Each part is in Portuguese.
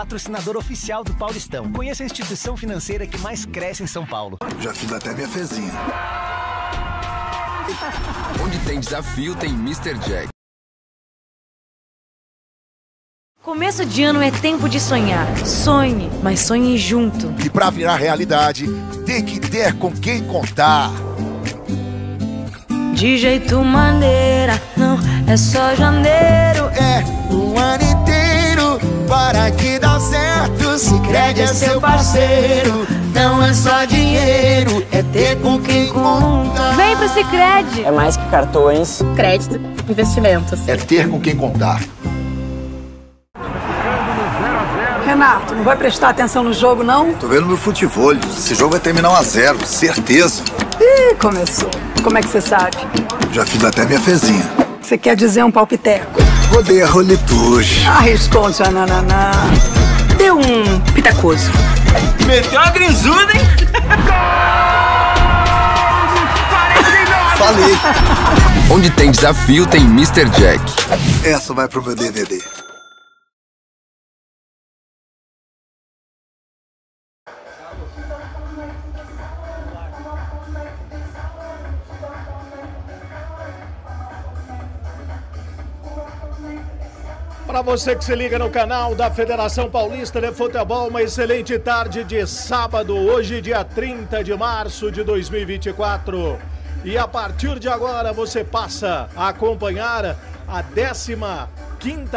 patrocinador oficial do Paulistão. Conheça a instituição financeira que mais cresce em São Paulo. Já fiz até minha fezinha. Onde tem desafio, tem Mr. Jack. Começo de ano é tempo de sonhar. Sonhe, mas sonhe junto. E para virar realidade, tem que ter com quem contar. De jeito maneira, não é só janeiro. É o ano inteiro para que dá certo. Sicredi é seu parceiro, não é só dinheiro, é ter com quem contar. Vem pro Sicredi. É mais que cartões, crédito, investimentos. É ter com quem contar. Renato, não vai prestar atenção no jogo, não? Tô vendo no futebol. Esse jogo vai terminar 1 a 0, certeza. Ih, começou. Como é que você sabe? Já fiz até minha fezinha. Você quer dizer um palpiteco? Rodei a roletuge. Arriscou seu nananá. Deu um pitacoso. Meteu a grinzuda, hein? Falei. Onde tem desafio, tem Mr. Jack. Essa vai pro meu DVD. Para você que se liga no canal da Federação Paulista de Futebol, uma excelente tarde de sábado, hoje dia 30 de março de 2024. E a partir de agora você passa a acompanhar a 15ª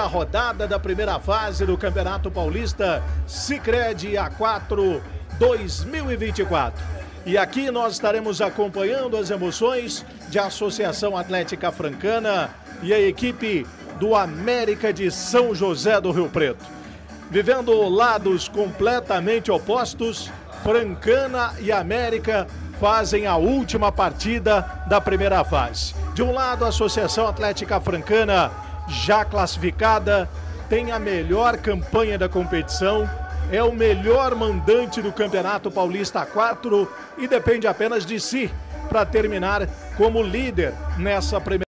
rodada da primeira fase do Campeonato Paulista Sicredi A4 2024. E aqui nós estaremos acompanhando as emoções de Associação Atlética Francana e a equipe do América de São José do Rio Preto. Vivendo lados completamente opostos, Francana e América fazem a última partida da primeira fase. De um lado, a Associação Atlética Francana, já classificada, tem a melhor campanha da competição, é o melhor mandante do Campeonato Paulista A4 e depende apenas de si para terminar como líder nessa primeira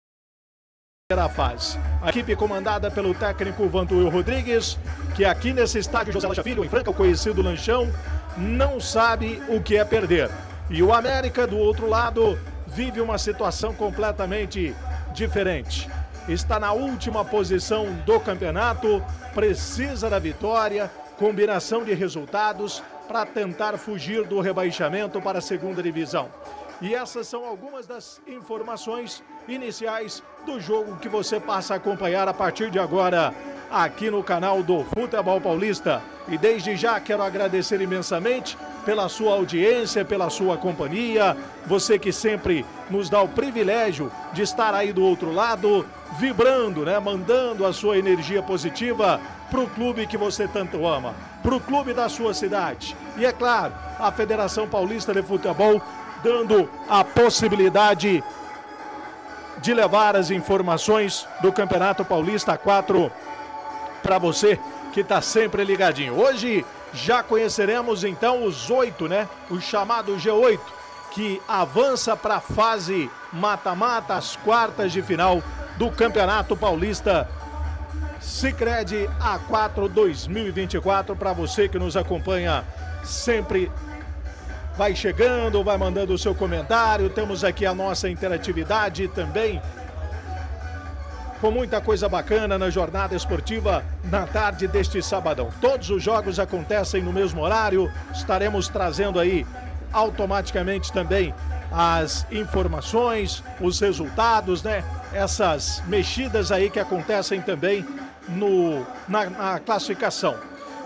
fase. A equipe comandada pelo técnico Vantuil Rodrigues, que aqui nesse estádio José Lancha Filho, em Franca, o conhecido Lanchão, não sabe o que é perder. E o América, do outro lado, vive uma situação completamente diferente. Está na última posição do campeonato, precisa da vitória, combinação de resultados para tentar fugir do rebaixamento para a 2ª divisão. E essas são algumas das informações iniciais do jogo que você passa a acompanhar a partir de agora aqui no canal do Futebol Paulista. E desde já quero agradecer imensamente pela sua audiência, pela sua companhia, você que sempre nos dá o privilégio de estar aí do outro lado, vibrando, né? Mandando a sua energia positiva para o clube que você tanto ama, para o clube da sua cidade. E é claro, a Federação Paulista de Futebol dando a possibilidade de levar as informações do Campeonato Paulista A4 para você que está sempre ligadinho. Hoje já conheceremos então os 8, né? O chamado G8, que avança para a fase mata-mata, as quartas de final do Campeonato Paulista Sicredi A4 2024. Para você que nos acompanha sempre, vai chegando, vai mandando o seu comentário. Temos aqui a nossa interatividade também, com muita coisa bacana na jornada esportiva na tarde deste sabadão. Todos os jogos acontecem no mesmo horário. Estaremos trazendo aí automaticamente também as informações, os resultados, né? Essas mexidas aí que acontecem também na classificação.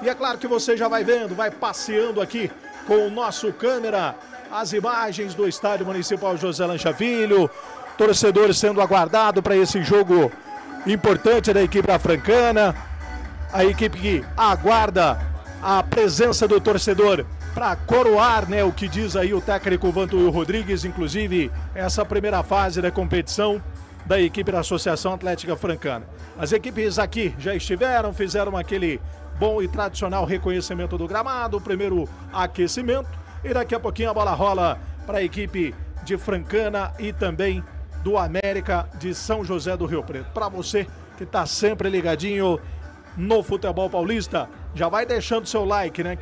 E é claro que você já vai vendo, vai passeando aqui com o nosso câmera, as imagens do Estádio Municipal José Lancha Filho, torcedores sendo aguardado para esse jogo importante da equipe da Francana, a equipe que aguarda a presença do torcedor para coroar, né, o que diz aí o técnico Vantuil Rodrigues, inclusive essa primeira fase da competição da equipe da Associação Atlética Francana. As equipes aqui já estiveram, fizeram aquele bom e tradicional reconhecimento do gramado, o primeiro aquecimento, e daqui a pouquinho a bola rola para a equipe de Francana e também do América de São José do Rio Preto. Para você que está sempre ligadinho no futebol paulista, Já vai deixando seu like, né?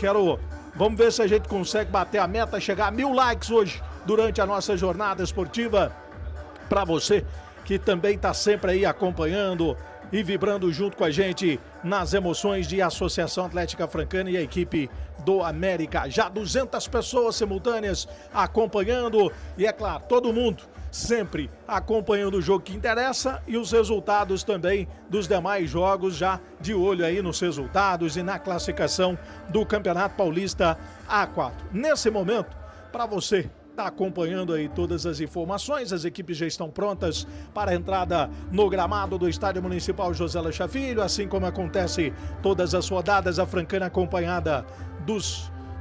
Vamos ver se a gente consegue bater a meta, chegar a 1000 likes hoje durante a nossa jornada esportiva. Para você que também está sempre aí acompanhando e vibrando junto com a gente nas emoções de Associação Atlética Francana e a equipe do América. Já 200 pessoas simultâneas acompanhando e, é claro, todo mundo sempre acompanhando o jogo que interessa e os resultados também dos demais jogos, já de olho aí nos resultados e na classificação do Campeonato Paulista A4. Nesse momento, para você está acompanhando aí todas as informações, as equipes já estão prontas para a entrada no gramado do Estádio Municipal José Lancha Filho, assim como acontece todas as rodadas, a Francana acompanhada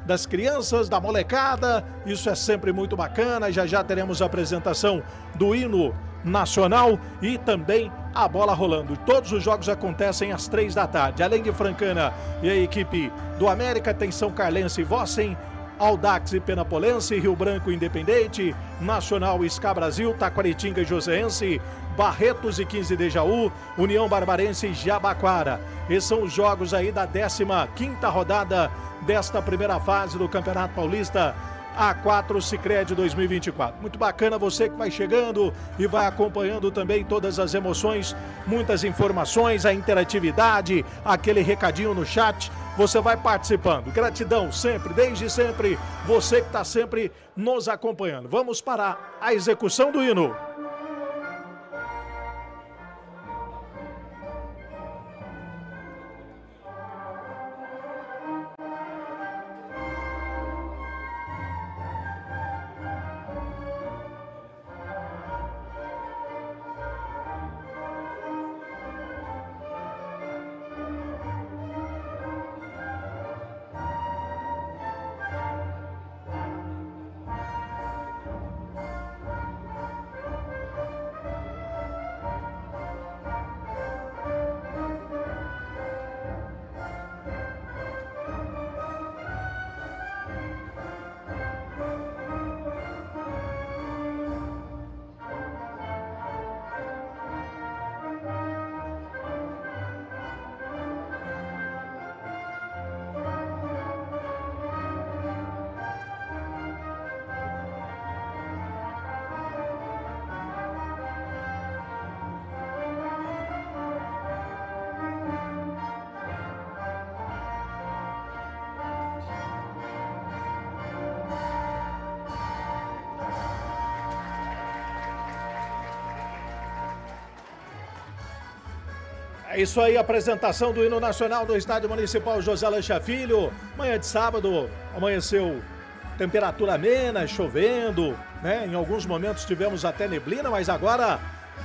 das crianças, da molecada. Isso é sempre muito bacana. Já já teremos a apresentação do hino nacional e também a bola rolando. Todos os jogos acontecem às 3 da tarde. Além de Francana e a equipe do América, tem São Carlense e Vossen, Aldax e Penapolense, Rio Branco Independente, Nacional e Ska Brasil, Taquaritinga e Joseense, Barretos e 15 de Jaú, União Barbarense e Jabaquara. Esses são os jogos aí da 15ª rodada desta primeira fase do Campeonato Paulista A4 Sicredi 2024. Muito bacana você que vai chegando e vai acompanhando também todas as emoções, muitas informações, a interatividade, aquele recadinho no chat. Você vai participando. Gratidão sempre, desde sempre, você que está sempre nos acompanhando. Vamos para a execução do hino. É isso aí, a apresentação do hino nacional do Estádio Municipal José Lancha Filho. Manhã de sábado, amanheceu temperatura amena, chovendo, né? Em alguns momentos tivemos até neblina, mas agora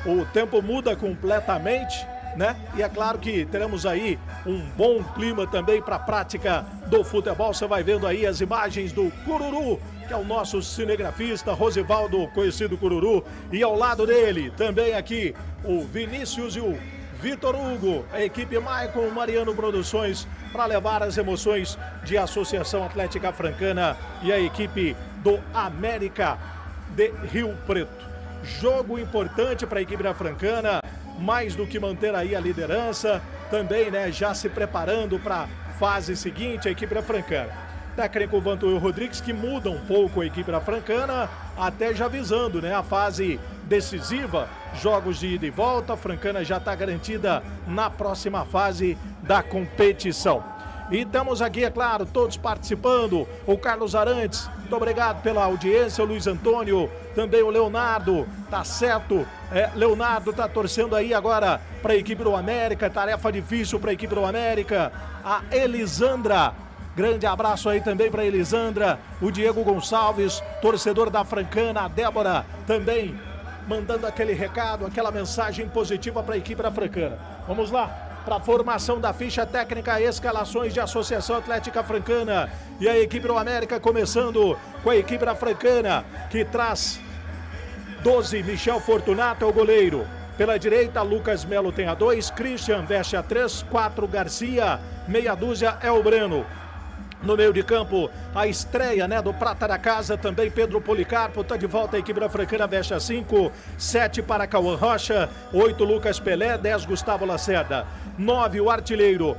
o tempo muda completamente, né? E é claro que teremos aí um bom clima também para a prática do futebol. Você vai vendo aí as imagens do Cururu, que é o nosso cinegrafista, Rosivaldo, conhecido Cururu. E ao lado dele, também aqui, o Vinícius e o Vitor Hugo, a equipe Maicon Mariano Produções, para levar as emoções de Associação Atlética Francana e a equipe do América de Rio Preto. Jogo importante para a equipe da Francana, mais do que manter aí a liderança, também, né, já se preparando para a fase seguinte, a equipe da Francana. Técnico Vantuil Rodrigues, que muda um pouco a equipe da Francana, até já visando, né, a fase decisiva, jogos de ida e volta. A Francana já está garantida na próxima fase da competição. E estamos aqui, é claro, todos participando. O Carlos Arantes, muito obrigado pela audiência. O Luiz Antônio, também o Leonardo, tá certo. Leonardo tá torcendo aí agora para a equipe do América, tarefa difícil para a equipe do América. A Elisandra, grande abraço aí também para a Elisandra. O Diego Gonçalves, torcedor da Francana. A Débora também mandando aquele recado, aquela mensagem positiva para a equipe da Francana. Vamos lá para a formação da ficha técnica, escalações de Associação Atlética Francana e a equipe do América, começando com a equipe da Francana, que traz 12, Michel Fortunato é o goleiro. Pela direita, Lucas Melo tem a 2, Christian veste a 3, 4, Garcia, meia dúzia é o Breno. No meio de campo, a estreia, né, do Prata da Casa, também Pedro Policarpo, tá de volta a equipe da Francana, veste a 5, 7 para Cauã Rocha, 8 Lucas Pelé, 10 Gustavo Lacerda, 9 o artilheiro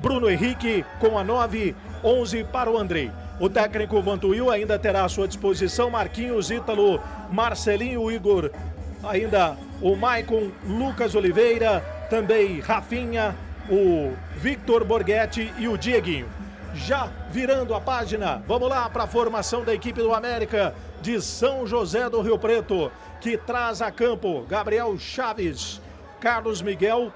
Bruno Henrique com a 9, 11 para o Andrei. O técnico Vantuil ainda terá à sua disposição Marquinhos, Ítalo, Marcelinho, Igor, ainda o Maicon, Lucas Oliveira, também Rafinha, o Victor Borghetti e o Dieguinho. Já virando a página, vamos lá para a formação da equipe do América de São José do Rio Preto, que traz a campo Gabriel Chaves, Carlos Miguel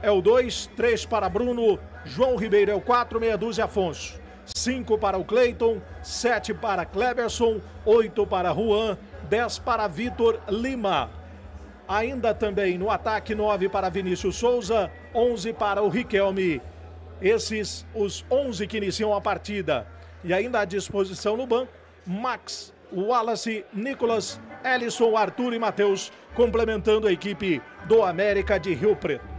é o 2, 3 para Bruno, João Ribeiro é o 4, meia dúzia Afonso. 5 para o Cleiton, 7 para Cleberson, 8 para Juan, 10 para Vitor Lima. Ainda também no ataque, 9 para Vinícius Souza, 11 para o Riquelme. Esses os 11 que iniciam a partida. E ainda à disposição no banco, Max, Wallace, Nicolas, Ellison, Arthur e Matheus, complementando a equipe do América de Rio Preto.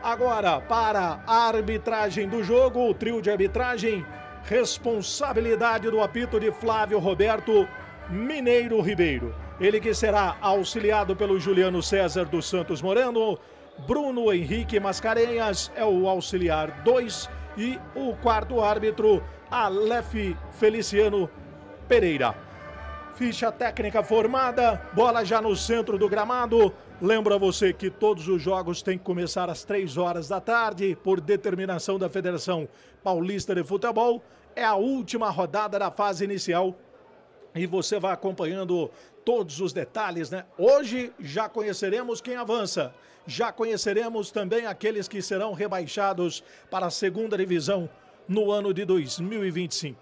Agora, para a arbitragem do jogo, o trio de arbitragem, responsabilidade do apito de Flávio Roberto Mineiro Ribeiro. Ele que será auxiliado pelo Juliano César dos Santos Moreno. Bruno Henrique Mascarenhas é o auxiliar 2 e o quarto árbitro, Alef Feliciano Pereira. Ficha técnica formada, bola já no centro do gramado. Lembro a você que todos os jogos têm que começar às 3 horas da tarde, por determinação da Federação Paulista de Futebol. É a última rodada da fase inicial e você vai acompanhando todos os detalhes, né? Hoje já conheceremos quem avança, já conheceremos também aqueles que serão rebaixados para a segunda divisão no ano de 2025.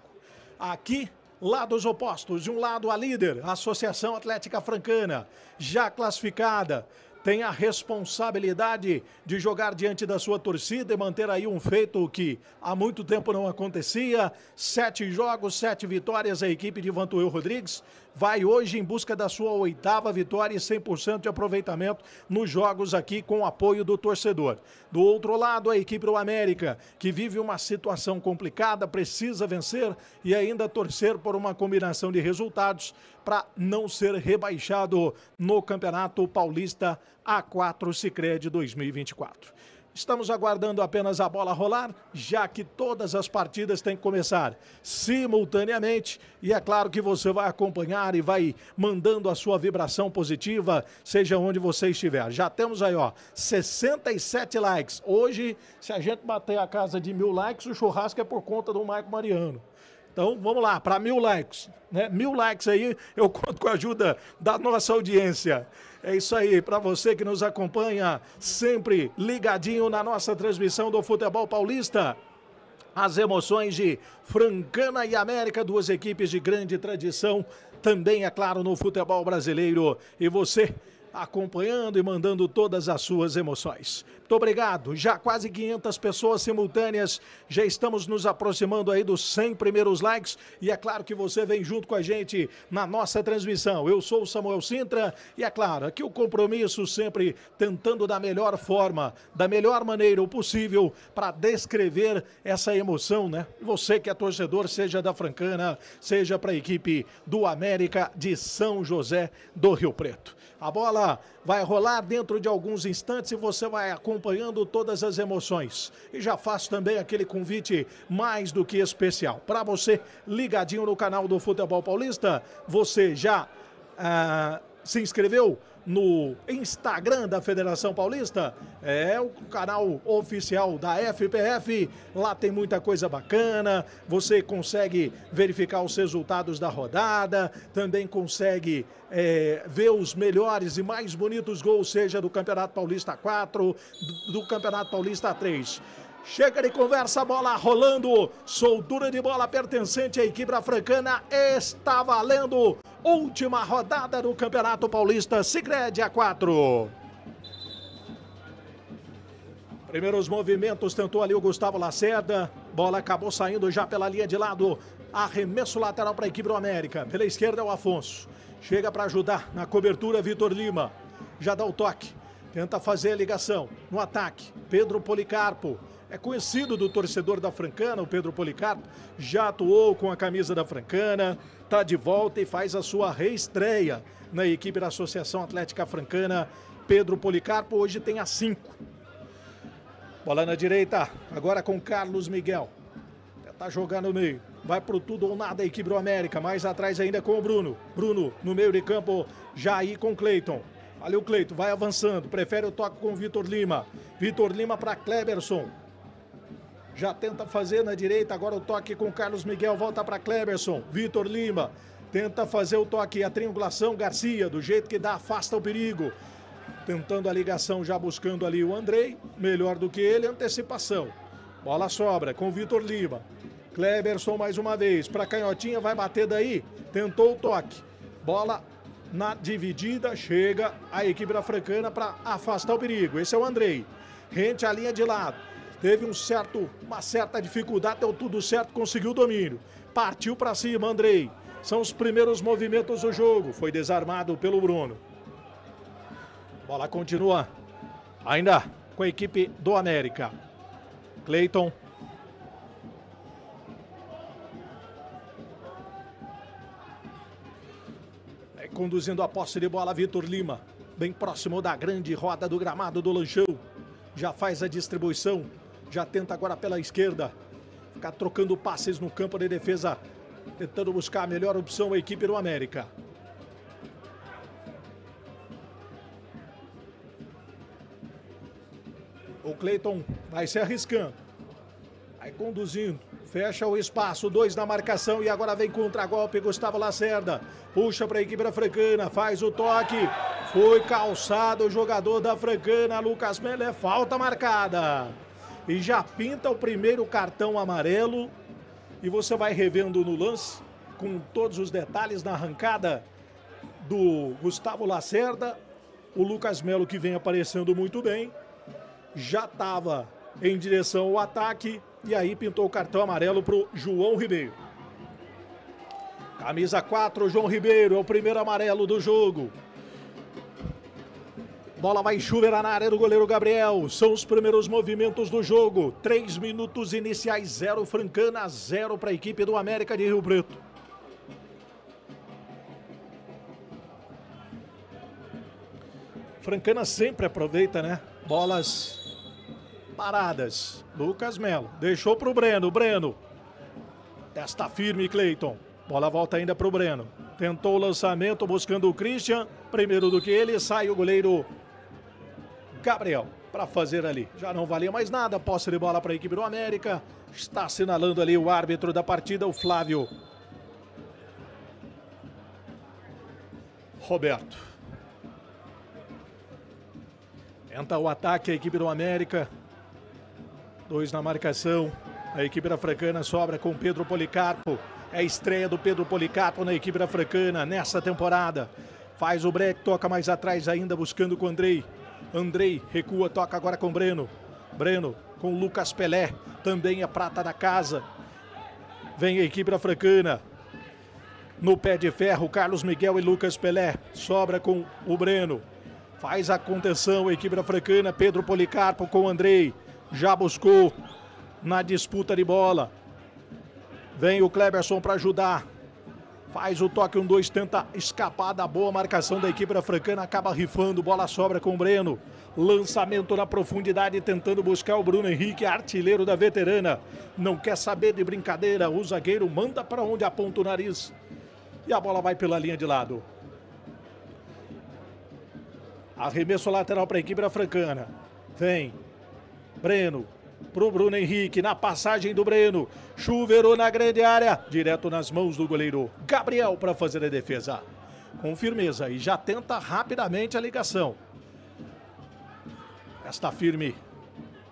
Aqui, lados opostos, de um lado a líder, a Associação Atlética Francana, já classificada, tem a responsabilidade de jogar diante da sua torcida e manter aí um feito que há muito tempo não acontecia. 7 jogos, 7 vitórias, a equipe de Vantuil Rodrigues vai hoje em busca da sua 8ª vitória e 100% de aproveitamento nos jogos aqui com o apoio do torcedor. Do outro lado, a equipe do América, que vive uma situação complicada, precisa vencer e ainda torcer por uma combinação de resultados para não ser rebaixado no Campeonato Paulista A4 Sicredi 2024. Estamos aguardando apenas a bola rolar, já que todas as partidas têm que começar simultaneamente. E é claro que você vai acompanhar e vai mandando a sua vibração positiva, seja onde você estiver. Já temos aí, ó, 67 likes. Hoje, se a gente bater a casa de 1000 likes, o churrasco é por conta do Maicon Mariano. Então, vamos lá, para 1000 likes, né? 1000 likes aí, eu conto com a ajuda da nossa audiência. É isso aí, para você que nos acompanha, sempre ligadinho na nossa transmissão do Futebol Paulista. As emoções de Francana e América, duas equipes de grande tradição, também, é claro, no futebol brasileiro. E você acompanhando e mandando todas as suas emoções. Muito obrigado. Já quase 500 pessoas simultâneas. Já estamos nos aproximando aí dos 100 primeiros likes. E é claro que você vem junto com a gente na nossa transmissão. Eu sou o Samuel Cintra e é claro, aqui o compromisso sempre tentando da melhor forma, da melhor maneira possível para descrever essa emoção, né? Você que é torcedor, seja da Francana, seja para a equipe do América de São José do Rio Preto. A bola vai rolar dentro de alguns instantes e você vai acompanhando todas as emoções. E já faço também aquele convite mais do que especial. Para você, ligadinho no canal do Futebol Paulista, você já se inscreveu no Instagram da Federação Paulista? É o canal oficial da FPF, lá tem muita coisa bacana, você consegue verificar os resultados da rodada, também consegue ver os melhores e mais bonitos gols, seja do Campeonato Paulista 4, do Campeonato Paulista 3. Chega de conversa, bola rolando, soltura de bola pertencente à equipe francana, está valendo. Última rodada do Campeonato Paulista Sicredi A4. Primeiros movimentos, tentou ali o Gustavo Lacerda, bola acabou saindo já pela linha de lado, arremesso lateral para a equipe do América, pela esquerda é o Afonso, chega para ajudar na cobertura Vitor Lima, já dá o toque, tenta fazer a ligação no ataque, Pedro Policarpo. É conhecido do torcedor da Francana, o Pedro Policarpo, já atuou com a camisa da Francana, está de volta e faz a sua reestreia na equipe da Associação Atlética Francana. Pedro Policarpo hoje tem a 5. Bola na direita, agora com Carlos Miguel. Tá jogando no meio. Vai pro tudo ou nada a equipe do América. Mais atrás ainda com o Bruno. Bruno no meio de campo, Jair com Cleiton. Valeu, Cleiton. Vai avançando. Prefere o toque com o Vitor Lima. Vitor Lima para Kleberson. Já tenta fazer na direita. Agora o toque com Carlos Miguel. Volta para Kleberson. Vitor Lima tenta fazer o toque. A triangulação, Garcia. Do jeito que dá, afasta o perigo. Tentando a ligação, já buscando ali o Andrei. Melhor do que ele. Antecipação. Bola sobra com o Vitor Lima. Kleberson mais uma vez. Para canhotinha, vai bater daí. Tentou o toque. Bola na dividida. Chega a equipe da Francana para afastar o perigo. Esse é o Andrei. Rente a linha de lado. Teve uma certa dificuldade. Deu tudo certo. Conseguiu o domínio. Partiu para cima, Andrei. São os primeiros movimentos do jogo. Foi desarmado pelo Bruno. Bola continua. Ainda com a equipe do América. Cleiton. Conduzindo a posse de bola, Vitor Lima. Bem próximo da grande roda do gramado do Lanchão. Já faz a distribuição. Já tenta agora pela esquerda. Fica trocando passes no campo de defesa. Tentando buscar a melhor opção, a equipe do América. O Cleiton vai se arriscando. Vai conduzindo. Fecha o espaço, dois na marcação e agora vem contra-golpe Gustavo Lacerda. Puxa para a equipe da Francana, faz o toque. Foi calçado o jogador da Francana, Lucas Melo. É falta marcada. E já pinta o primeiro cartão amarelo. E você vai revendo no lance, com todos os detalhes na arrancada do Gustavo Lacerda. O Lucas Melo, que vem aparecendo muito bem, já estava em direção ao ataque. E aí pintou o cartão amarelo para o João Ribeiro. Camisa 4, João Ribeiro, é o primeiro amarelo do jogo. Bola vai chuveirar na área do goleiro Gabriel. São os primeiros movimentos do jogo. 3 minutos iniciais, 0 Francana, 0 para a equipe do América de Rio Preto. Francana sempre aproveita, né? Bolas paradas. Lucas Melo deixou para o Breno. Breno testa firme, Cleiton. Bola volta ainda para o Breno. Tentou o lançamento buscando o Christian. Primeiro do que ele, sai o goleiro Gabriel para fazer ali. Já não valia mais nada. Posse de bola para a equipe do América. Está assinalando ali o árbitro da partida, o Flávio Roberto. Tenta o ataque a equipe do América. Dois na marcação, a equipe da Francana sobra com Pedro Policarpo. É a estreia do Pedro Policarpo na equipe da Francana nessa temporada. Faz o break, toca mais atrás ainda, buscando com o Andrei. Andrei recua, toca agora com o Breno. Breno com o Lucas Pelé, também a prata da casa. Vem a equipe da Francana. No pé de ferro, Carlos Miguel e Lucas Pelé. Sobra com o Breno. Faz a contenção, a equipe da Francana, Pedro Policarpo com o Andrei. Já buscou na disputa de bola. Vem o Kleberson para ajudar. Faz o toque, 1-2, tenta escapar da boa marcação da equipe da Francana. Acaba rifando, bola sobra com o Breno. Lançamento na profundidade, tentando buscar o Bruno Henrique, artilheiro da veterana. Não quer saber de brincadeira, o zagueiro manda para onde aponta o nariz. E a bola vai pela linha de lado. Arremesso lateral para a equipe da Francana. Vem Breno, pro Bruno Henrique, na passagem do Breno, chuveirou na grande área, direto nas mãos do goleiro Gabriel para fazer a defesa. Com firmeza e já tenta rapidamente a ligação. Está firme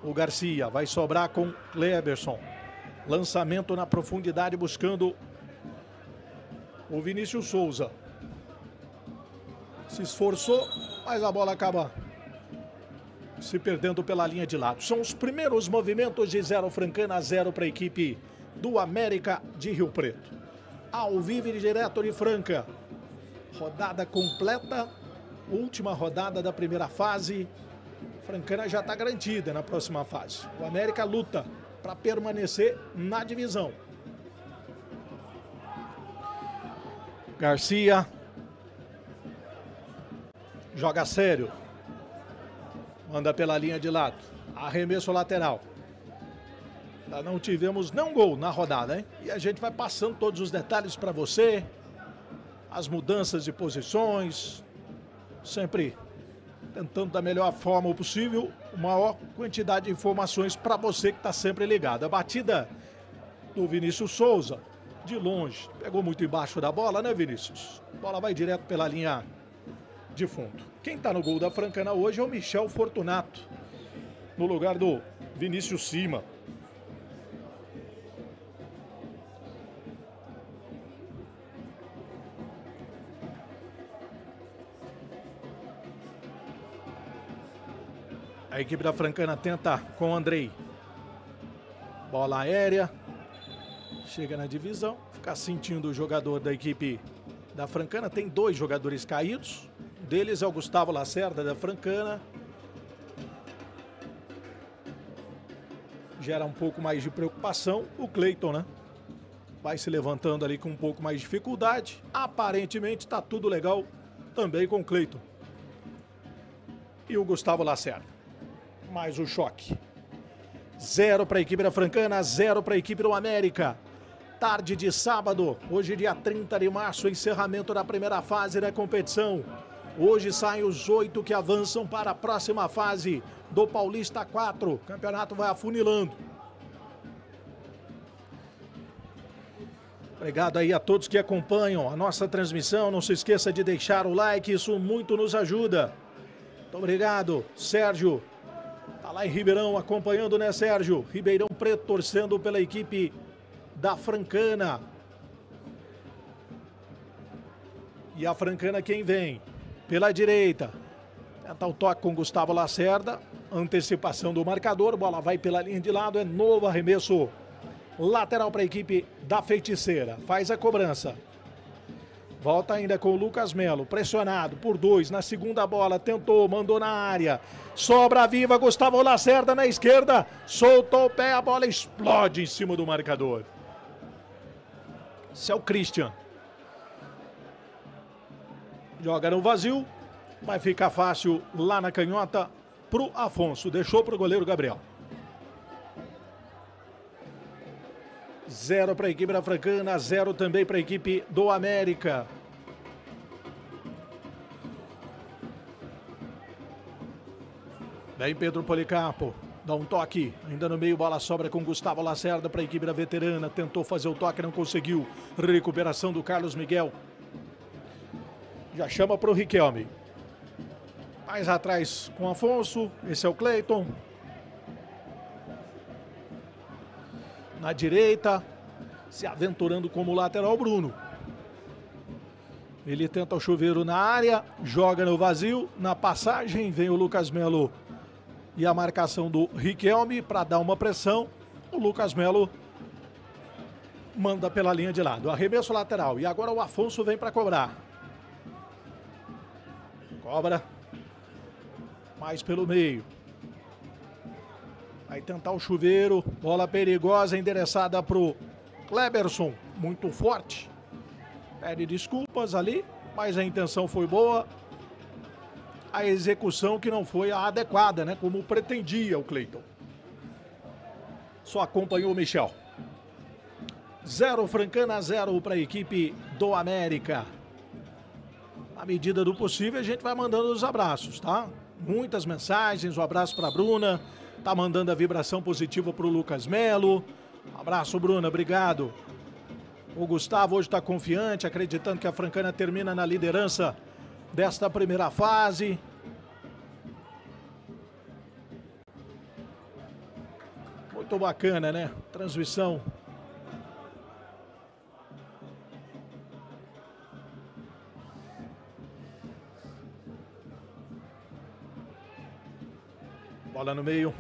o Garcia, vai sobrar com Kleberson. Lançamento na profundidade buscando o Vinícius Souza. Se esforçou, mas a bola acaba se perdendo pela linha de lado. São os primeiros movimentos de 0 Francana, 0 para a equipe do América de Rio Preto. Ao vivo e direto de Franca. Rodada completa, última rodada da primeira fase. Francana já está garantida na próxima fase. O América luta para permanecer na divisão. Garcia joga sério. Manda pela linha de lado. Arremesso lateral. Ainda não tivemos nenhum gol na rodada, hein? E a gente vai passando todos os detalhes para você. As mudanças de posições. Sempre tentando da melhor forma possível, a maior quantidade de informações para você que está sempre ligado. A batida do Vinícius Souza, de longe. Pegou muito embaixo da bola, né, Vinícius? A bola vai direto pela linha de fundo. Quem está no gol da Francana hoje é o Michel Fortunato, no lugar do Vinícius Cima. A equipe da Francana tenta com o Andrei. Bola aérea. Chega na divisão. Fica sentindo o jogador da equipe da Francana. Tem dois jogadores caídos. Um deles é o Gustavo Lacerda da Francana. Gera um pouco mais de preocupação. O Cleiton, né? Vai se levantando ali com um pouco mais de dificuldade. Aparentemente está tudo legal também com o Cleiton. E o Gustavo Lacerda. Mais um choque. 0 para a equipe da Francana, 0 para a equipe do América. Tarde de sábado, hoje dia 30 de março, encerramento da primeira fase da competição. Hoje saem os 8 que avançam para a próxima fase do Paulista 4. O campeonato vai afunilando. Obrigado aí a todos que acompanham a nossa transmissão. Não se esqueça de deixar o like, isso muito nos ajuda. Muito obrigado, Sérgio. Tá lá em Ribeirão acompanhando, né, Sérgio? Ribeirão Preto torcendo pela equipe da Francana. E a Francana quem vem? Pela direita. Tenta o toque com Gustavo Lacerda. Antecipação do marcador. Bola vai pela linha de lado. É novo arremesso lateral para a equipe da Feiticeira. Faz a cobrança. Volta ainda com o Lucas Melo, pressionado por dois, na segunda bola, tentou, mandou na área, sobra viva, Gustavo Lacerda na esquerda, soltou o pé, a bola explode em cima do marcador. Esse é o Christian. Joga no vazio, vai ficar fácil lá na canhota pro Afonso, deixou pro goleiro Gabriel. 0 para a equipe da Francana, 0 também para a equipe do América. Vem Pedro Policarpo, dá um toque, ainda no meio, bola sobra com Gustavo Lacerda para a equipe da Veterana. Tentou fazer o toque, não conseguiu. Recuperação do Carlos Miguel. Já chama para o Riquelme. Mais atrás com Afonso, esse é o Cleiton. Na direita, se aventurando como lateral, Bruno. Ele tenta o chuveiro na área, joga no vazio. Na passagem, vem o Lucas Melo e a marcação do Riquelme para dar uma pressão. O Lucas Melo manda pela linha de lado. Arremesso lateral. E agora o Afonso vem para cobrar. Cobra. Mais pelo meio. Vai tentar o chuveiro, bola perigosa, endereçada para o Kleberson, muito forte. Pede desculpas ali, mas a intenção foi boa. A execução que não foi a adequada, né? Como pretendia o Cleiton. Só acompanhou o Michel. 0 Francana, 0 para a equipe do América. Na medida do possível, a gente vai mandando os abraços, tá? Muitas mensagens, um abraço para a Bruna. Tá mandando a vibração positiva pro Lucas Melo. Um abraço, Bruna. Obrigado. O Gustavo hoje está confiante, acreditando que a Francana termina na liderança desta primeira fase. Muito bacana, né? Transmissão. Bola no meio.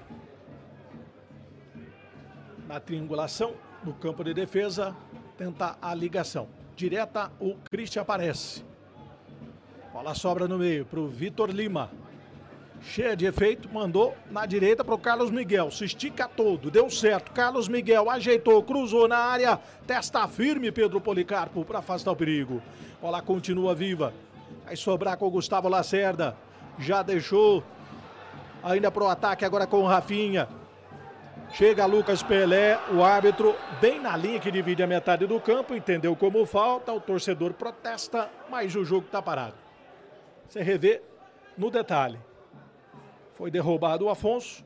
Na triangulação, no campo de defesa, tenta a ligação. Direta, o Christian aparece. Bola sobra no meio para o Vitor Lima. Cheia de efeito, mandou na direita para o Carlos Miguel. Se estica todo, deu certo. Carlos Miguel ajeitou, cruzou na área. Testa firme, Pedro Policarpo, para afastar o perigo. Bola continua viva. Vai sobrar com o Gustavo Lacerda. Já deixou... ainda para o ataque agora com o Rafinha. Chega Lucas Pelé, o árbitro bem na linha que divide a metade do campo, entendeu como falta, o torcedor protesta, mas o jogo está parado. Você revê no detalhe. Foi derrubado o Afonso,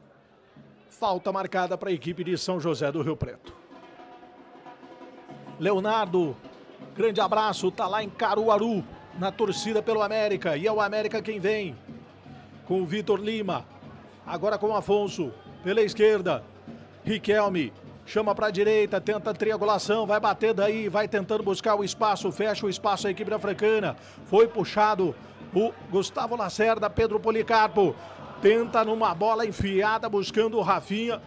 falta marcada para a equipe de São José do Rio Preto. Leonardo, grande abraço, está lá em Caruaru, na torcida pelo América, e é o América quem vem. Com o Vitor Lima, agora com o Afonso, pela esquerda. Riquelme chama para a direita, tenta a triangulação, vai bater daí, vai tentando buscar o espaço, fecha o espaço a equipe da Francana. Foi puxado o Gustavo Lacerda, Pedro Policarpo. Tenta numa bola enfiada, buscando o Rafinha.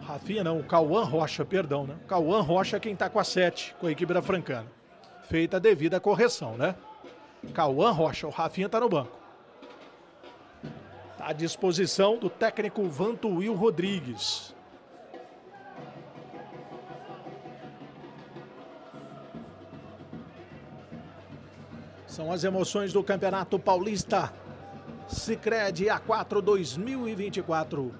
Rafinha não, Cauã Rocha, perdão, né? Cauã Rocha quem tá com a 7, com a equipe da Francana. Feita a devida correção, né? Cauã Rocha, o Rafinha tá no banco. À disposição do técnico Vantuil Rodrigues. São as emoções do Campeonato Paulista Sicredi A4 2024.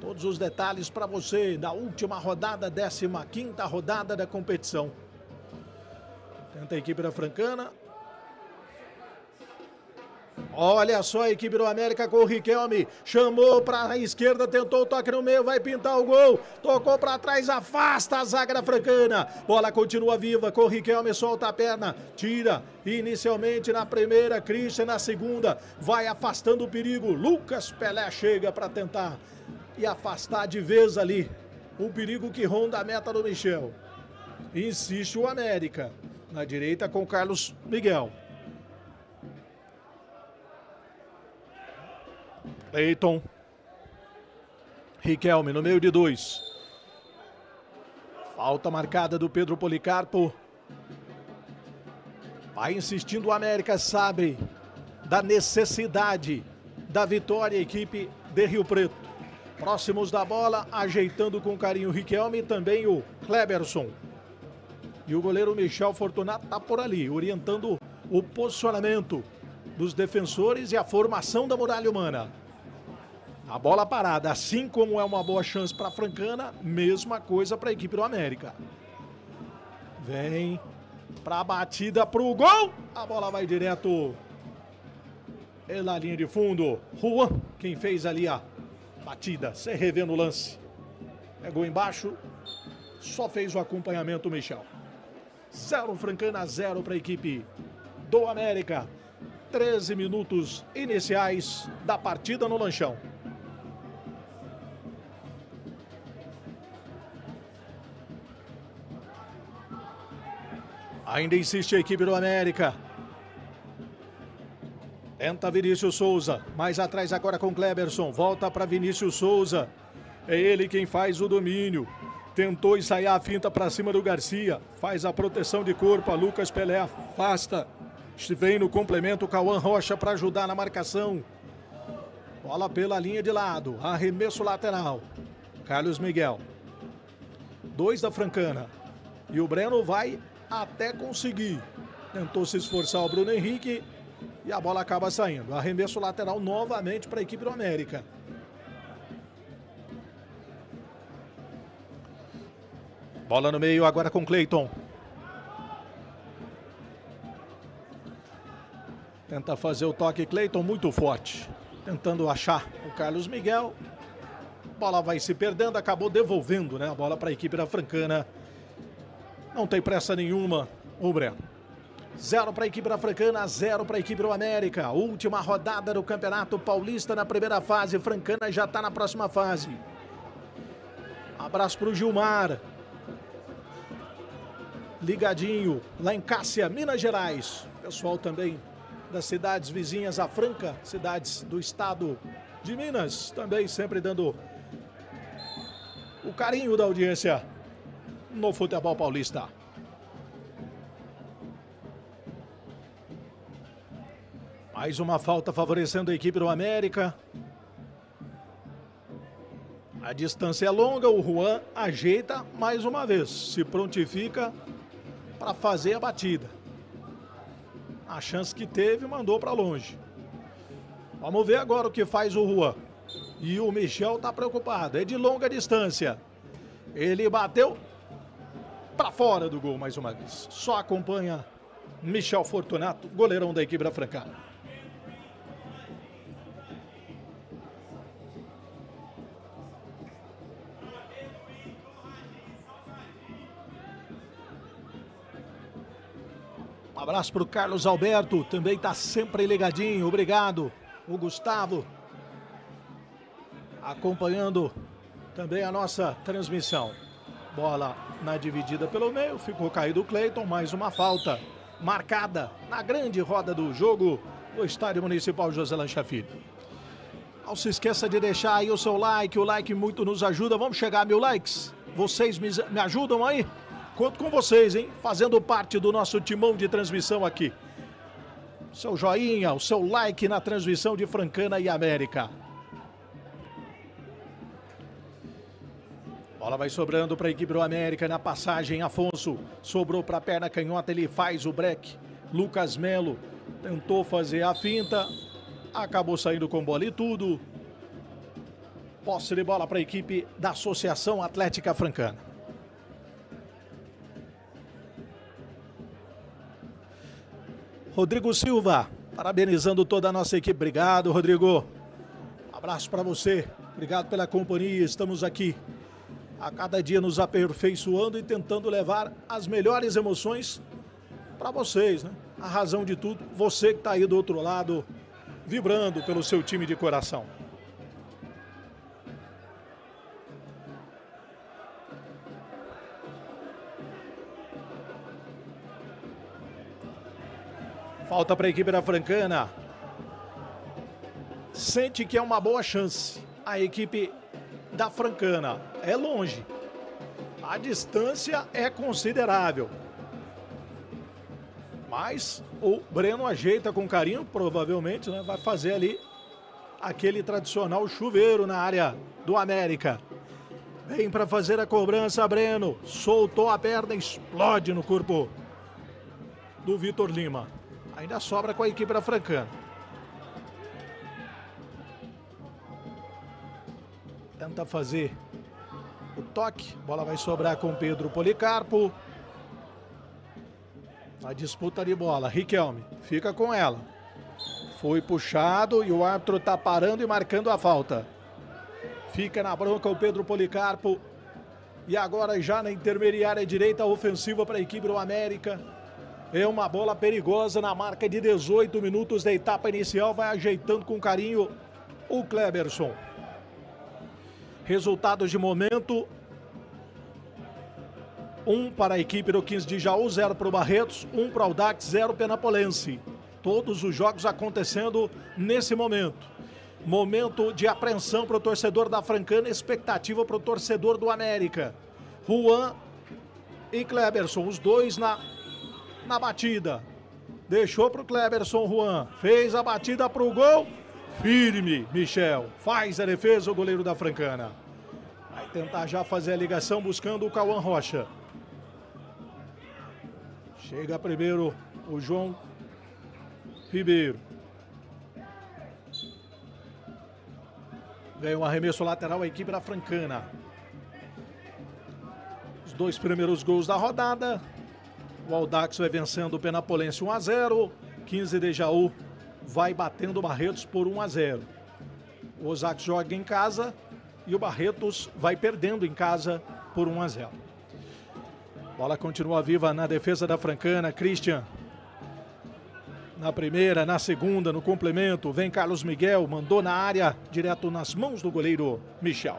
Todos os detalhes para você da última rodada, 15ª rodada da competição. Tenta a equipe da Francana. Olha só a equipe do América com o Riquelme, chamou para a esquerda, tentou o toque no meio, vai pintar o gol, tocou para trás, afasta a zaga da Francana, bola continua viva com o Riquelme, solta a perna, tira inicialmente na primeira, Christian na segunda, vai afastando o perigo, Lucas Pelé chega para tentar e afastar de vez ali o perigo que ronda a meta do Michel. Insiste o América, na direita com Carlos Miguel. Leiton, Riquelme no meio de dois. Falta marcada do Pedro Policarpo. Vai insistindo o América, sabe da necessidade da vitória, a equipe de Rio Preto. Próximos da bola, ajeitando com carinho o Riquelme e também o Kleberson. E o goleiro Michel Fortunato está por ali, orientando o posicionamento dos defensores e a formação da muralha humana. A bola parada, assim como é uma boa chance para a Francana, mesma coisa para a equipe do América. Vem para a batida, para o gol. A bola vai direto pela linha de fundo. Juan, quem fez ali a batida, sem rever no lance. Pegou embaixo, só fez o acompanhamento o Michel. 0 Francana, 0 para a equipe do América. 13 minutos iniciais da partida no Lanchão. Ainda insiste a equipe do América. Tenta Vinícius Souza, mais atrás agora com Kleberson, volta para Vinícius Souza. É ele quem faz o domínio. Tentou ensaiar a finta para cima do Garcia, faz a proteção de corpo, a Lucas Pelé afasta. Vem no complemento o Cauã Rocha para ajudar na marcação. Bola pela linha de lado. Arremesso lateral. Carlos Miguel. 2 da Francana. E o Breno vai até conseguir. Tentou se esforçar o Bruno Henrique. E a bola acaba saindo. Arremesso lateral novamente para a equipe do América. Bola no meio agora com Cleiton. Tenta fazer o toque, Cleiton, muito forte. Tentando achar o Carlos Miguel. Bola vai se perdendo, acabou devolvendo, né, a bola para a equipe da Francana. Não tem pressa nenhuma, o Breno. 0 para a equipe da Francana, 0 para a equipe do América. Última rodada do Campeonato Paulista na primeira fase. Francana já está na próxima fase. Abraço para o Gilmar. Ligadinho, lá em Cássia, Minas Gerais. Pessoal também das cidades vizinhas à Franca, cidades do estado de Minas, também sempre dando o carinho da audiência no futebol paulista. Mais uma falta favorecendo a equipe do América. A distância é longa, o Juan ajeita mais uma vez, se prontifica para fazer a batida. A chance que teve, mandou para longe. Vamos ver agora o que faz o Juan. E o Michel está preocupado. É de longa distância. Ele bateu para fora do gol mais uma vez. Só acompanha Michel Fortunato, goleirão da equipe da Francana. Um abraço para o Carlos Alberto, também está sempre ligadinho, obrigado. O Gustavo acompanhando também a nossa transmissão. Bola na dividida pelo meio, ficou caído o Cleiton, mais uma falta marcada na grande roda do jogo do Estádio Municipal José Lancha Filho. Não se esqueça de deixar aí o seu like, o like muito nos ajuda. Vamos chegar a 1000 likes, vocês me ajudam aí? Conto com vocês, hein? Fazendo parte do nosso timão de transmissão aqui. Seu joinha, o seu like na transmissão de Francana e América. Bola vai sobrando para a equipe do América na passagem, Afonso sobrou para a perna canhota, ele faz o break. Lucas Melo tentou fazer a finta, acabou saindo com bola e tudo. Posse de bola para a equipe da Associação Atlética Francana. Rodrigo Silva, parabenizando toda a nossa equipe. Obrigado, Rodrigo. Um abraço para você. Obrigado pela companhia. Estamos aqui a cada dia nos aperfeiçoando e tentando levar as melhores emoções para vocês, né? A razão de tudo, você que está aí do outro lado, vibrando pelo seu time de coração. Falta para a equipe da Francana. Sente que é uma boa chance a equipe da Francana. É longe. A distância é considerável. Mas o Breno ajeita com carinho, provavelmente, né? Vai fazer ali aquele tradicional chuveiro na área do América. Vem para fazer a cobrança, Breno. Soltou a perna, explode no corpo do Vitor Lima. Ainda sobra com a equipe da Francana. Tenta fazer o toque. Bola vai sobrar com Pedro Policarpo. A disputa de bola. Riquelme fica com ela. Foi puxado e o árbitro está parando e marcando a falta. Fica na bronca o Pedro Policarpo. E agora já na intermediária direita, ofensiva para a equipe do América. É uma bola perigosa na marca de 18 minutos da etapa inicial. Vai ajeitando com carinho o Kleberson. Resultados de momento. 1 para a equipe do 15 de Jaú, 0 para o Barretos, 1 para o Aldax, 0 Penapolense. Todos os jogos acontecendo nesse momento. Momento de apreensão para o torcedor da Francana, expectativa para o torcedor do América. Juan e Kleberson, os dois na batida, deixou para o Kleberson. Juan fez a batida para o gol, firme Michel, faz a defesa o goleiro da Francana. Vai tentar já fazer a ligação buscando o Cauã Rocha. Chega primeiro o João Ribeiro. Ganha um arremesso lateral a equipe da Francana. Os dois primeiros gols da rodada. O Aldax vai vencendo o Penapolense 1 a 0. 15 de Jaú vai batendo o Barretos por 1 a 0. O Osax joga em casa e o Barretos vai perdendo em casa por 1 a 0. Bola continua viva na defesa da Francana. Christian na primeira, na segunda, no complemento. Vem Carlos Miguel, mandou na área, direto nas mãos do goleiro Michel.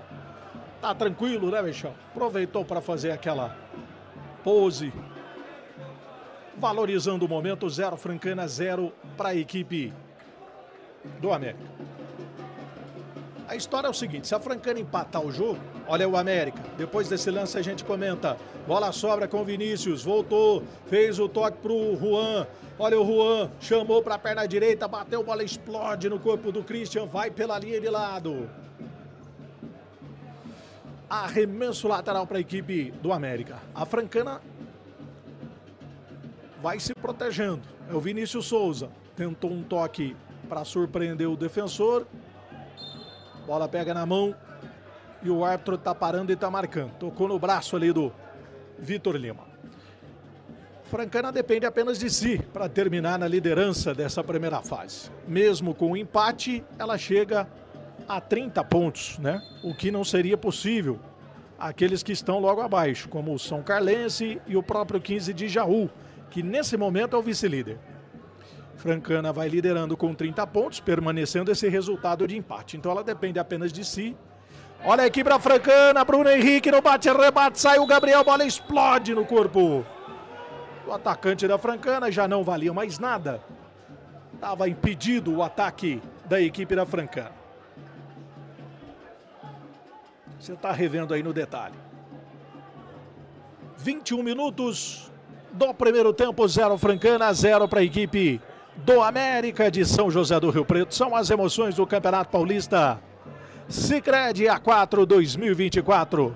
Tá tranquilo, né, Michel? Aproveitou para fazer aquela pose, valorizando o momento. 0 Francana, 0 para a equipe do América. A história é o seguinte: se a Francana empatar o jogo, olha o América, depois desse lance a gente comenta. Bola sobra com o Vinícius, voltou, fez o toque para o Juan. Olha o Juan, chamou para a perna direita, bateu, bola explode no corpo do Christian, vai pela linha de lado. Arremesso lateral para a equipe do América. A Francana vai se protegendo. É o Vinícius Souza. Tentou um toque para surpreender o defensor. Bola pega na mão e o árbitro está parando e está marcando. Tocou no braço ali do Vitor Lima. Francana depende apenas de si para terminar na liderança dessa primeira fase. Mesmo com o empate, ela chega a 30 pontos, né? O que não seria possível aqueles que estão logo abaixo, como o São Carlense e o próprio 15 de Jaú, que nesse momento é o vice-líder. Francana vai liderando com 30 pontos, permanecendo esse resultado de empate. Então ela depende apenas de si. Olha aqui para Francana, Bruno Henrique no bate-rebate, sai o Gabriel, bola explode no corpo. O atacante da Francana já não valia mais nada. Estava impedido o ataque da equipe da Francana. Você está revendo aí no detalhe. 21 minutos do primeiro tempo, 0 Francana, 0 para a equipe do América de São José do Rio Preto. São as emoções do Campeonato Paulista Sicredi A4 2024.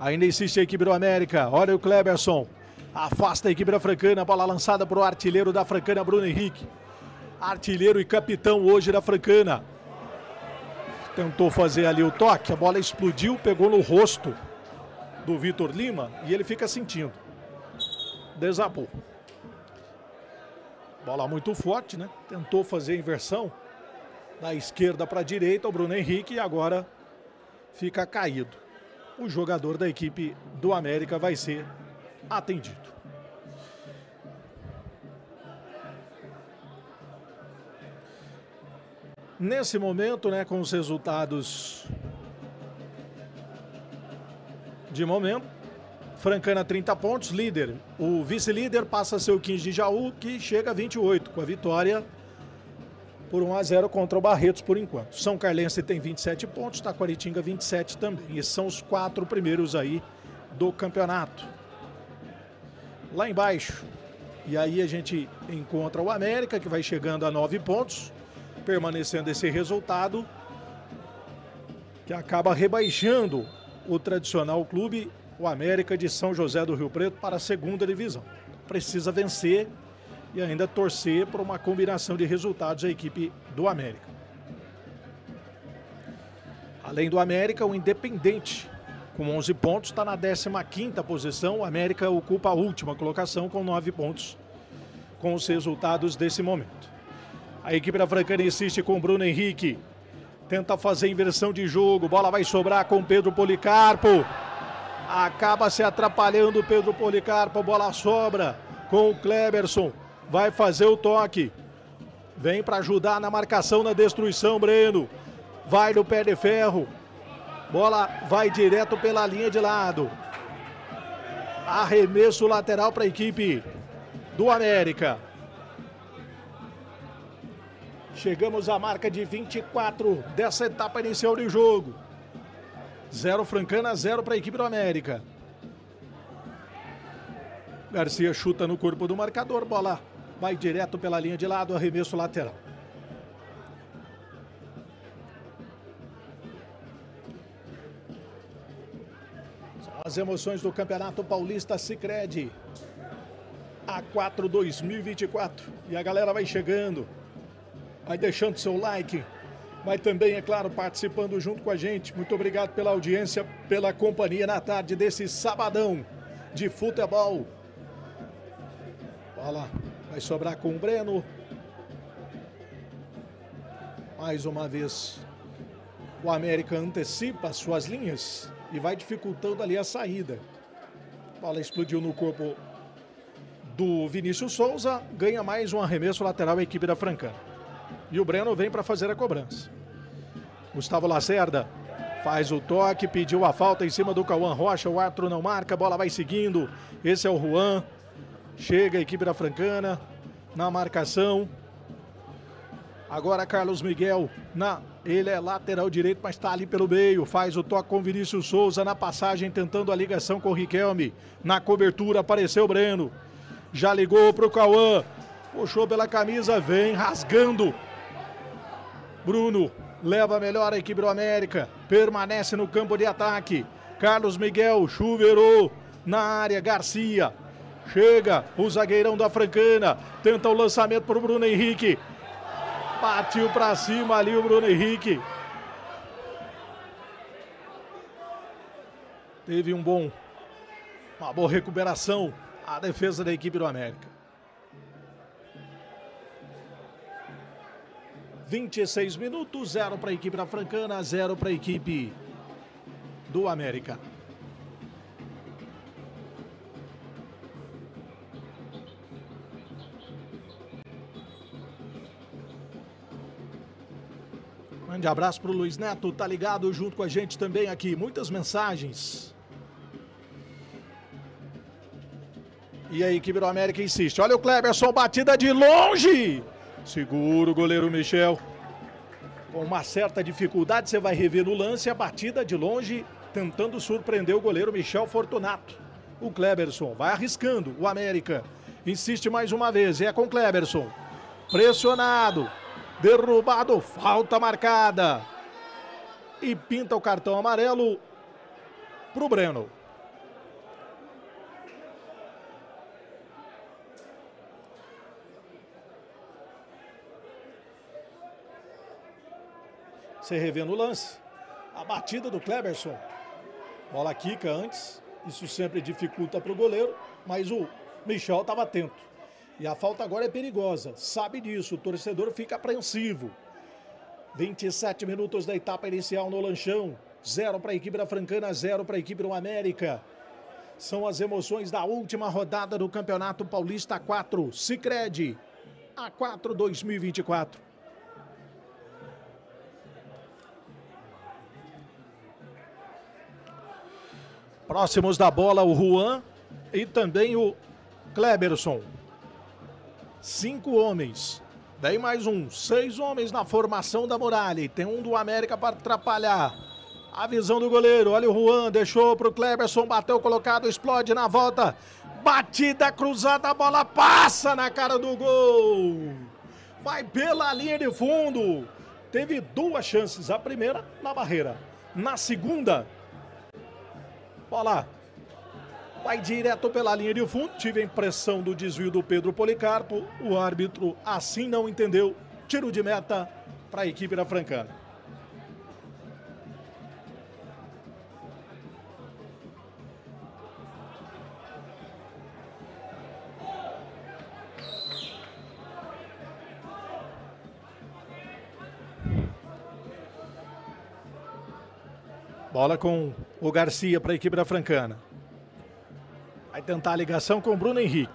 Ainda insiste a equipe do América. Olha o Cleberson. Afasta a equipe da Francana. Bola lançada para o artilheiro da Francana, Bruno Henrique. Artilheiro e capitão hoje da Francana. Tentou fazer ali o toque. A bola explodiu, pegou no rosto do Vitor Lima e ele fica sentindo. Desabou. Bola muito forte, né? Tentou fazer a inversão da esquerda para a direita. O Bruno Henrique e agora fica caído. O jogador da equipe do América vai ser atendido. Nesse momento, né, com os resultados de momento, Francana 30 pontos, líder. O vice-líder passa a ser o 15 de Jaú, que chega a 28, com a vitória por 1 a 0 contra o Barretos por enquanto. São Carlense tem 27 pontos, Taquaritinga 27 também. E são os 4 primeiros aí do campeonato. Lá embaixo. E aí a gente encontra o América, que vai chegando a 9 pontos, permanecendo esse resultado, que acaba rebaixando o tradicional clube, o América de São José do Rio Preto, para a 2ª divisão. Precisa vencer e ainda torcer por uma combinação de resultados a equipe do América. Além do América, o Independente, com 11 pontos, está na 15ª posição. O América ocupa a última colocação com 9 pontos, com os resultados desse momento. A equipe da Francana insiste com o Bruno Henrique. Tenta fazer inversão de jogo. Bola vai sobrar com Pedro Policarpo. Acaba se atrapalhando o Pedro Policarpo. Bola sobra com o Cleberson. Vai fazer o toque. Vem para ajudar na marcação, na destruição, Breno. Vai no pé de ferro. Bola vai direto pela linha de lado. Arremesso lateral para a equipe do América. Chegamos à marca de 24 dessa etapa inicial de jogo. 0 Francana, 0 para a equipe do América. Garcia chuta no corpo do marcador, bola vai direto pela linha de lado, arremesso lateral. São as emoções do Campeonato Paulista Sicredi A4 2024. E a galera vai chegando, vai deixando seu like, vai também, é claro, participando junto com a gente. Muito obrigado pela audiência, pela companhia na tarde desse sabadão de futebol. Bola vai sobrar com o Breno. Mais uma vez, o América antecipa as suas linhas e vai dificultando ali a saída. Bola explodiu no corpo do Vinícius Souza. Ganha mais um arremesso lateral a equipe da Francana. E o Breno vem para fazer a cobrança. Gustavo Lacerda faz o toque, pediu a falta em cima do Cauã Rocha. O árbitro não marca, a bola vai seguindo. Esse é o Juan. Chega a equipe da Francana na marcação. Agora Carlos Miguel, ele é lateral direito, mas está ali pelo meio. Faz o toque com Vinícius Souza na passagem, tentando a ligação com o Riquelme. Na cobertura apareceu o Breno. Já ligou para o Cauã. Puxou pela camisa, vem rasgando. Bruno leva melhor a equipe do América. Permanece no campo de ataque. Carlos Miguel chuveirou na área. Garcia Chega o zagueirão da Francana, tenta o lançamento para o Bruno Henrique. Partiu para cima ali o Bruno Henrique. Teve uma boa recuperação a defesa da equipe do América. 26 minutos, 0 para a equipe da Francana, 0 para a equipe do América. Grande abraço para o Luiz Neto, tá ligado junto com a gente também aqui. Muitas mensagens. E a equipe do América insiste. Olha o Cleberson, batida de longe. Segura o goleiro Michel. Com uma certa dificuldade, você vai rever no lance a batida de longe, tentando surpreender o goleiro Michel Fortunato. O Cleberson vai arriscando, o América insiste mais uma vez, e é com o Cleberson. Pressionado. Derrubado, falta marcada. E pinta o cartão amarelo para o Breno. Você revê no lance. A batida do Cleberson. Bola quica antes. Isso sempre dificulta para o goleiro, mas o Michel estava atento. E a falta agora é perigosa, sabe disso, o torcedor fica apreensivo. 27 minutos da etapa inicial no Lanchão, 0 para a equipe da Francana, 0 para a equipe do América. São as emoções da última rodada do Campeonato Paulista A4, Sicredi, A4 2024. Próximos da bola o Juan e também o Cleberson. 5 homens, daí mais um, 6 homens na formação da muralha e tem um do América para atrapalhar. A visão do goleiro, olha o Juan, deixou para o Cleberson, bateu colocado, explode na volta. Batida cruzada, a bola passa na cara do gol. Vai pela linha de fundo. Teve 2 chances, a primeira na barreira, na segunda. Bola vai direto pela linha de fundo. Tive a impressão do desvio do Pedro Policarpo. O árbitro assim não entendeu. Tiro de meta para a equipe da Francana. Bola com o Garcia para a equipe da Francana. Vai tentar a ligação com o Bruno Henrique.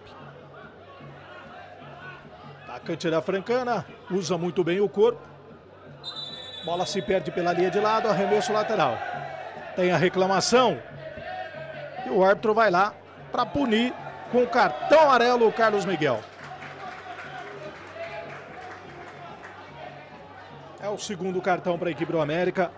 Atacante da Francana, usa muito bem o corpo. Bola se perde pela linha de lado, arremesso lateral. Tem a reclamação. E o árbitro vai lá para punir com o cartão amarelo o Carlos Miguel. É o segundo cartão para a equipe do América.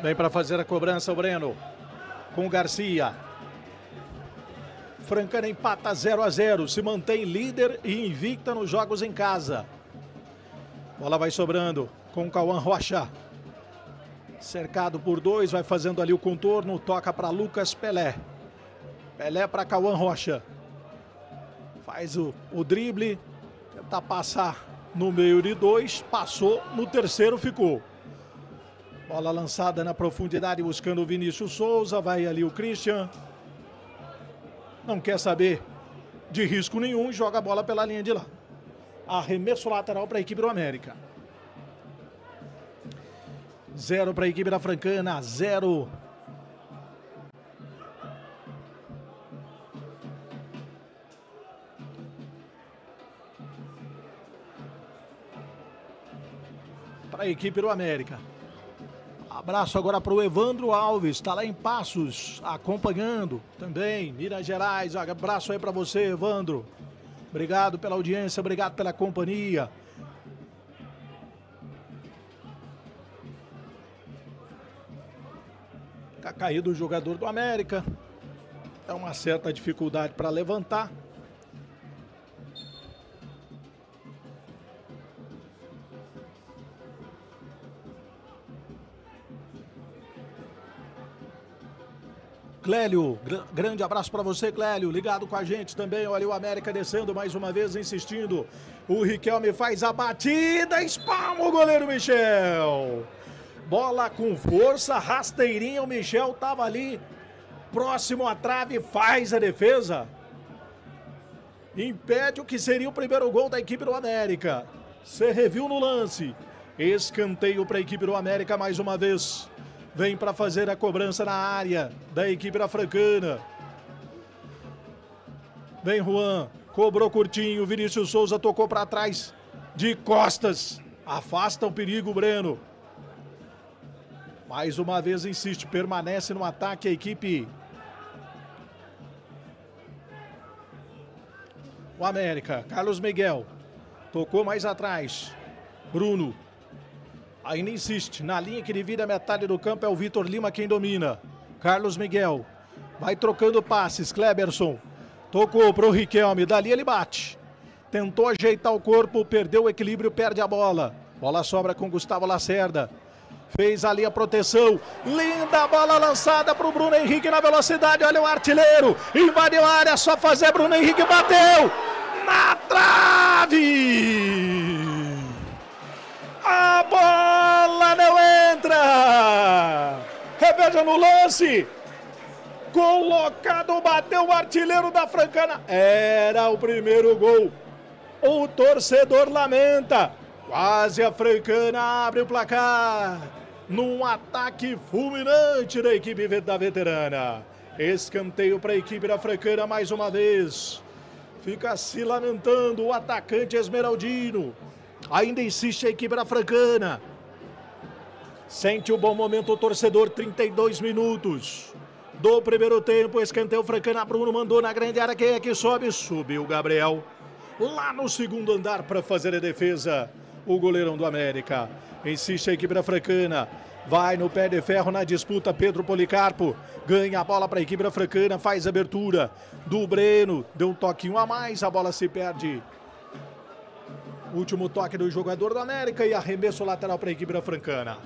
Vem para fazer a cobrança o Breno, com o Garcia. Francana empata 0 a 0, se mantém líder e invicta nos jogos em casa. Bola vai sobrando com o Cauã Rocha. Cercado por 2, vai fazendo ali o contorno, toca para Lucas Pelé. Pelé para Cauã Rocha. Faz o drible, tenta passar no meio de 2, passou, no terceiro ficou. Bola lançada na profundidade, buscando o Vinícius Souza. Vai ali o Christian. Não quer saber de risco nenhum. Joga a bola pela linha de lá. Arremesso lateral para a equipe do América. 0 para a equipe da Francana. 0. Para a equipe do América. Abraço agora para o Evandro Alves, está lá em Passos, acompanhando também, Minas Gerais. Abraço aí para você, Evandro. Obrigado pela audiência, obrigado pela companhia. Está caído o jogador do América. Dá uma certa dificuldade para levantar. Clélio, grande abraço para você, Clélio, ligado com a gente também. Olha o América descendo mais uma vez, insistindo. O Riquelme faz a batida, espalma o goleiro Michel. Bola com força, rasteirinha, o Michel tava ali próximo à trave, faz a defesa. Impede o que seria o primeiro gol da equipe do América. Você reviu no lance. Escanteio para a equipe do América mais uma vez. Vem para fazer a cobrança na área da equipe da Francana. Vem Juan, cobrou curtinho, Vinícius Souza tocou para trás de costas. Afasta o perigo, Breno. Mais uma vez insiste, permanece no ataque a equipe. O América, Carlos Miguel, tocou mais atrás, Bruno. Ainda insiste, na linha que divide a metade do campo é o Vitor Lima quem domina. Carlos Miguel vai trocando passes, Kleberson tocou pro Riquelme, dali ele bate. Tentou ajeitar o corpo, perdeu o equilíbrio, perde a bola. Bola sobra com Gustavo Lacerda. Fez ali a proteção, linda bola lançada pro Bruno Henrique na velocidade, olha o artilheiro, invadiu a área, só fazer, Bruno Henrique bateu na trave! A bola não entra! Reveja no lance! Colocado, bateu o artilheiro da Francana. Era o primeiro gol. O torcedor lamenta. Quase a Francana abre o placar. Num ataque fulminante da equipe da veterana. Escanteio para a equipe da Francana mais uma vez. Fica se lamentando o atacante esmeraldino. Ainda insiste a equipe da Francana. Sente o bom momento o torcedor, 32 minutos do primeiro tempo. Escanteio Francana, Bruno mandou na grande área, quem é que sobe? Subiu o Gabriel. Lá no segundo andar para fazer a defesa, o goleirão do América. Insiste a equipe da Francana. Vai no pé de ferro na disputa, Pedro Policarpo ganha a bola para a equipe da Francana, faz a abertura do Breno. Deu um toquinho a mais, a bola se perde. Último toque do jogador do América e arremesso lateral para a equipe da Francana.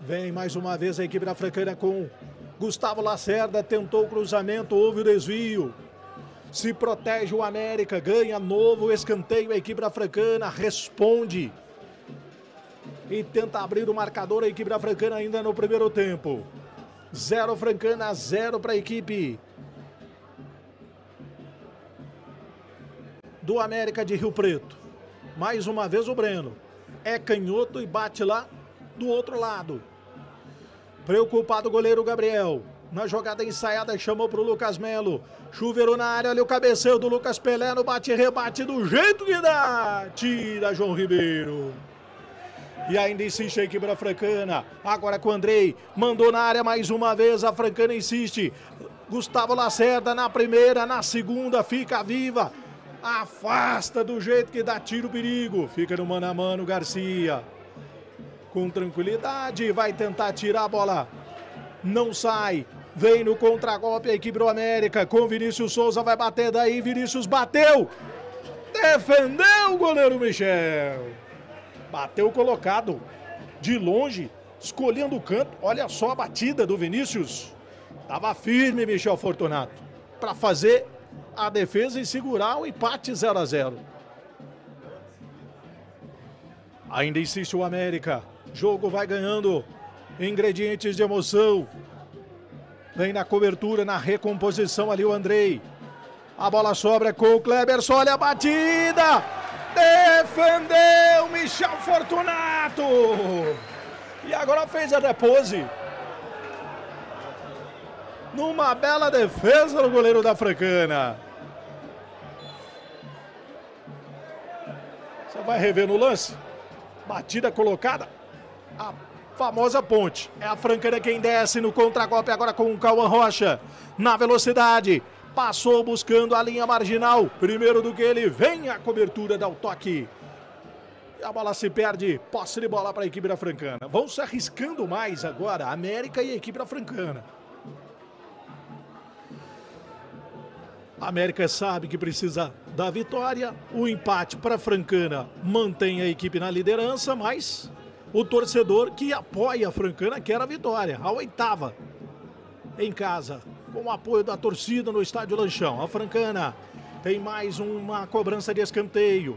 Vem mais uma vez a equipe da Francana com Gustavo Lacerda. Tentou o cruzamento, houve o desvio. Se protege o América, ganha novo escanteio. A equipe da Francana responde. E tenta abrir o marcador a equipe da Francana ainda no primeiro tempo. 0 Francana, 0 para a equipe do América de Rio Preto. Mais uma vez o Breno. É canhoto e bate lá do outro lado. Preocupado o goleiro Gabriel. Na jogada ensaiada chamou para o Lucas Melo. Chuveiro na área, olha o cabeceio do Lucas Pelé no bate-rebate do jeito que dá. Tira João Ribeiro. E ainda insiste a equipe da Francana. Agora com o Andrei. Mandou na área mais uma vez. A Francana insiste. Gustavo Lacerda na primeira, na segunda. Fica viva. Afasta do jeito que dá, tiro perigo. Fica no mano a mano, Garcia. Com tranquilidade. Vai tentar tirar a bola. Não sai. Vem no contragolpe a equipe do América. Com Vinícius Souza vai bater daí. Vinícius bateu. Defendeu o goleiro Michel. Bateu colocado de longe, escolhendo o canto. Olha só a batida do Vinícius. Tava firme Michel Fortunato para fazer a defesa e segurar o empate 0 a 0. Ainda insiste o América. Jogo vai ganhando ingredientes de emoção. Vem na cobertura, na recomposição ali o Andrei. A bola sobra com o Kleberson. Olha a batida! Defendeu Michel Fortunato. E agora fez a depose. Numa bela defesa do goleiro da Francana. Você vai rever no lance. Batida colocada. A famosa ponte. É a Francana quem desce no contragolpe agora com o Cauã Rocha. Na velocidade. Passou buscando a linha marginal. Primeiro do que ele vem a cobertura, dá o toque. E a bola se perde. Posse de bola para a equipe da Francana. Vão se arriscando mais agora. América e a equipe da Francana. A América sabe que precisa da vitória. O empate para Francana mantém a equipe na liderança, mas o torcedor que apoia a Francana quer a vitória. A oitava em casa, com o apoio da torcida no Estádio Lanchão. A Francana tem mais uma cobrança de escanteio.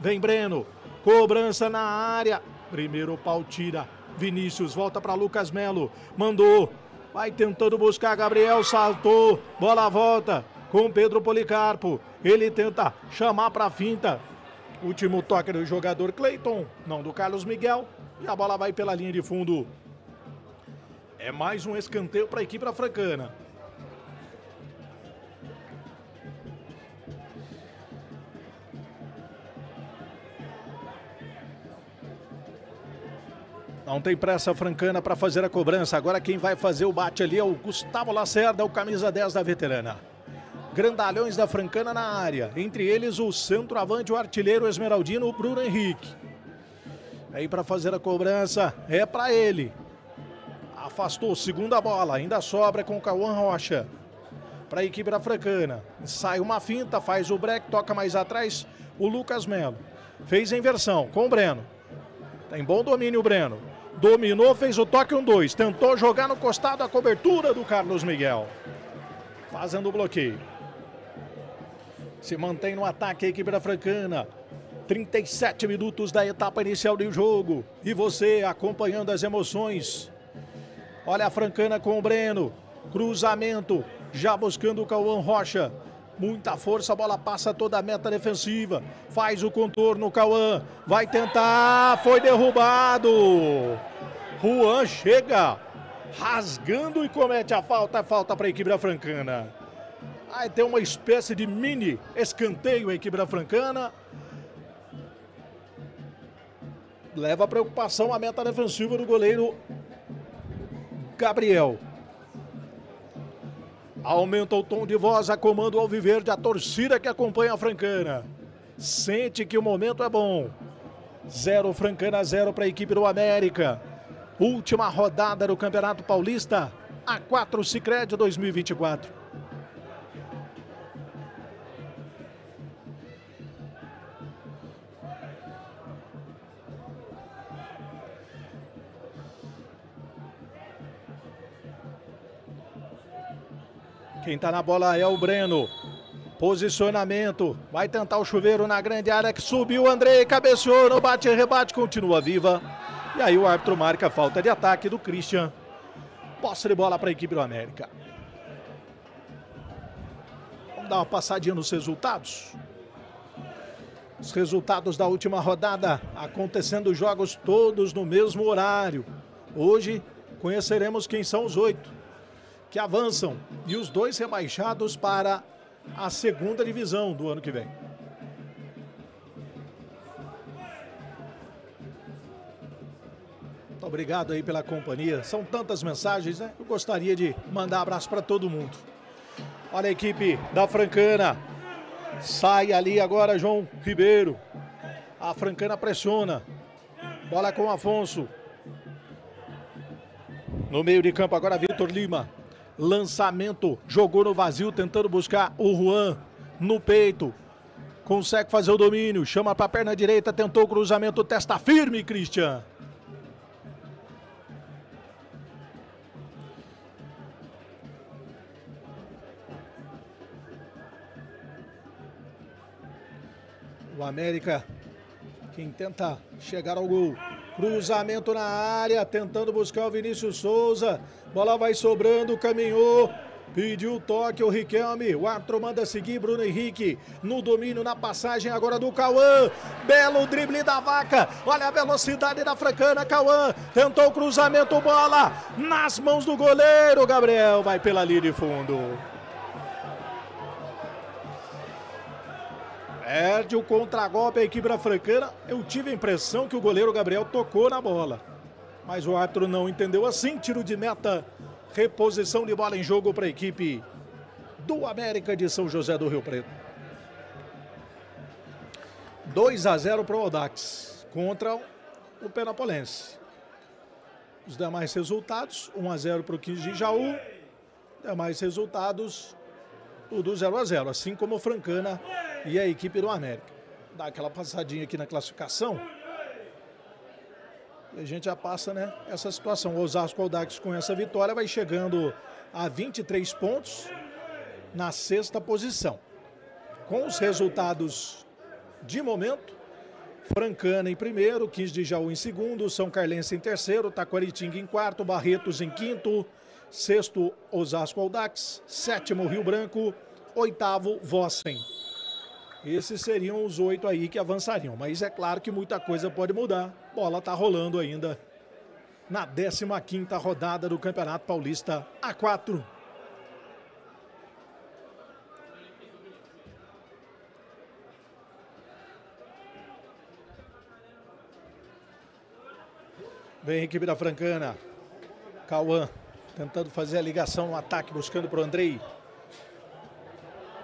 Vem Breno, cobrança na área. Primeiro pau tira Vinícius, volta para Lucas Melo. Mandou, vai tentando buscar Gabriel, saltou, bola volta com Pedro Policarpo. Ele tenta chamar para a finta. Último toque do jogador Cleiton, não do Carlos Miguel. E a bola vai pela linha de fundo. É mais um escanteio para a equipe da Francana. Não tem pressa a Francana para fazer a cobrança. Agora quem vai fazer o bate ali é o Gustavo Lacerda, o camisa 10 da veterana. Grandalhões da Francana na área. Entre eles o centroavante, o artilheiro esmeraldino, o Bruno Henrique. Aí para fazer a cobrança é para ele. Afastou, segunda bola. Ainda sobra com o Cauã Rocha. Para a equipe da Francana. Sai uma finta, faz o break, toca mais atrás o Lucas Melo. Fez a inversão com o Breno. Tem bom domínio o Breno. Dominou, fez o toque, 1-2. Tentou jogar no costado, a cobertura do Carlos Miguel. Fazendo o bloqueio. Se mantém no ataque a equipe da Francana. 37 minutos da etapa inicial do jogo. E você acompanhando as emoções. Olha a Francana com o Breno. Cruzamento, já buscando o Cauã Rocha. Muita força, a bola passa toda a meta defensiva. Faz o contorno, Cauã. Vai tentar, foi derrubado. Juan chega rasgando e comete a falta. Falta para a equipe da Francana. Aí tem uma espécie de mini escanteio a equipe da Francana. Leva a preocupação a meta defensiva do goleiro Gabriel. Aumenta o tom de voz, a comando alviverde, a torcida que acompanha a Francana. Sente que o momento é bom. 0 Francana, 0 para a equipe do América. Última rodada do Campeonato Paulista, A4 Sicredi 2024. Quem tá na bola é o Breno. Posicionamento. Vai tentar o chuveiro na grande área que subiu. Andrei cabeceou no bate-rebate. Continua viva. E aí o árbitro marca a falta de ataque do Christian. Posse de bola para a equipe do América. Vamos dar uma passadinha nos resultados. Os resultados da última rodada. Acontecendo os jogos todos no mesmo horário. Hoje conheceremos quem são os 8. Que avançam e os 2 rebaixados para a segunda divisão do ano que vem. Muito obrigado aí pela companhia. São tantas mensagens, né? Eu gostaria de mandar abraço para todo mundo. Olha a equipe da Francana. Sai ali agora João Ribeiro. A Francana pressiona. Bola com o Afonso. No meio de campo agora Vitor Lima. Lançamento, jogou no vazio, tentando buscar o Juan no peito. Consegue fazer o domínio, chama para a perna direita, tentou o cruzamento, testa firme, Christian. O América, quem tenta chegar ao gol. Cruzamento na área, tentando buscar o Vinícius Souza. Bola vai sobrando, caminhou, pediu o toque o Riquelme. O árbitro manda seguir Bruno Henrique no domínio, na passagem agora do Cauã. Belo drible da vaca, olha a velocidade da Francana. Cauã tentou o cruzamento, bola nas mãos do goleiro. Gabriel vai pela linha de fundo. Perde o contragolpe a equipe da Francana. Eu tive a impressão que o goleiro Gabriel tocou na bola. Mas o árbitro não entendeu assim. Tiro de meta, reposição de bola em jogo para a equipe do América de São José do Rio Preto. 2-0 para o Audax contra o Penapolense. Os demais resultados, 1-0 para o 15 de Jaú. Demais resultados, o do 0-0. Assim como o Francana e a equipe do América. Dá aquela passadinha aqui na classificação. E a gente já passa, né, essa situação. O Osasco Aldax, com essa vitória, vai chegando a 23 pontos na sexta posição. Com os resultados de momento, Francana em primeiro, 15 de Jaú em segundo, São Carlense em terceiro, Taquaritinga em quarto, Barretos em quinto, sexto Osasco Aldax, sétimo Rio Branco, oitavo Vossen. Esses seriam os 8 aí que avançariam, mas é claro que muita coisa pode mudar. Bola tá rolando ainda na 15ª rodada do Campeonato Paulista A4. Vem a equipe da Francana. Cauã tentando fazer a ligação no ataque, buscando para o Andrei.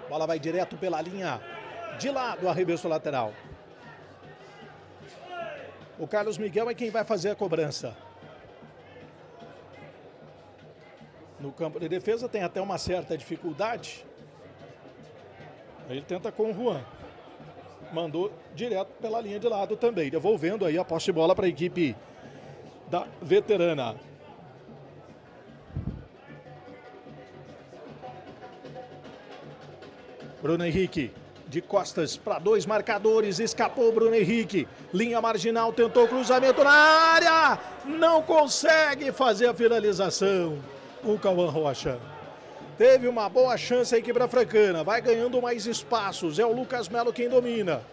Bola vai direto pela linha de lado, arremesso lateral. O Carlos Miguel é quem vai fazer a cobrança. No campo de defesa tem até uma certa dificuldade. Aí ele tenta com o Juan. Mandou direto pela linha de lado também, devolvendo aí a posse de bola para a equipe da veterana. Bruno Henrique de costas para 2 marcadores, escapou Bruno Henrique, linha marginal, tentou cruzamento na área, não consegue fazer a finalização. O Cauã Rocha teve uma boa chance aqui para a Francana, vai ganhando mais espaços, é o Lucas Melo quem domina.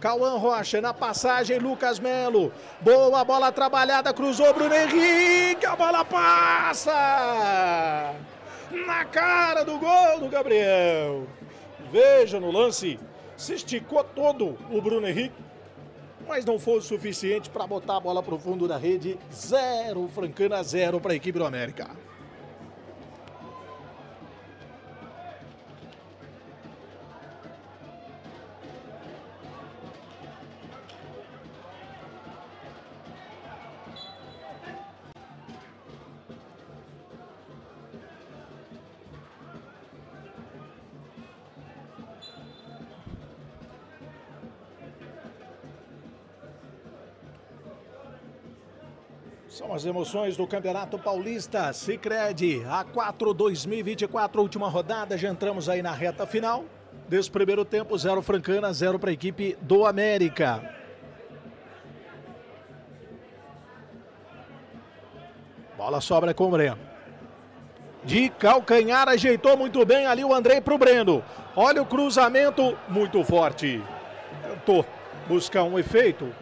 Cauã Rocha na passagem, Lucas Melo, boa bola trabalhada, cruzou Bruno Henrique, a bola passa na cara do gol do Gabriel. Veja no lance, se esticou todo o Bruno Henrique, mas não foi o suficiente para botar a bola para o fundo da rede. 0 Francana, 0 para a equipe do América. São as emoções do Campeonato Paulista, Sicredi, A4 2024, última rodada, já entramos aí na reta final. Desse primeiro tempo, 0 Francana, 0 para a equipe do América. Bola sobra com o Breno. De calcanhar, ajeitou muito bem ali o Andrei para o Breno. Olha o cruzamento, muito forte. Tentou buscar um efeito.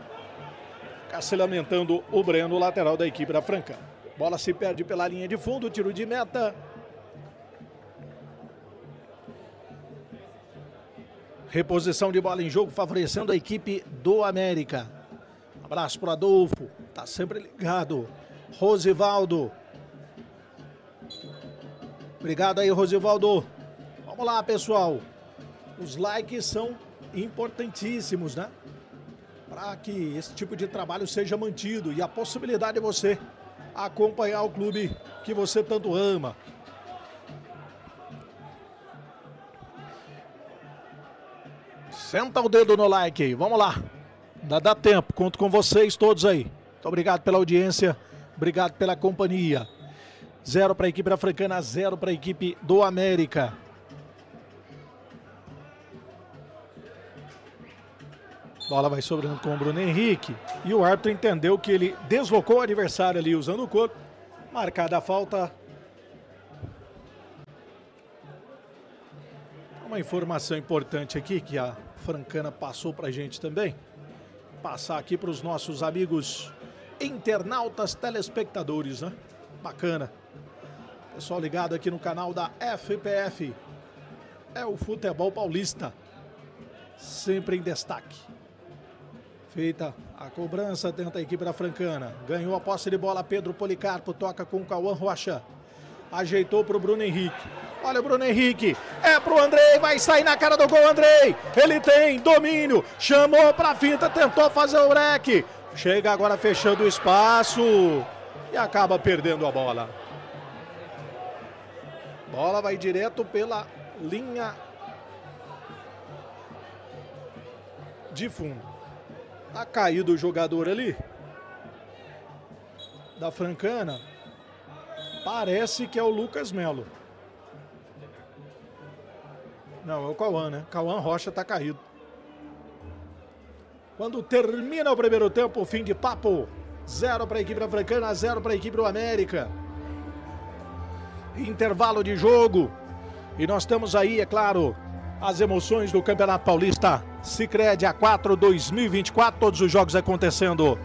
Se lamentando o Breno, lateral da equipe da Francana. Bola se perde pela linha de fundo, tiro de meta. Reposição de bola em jogo, favorecendo a equipe do América. Abraço para o Adolfo, tá sempre ligado. Rosivaldo. Obrigado aí, Rosivaldo. Vamos lá, pessoal. Os likes são importantíssimos, né? Para que esse tipo de trabalho seja mantido e a possibilidade de você acompanhar o clube que você tanto ama. Senta o dedo no like aí, vamos lá. Ainda dá tempo, conto com vocês todos aí. Muito obrigado pela audiência, obrigado pela companhia. 0 para a equipe da Francana, 0 para a equipe do América. Bola vai sobrando com o Bruno Henrique e o árbitro entendeu que ele deslocou o adversário ali usando o corpo. Marcada a falta. Uma informação importante aqui que a Francana passou pra gente também. Passar aqui para os nossos amigos internautas, telespectadores, né? Bacana. Pessoal ligado aqui no canal da FPF. É o futebol paulista. Sempre em destaque. Feita a cobrança, tenta a equipe da Francana. Ganhou a posse de bola, Pedro Policarpo, toca com o Cauã Rocha. Ajeitou para o Bruno Henrique. Olha o Bruno Henrique, é para o Andrei, vai sair na cara do gol, Andrei. Ele tem domínio, chamou para a finta, tentou fazer o break. Chega agora fechando o espaço e acaba perdendo a bola. Bola vai direto pela linha de fundo. Tá caído o jogador ali da Francana. Parece que é o Lucas Melo. Não, é o Cauã, né? Cauã Rocha tá caído. Quando termina o primeiro tempo, fim de papo. 0 para a equipe da Francana, 0 para a equipe do América. Intervalo de jogo. E nós temos aí, é claro, as emoções do Campeonato Paulista. Sicredi A4 2024, todos os jogos acontecendo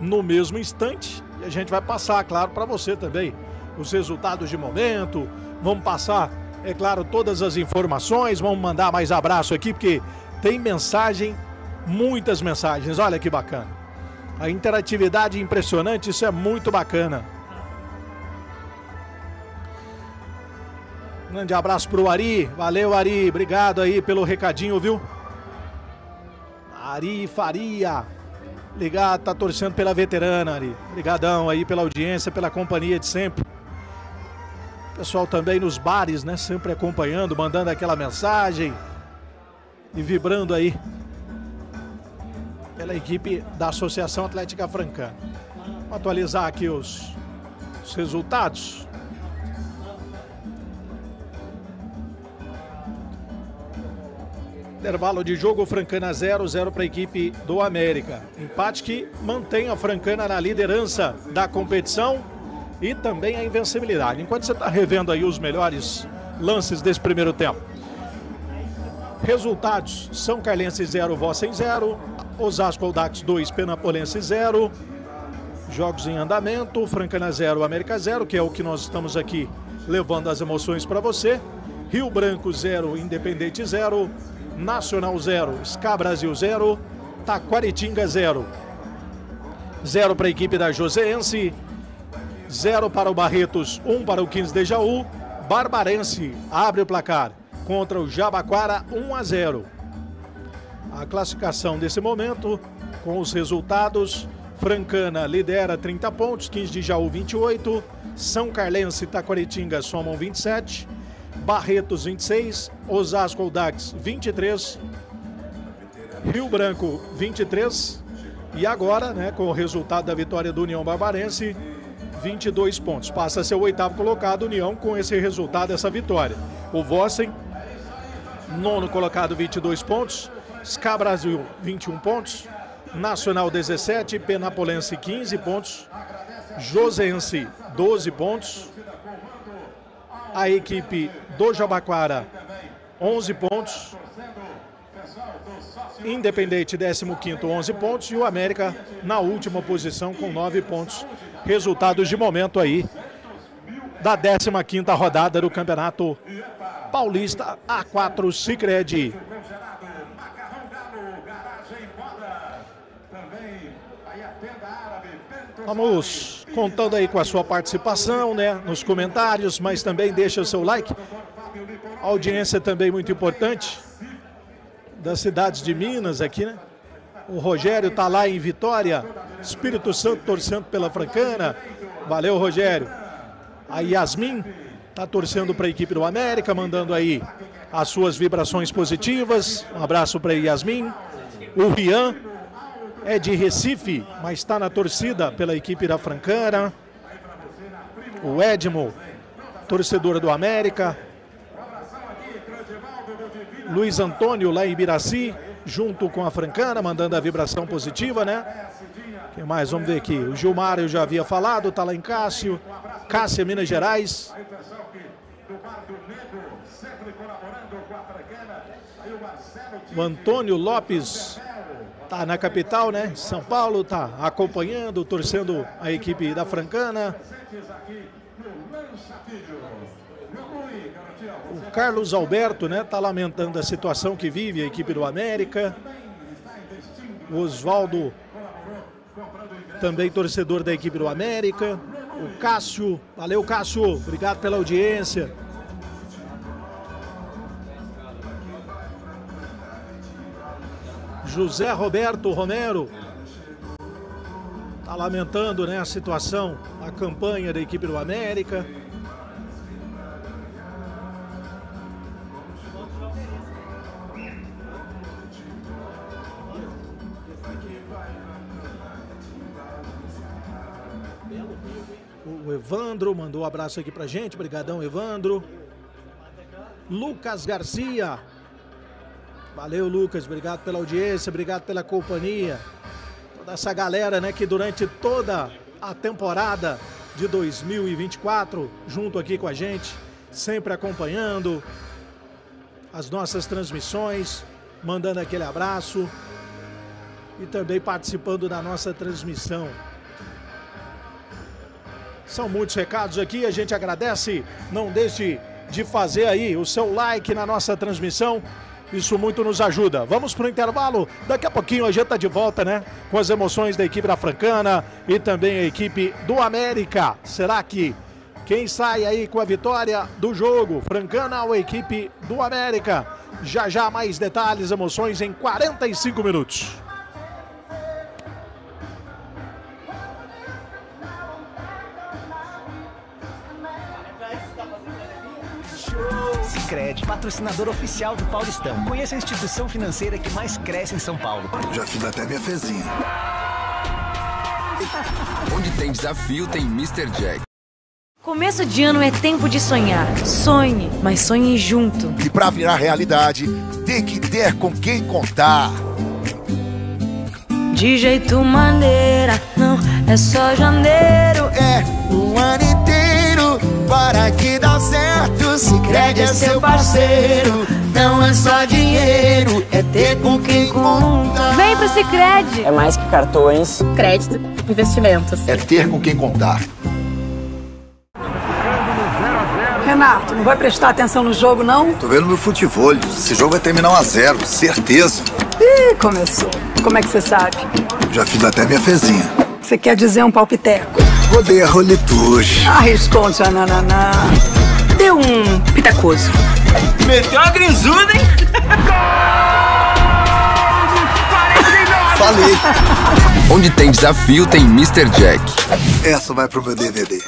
no mesmo instante. E a gente vai passar, claro, para você também os resultados de momento. Vamos passar, é claro, todas as informações. Vamos mandar mais abraço aqui, porque tem mensagem, muitas mensagens. Olha que bacana. A interatividade impressionante, isso é muito bacana. Um grande abraço pro Ari. Valeu, Ari. Obrigado aí pelo recadinho, viu? Ari Faria. Ligado, tá torcendo pela veterana, Ari. Obrigadão aí pela audiência, pela companhia de sempre. O pessoal também nos bares, né? Sempre acompanhando, mandando aquela mensagem e vibrando aí pela equipe da Associação Atlética Francana. Vamos atualizar aqui os resultados. Intervalo de jogo, Francana 0, 0 para a equipe do América. Empate que mantém a Francana na liderança da competição e também a invencibilidade. Enquanto você está revendo aí os melhores lances desse primeiro tempo. Resultados: São Carlense 0, Vossen 0, Osasco Audax 2, Penapolense 0. Jogos em andamento, Francana 0, América 0, que é o que nós estamos aqui levando as emoções para você. Rio Branco 0, Independente 0, Nacional 0, SCA Brasil 0, Taquaritinga 0. 0 para a equipe da Joseense, 0 para o Barretos, 1 para o 15 de Jaú. Barbarense abre o placar contra o Jabaquara 1 a 0. A classificação desse momento, com os resultados: Francana lidera 30 pontos, 15 de Jaú 28, São Carlense e Taquaritinga somam 27, Barretos 26, Osasco Audax 23, Rio Branco 23 e agora, né, com o resultado da vitória do União Barbarense, 22 pontos. Passa a ser o 8º colocado, União, com esse resultado, essa vitória. O Vossen, 9º colocado, 22 pontos. SCA Brasil, 21 pontos. Nacional, 17. Penapolense, 15 pontos. Joseense, 12 pontos. A equipe do Jabaquara, 11 pontos. Independente, 15º, 11 pontos. E o América na última posição com 9 pontos. Resultados de momento aí da 15ª rodada do Campeonato Paulista A4 Sicredi. Vamos contando aí com a sua participação, né, nos comentários, mas também deixa o seu like. A audiência também muito importante das cidades de Minas aqui, né? O Rogério tá lá em Vitória, Espírito Santo, torcendo pela Francana. Valeu, Rogério. A Yasmin tá torcendo para a equipe do América, mandando aí as suas vibrações positivas. Um abraço para Yasmin. O Rian é de Recife, mas está na torcida pela equipe da Francana. O Edmo, torcedor do América. Luiz Antônio, lá em Biraci, junto com a Francana, mandando a vibração positiva, né? Quem mais? Vamos ver aqui. O Gilmar, eu já havia falado, está lá em Cássio. Cássia, Minas Gerais. O Antônio Lopes tá na capital, né? São Paulo, tá acompanhando, torcendo a equipe da Francana. O Carlos Alberto, né? Tá lamentando a situação que vive a equipe do América. O Oswaldo, também torcedor da equipe do América. O Cássio, valeu, Cássio, obrigado pela audiência. José Roberto Romero está lamentando, né, a situação, a campanha da equipe do América. O Evandro mandou um abraço aqui pra gente. Obrigadão, Evandro. Lucas Garcia. Valeu, Lucas. Obrigado pela audiência, obrigado pela companhia. Toda essa galera, né, que durante toda a temporada de 2024, junto aqui com a gente, sempre acompanhando as nossas transmissões, mandando aquele abraço e também participando da nossa transmissão. São muitos recados aqui, a gente agradece. Não deixe de fazer aí o seu like na nossa transmissão, isso muito nos ajuda. Vamos para o intervalo, daqui a pouquinho a gente está de volta, né? Com as emoções da equipe da Francana e também a equipe do América. Será que quem sai aí com a vitória do jogo? Francana ou a equipe do América? Já já mais detalhes, emoções em 45 minutos. Sicredi, patrocinador oficial do Paulistão. Conheça a instituição financeira que mais cresce em São Paulo. Já fiz até minha fezinha. Onde tem desafio, tem Mr. Jack. Começo de ano é tempo de sonhar. Sonhe, mas sonhe junto. E pra virar realidade, tem que ter com quem contar. De jeito maneira, não é só janeiro. É o ano inteiro para que dá certo. Sicredi é seu parceiro, não é só dinheiro, é ter com quem contar. Vem pro Sicredi. É mais que cartões, crédito, investimentos. É ter com quem contar. Renato, não vai prestar atenção no jogo, não? Tô vendo meu futebol. Esse jogo vai terminar 1 a 0, certeza. Ih, começou. Como é que você sabe? Já fiz até minha fezinha. Você quer dizer um palpiteco? Rodei a roletuja. Arriscou-se a nananá. Deu um pitacoso. Meteu a grinzuda, hein? Falei. Onde tem desafio, tem Mr. Jack. Essa vai pro meu DVD.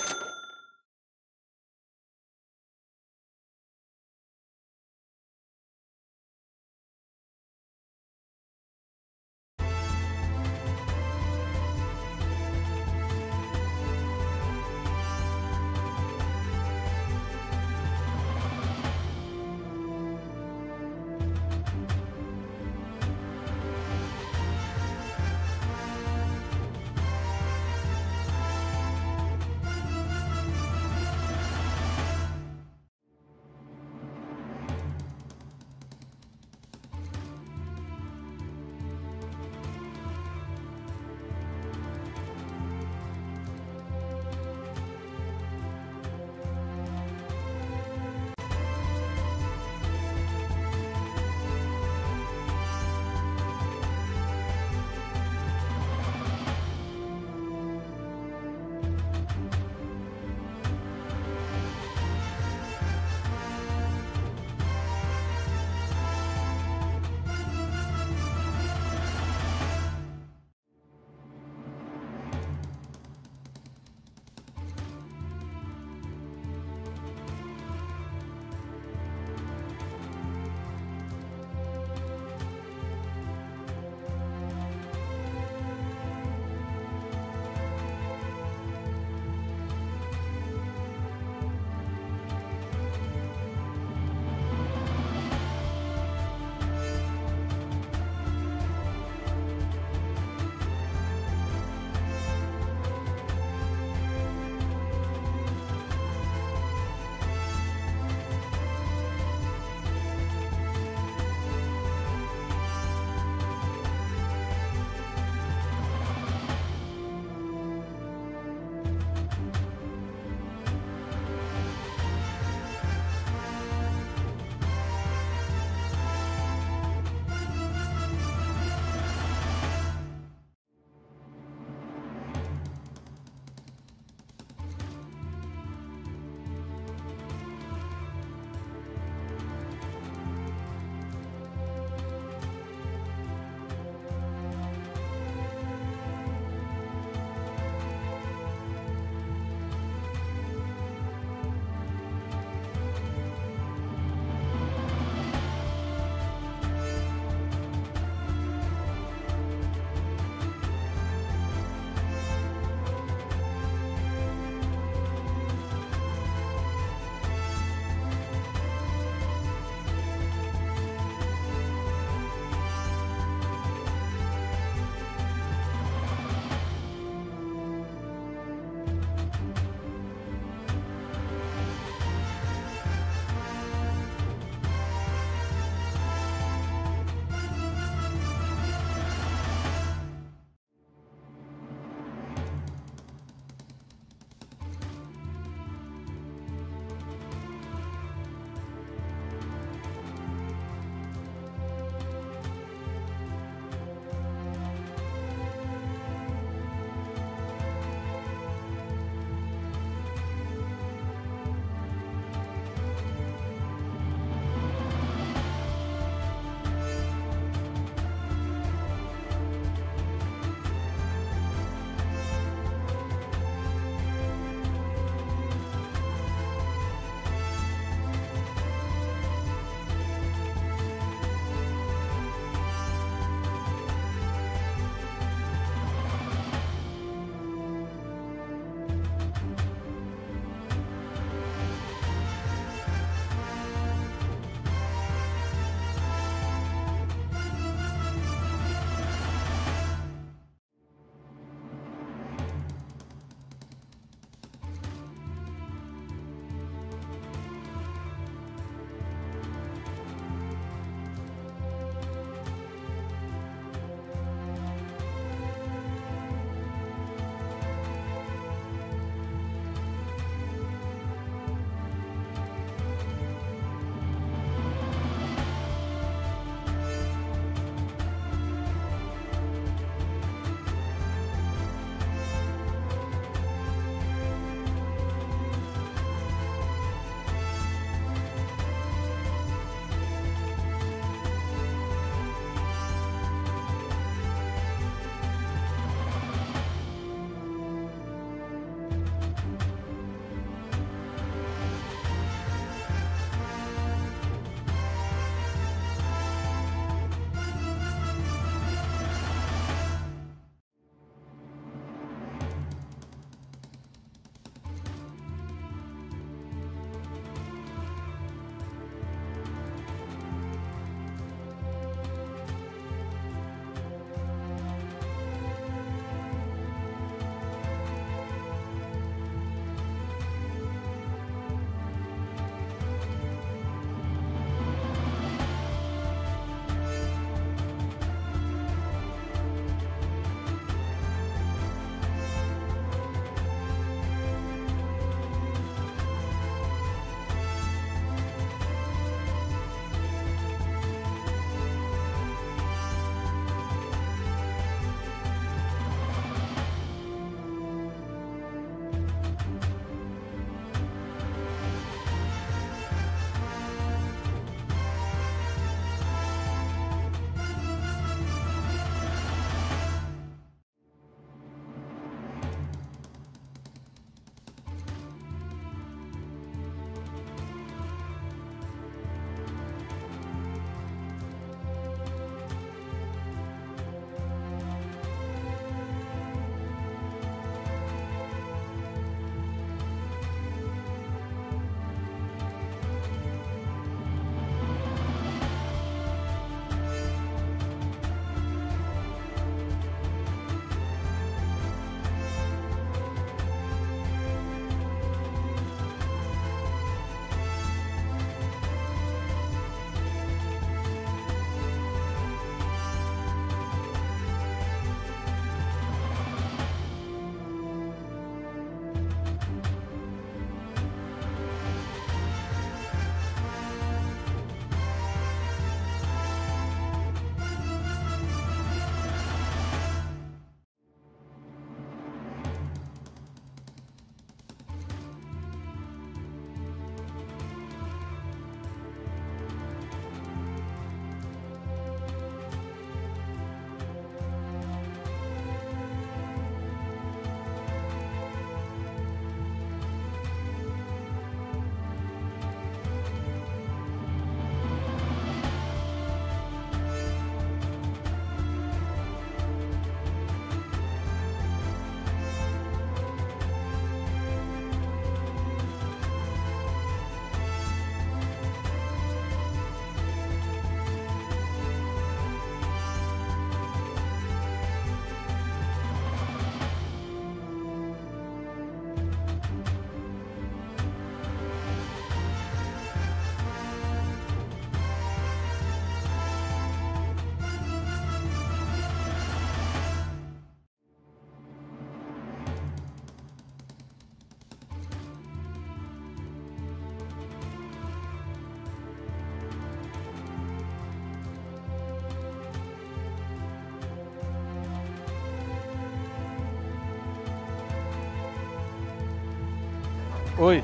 Oi.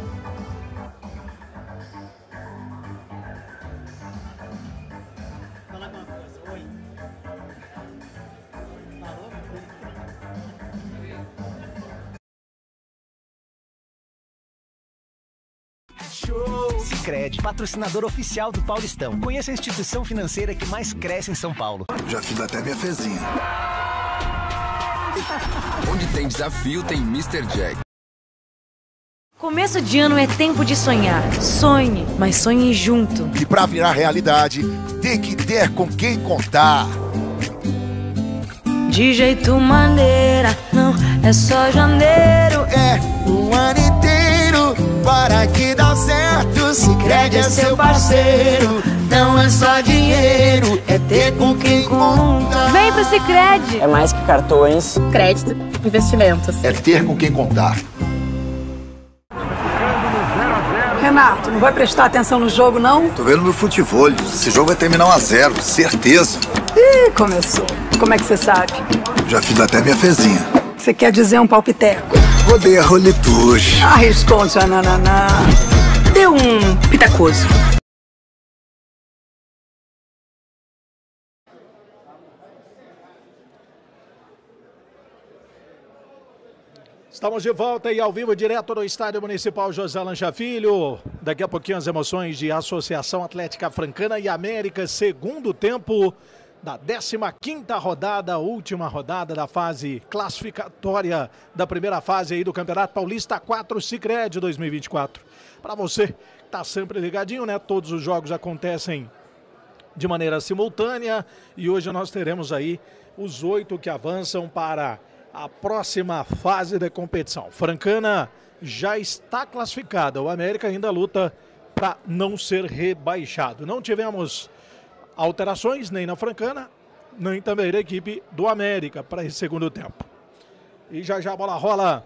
Fala alguma coisa. Oi. Falou? Sicredi, patrocinador oficial do Paulistão. Conheça a instituição financeira que mais cresce em São Paulo. Já fiz até minha fezinha. Onde tem desafio, tem Mr. Jack. Começo de ano é tempo de sonhar. Sonhe, mas sonhe junto. E para virar realidade, tem que ter com quem contar. De jeito maneira, não é só janeiro. É o ano inteiro, para que dá certo. Sicredi é seu parceiro, não é só dinheiro, é ter com quem contar. Vem pro Sicredi. É mais que cartões, crédito, investimentos. É ter com quem contar. Renato, não vai prestar atenção no jogo, não? Tô vendo no futebol. Esse jogo vai terminar 1 a 0, certeza. Ih, começou. Como é que você sabe? Já fiz até minha fezinha. Você quer dizer um palpiteco? Rodei a roletuche. Arriscou a nananá. Deu um pitacoso. Estamos de volta e ao vivo direto no Estádio Municipal José Lancha Filho. Daqui a pouquinho as emoções de Associação Atlética Francana e América, segundo tempo da 15ª rodada, última rodada da fase classificatória da primeira fase aí do Campeonato Paulista 4 Sicredi 2024. Para você que está sempre ligadinho, né? Todos os jogos acontecem de maneira simultânea e hoje nós teremos aí os 8 que avançam para a próxima fase da competição. Francana já está classificada. O América ainda luta para não ser rebaixado. Não tivemos alterações nem na Francana, nem também na equipe do América para esse segundo tempo. E já já a bola rola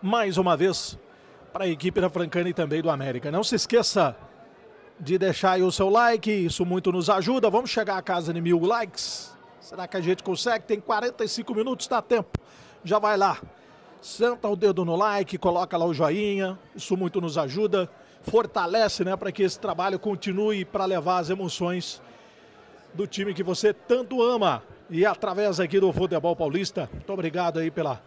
mais uma vez para a equipe da Francana e também do América. Não se esqueça de deixar aí o seu like, isso muito nos ajuda. Vamos chegar à casa de 1000 likes. Será que a gente consegue? Tem 45 minutos, dá tempo. Já vai lá. Senta o dedo no like, coloca lá o joinha. Isso muito nos ajuda. Fortalece, né, para que esse trabalho continue para levar as emoções do time que você tanto ama. E através aqui do Futebol Paulista. Muito obrigado aí pela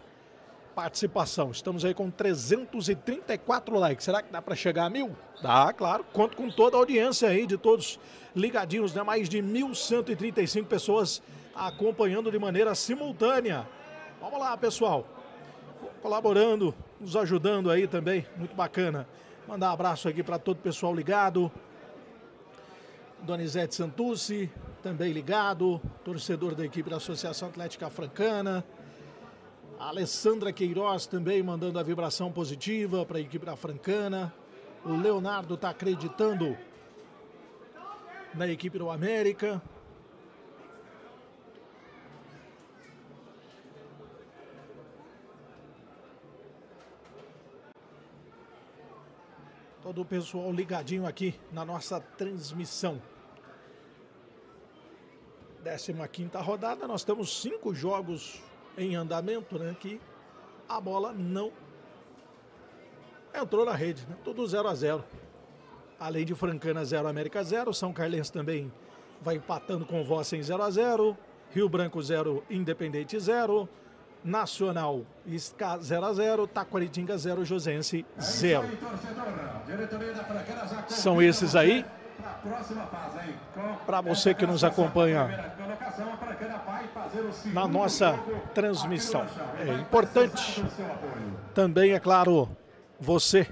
participação. Estamos aí com 334 likes. Será que dá para chegar a 1000? Dá, claro. Conto com toda a audiência aí de todos ligadinhos, né? Mais de 1.135 pessoas acompanhando de maneira simultânea. Vamos lá, pessoal. Colaborando, nos ajudando aí também. Muito bacana. Mandar um abraço aqui para todo o pessoal ligado. Donizete Santucci, também ligado. Torcedor da equipe da Associação Atlética Francana. A Alessandra Queiroz também mandando a vibração positiva para a equipe da Francana. O Leonardo está acreditando na equipe do América. Todo o pessoal ligadinho aqui na nossa transmissão. 15ª rodada, nós temos 5 jogos em andamento, né? Que a bola não entrou na rede, né? Tudo 0 a 0. Além de Francana 0, América 0. São Carlense também vai empatando com o Vossa em 0 a 0. Rio Branco 0, Independente 0. Nacional 0 a 0, Taquaritinga 0, Josense 0. São esses aí. Para você que nos acompanha na nossa transmissão, é importante também, é claro, você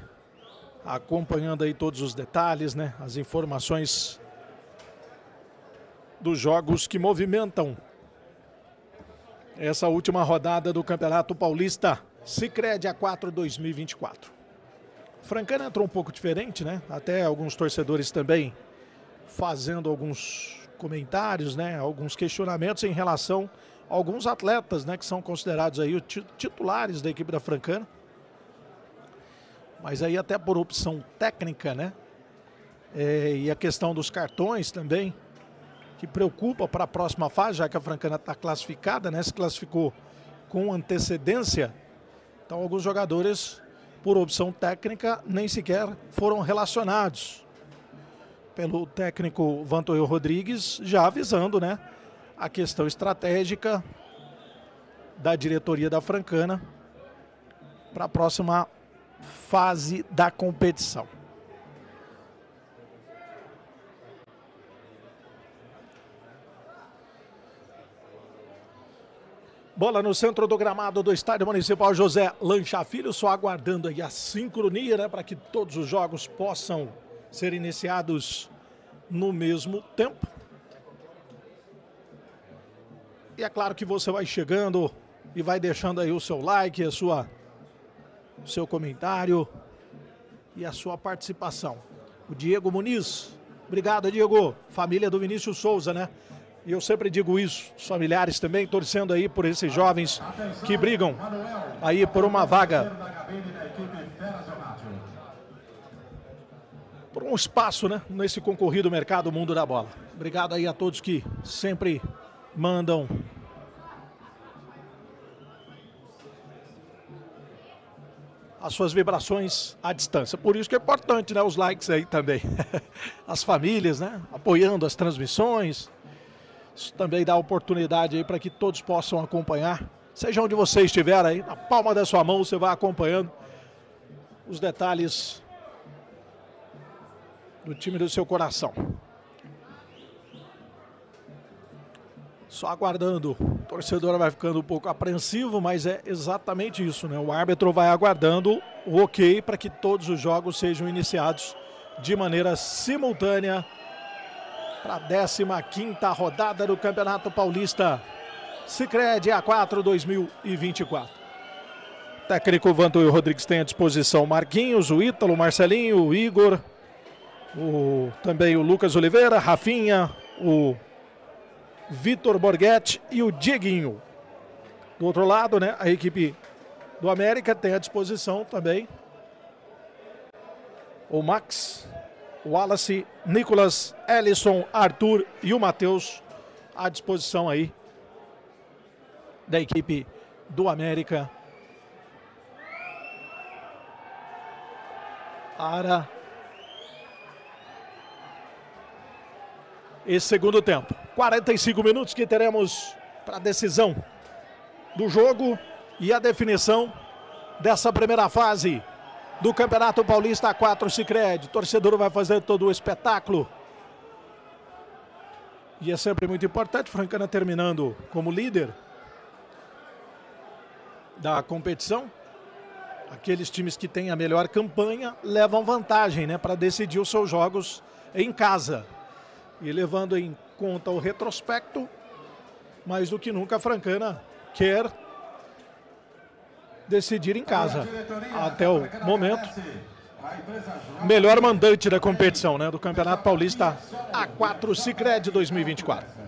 acompanhando aí todos os detalhes, né? As informações dos jogos que movimentam essa última rodada do Campeonato Paulista Sicredi A4 2024. Francana entrou um pouco diferente, né? Até alguns torcedores também fazendo alguns comentários, né? Alguns questionamentos em relação a alguns atletas, né? Que são considerados aí titulares da equipe da Francana. Mas aí até por opção técnica, né? E a questão dos cartões também, que preocupa para a próxima fase, já que a Francana está classificada, né? Se classificou com antecedência. Então alguns jogadores por opção técnica, nem sequer foram relacionados pelo técnico Vantuil Rodrigues, já avisando, né, a questão estratégica da diretoria da Francana para a próxima fase da competição. Bola no centro do gramado do Estádio Municipal José Lancha Filho, só aguardando aí a sincronia, né, para que todos os jogos possam ser iniciados no mesmo tempo. E é claro que você vai chegando e vai deixando aí o seu like, o seu comentário e a sua participação. O Diego Muniz, obrigado, Diego, família do Vinícius Souza, né? E eu sempre digo isso, os familiares também torcendo aí por esses jovens que brigam aí por uma vaga, por um espaço, né, nesse concorrido mercado mundo da bola. Obrigado aí a todos que sempre mandam as suas vibrações à distância. Por isso que é importante, né, os likes aí também. As famílias, né, apoiando as transmissões. Isso também dá oportunidade aí para que todos possam acompanhar. Seja onde você estiver aí, na palma da sua mão, você vai acompanhando os detalhes do time do seu coração. Só aguardando. O torcedor vai ficando um pouco apreensivo, mas é exatamente isso, né? O árbitro vai aguardando o ok para que todos os jogos sejam iniciados de maneira simultânea. Para a 15ª rodada do Campeonato Paulista Sicredi A4 2024. O técnico Vantuil Rodrigues tem à disposição o Marquinhos, o Ítalo, o Marcelinho, o Igor, também o Lucas Oliveira, Rafinha, o Vitor Borghetti e o Dieguinho. Do outro lado, né, a equipe do América tem à disposição também o Max, Wallace, Nicolas, Ellison, Arthur e o Matheus à disposição aí da equipe do América para esse segundo tempo. 45 minutos que teremos para a decisão do jogo e a definição dessa primeira fase do Campeonato Paulista A4 Sicredi. O torcedor vai fazer todo o espetáculo. E é sempre muito importante, Francana terminando como líder da competição. Aqueles times que têm a melhor campanha levam vantagem, né, para decidir os seus jogos em casa. E levando em conta o retrospecto, mais do que nunca a Francana quer decidir em casa. Até o momento, melhor mandante da competição, né, do Campeonato Paulista A4 Sicredi 2024.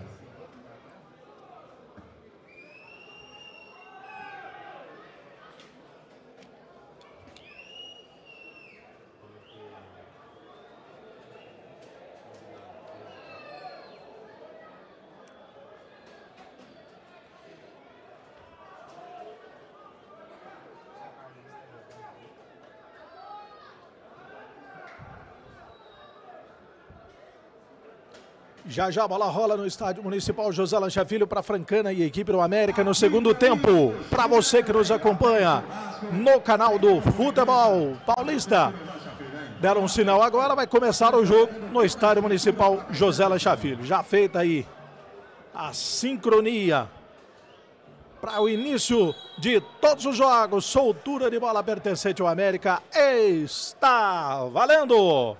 Já já a bola rola no Estádio Municipal José Lancha Filho para Francana e equipe do América no segundo tempo. Para você que nos acompanha no canal do Futebol Paulista, deram um sinal agora, vai começar o jogo no Estádio Municipal José Lancha Filho. Já feita aí a sincronia para o início de todos os jogos. Soltura de bola pertencente ao América está valendo!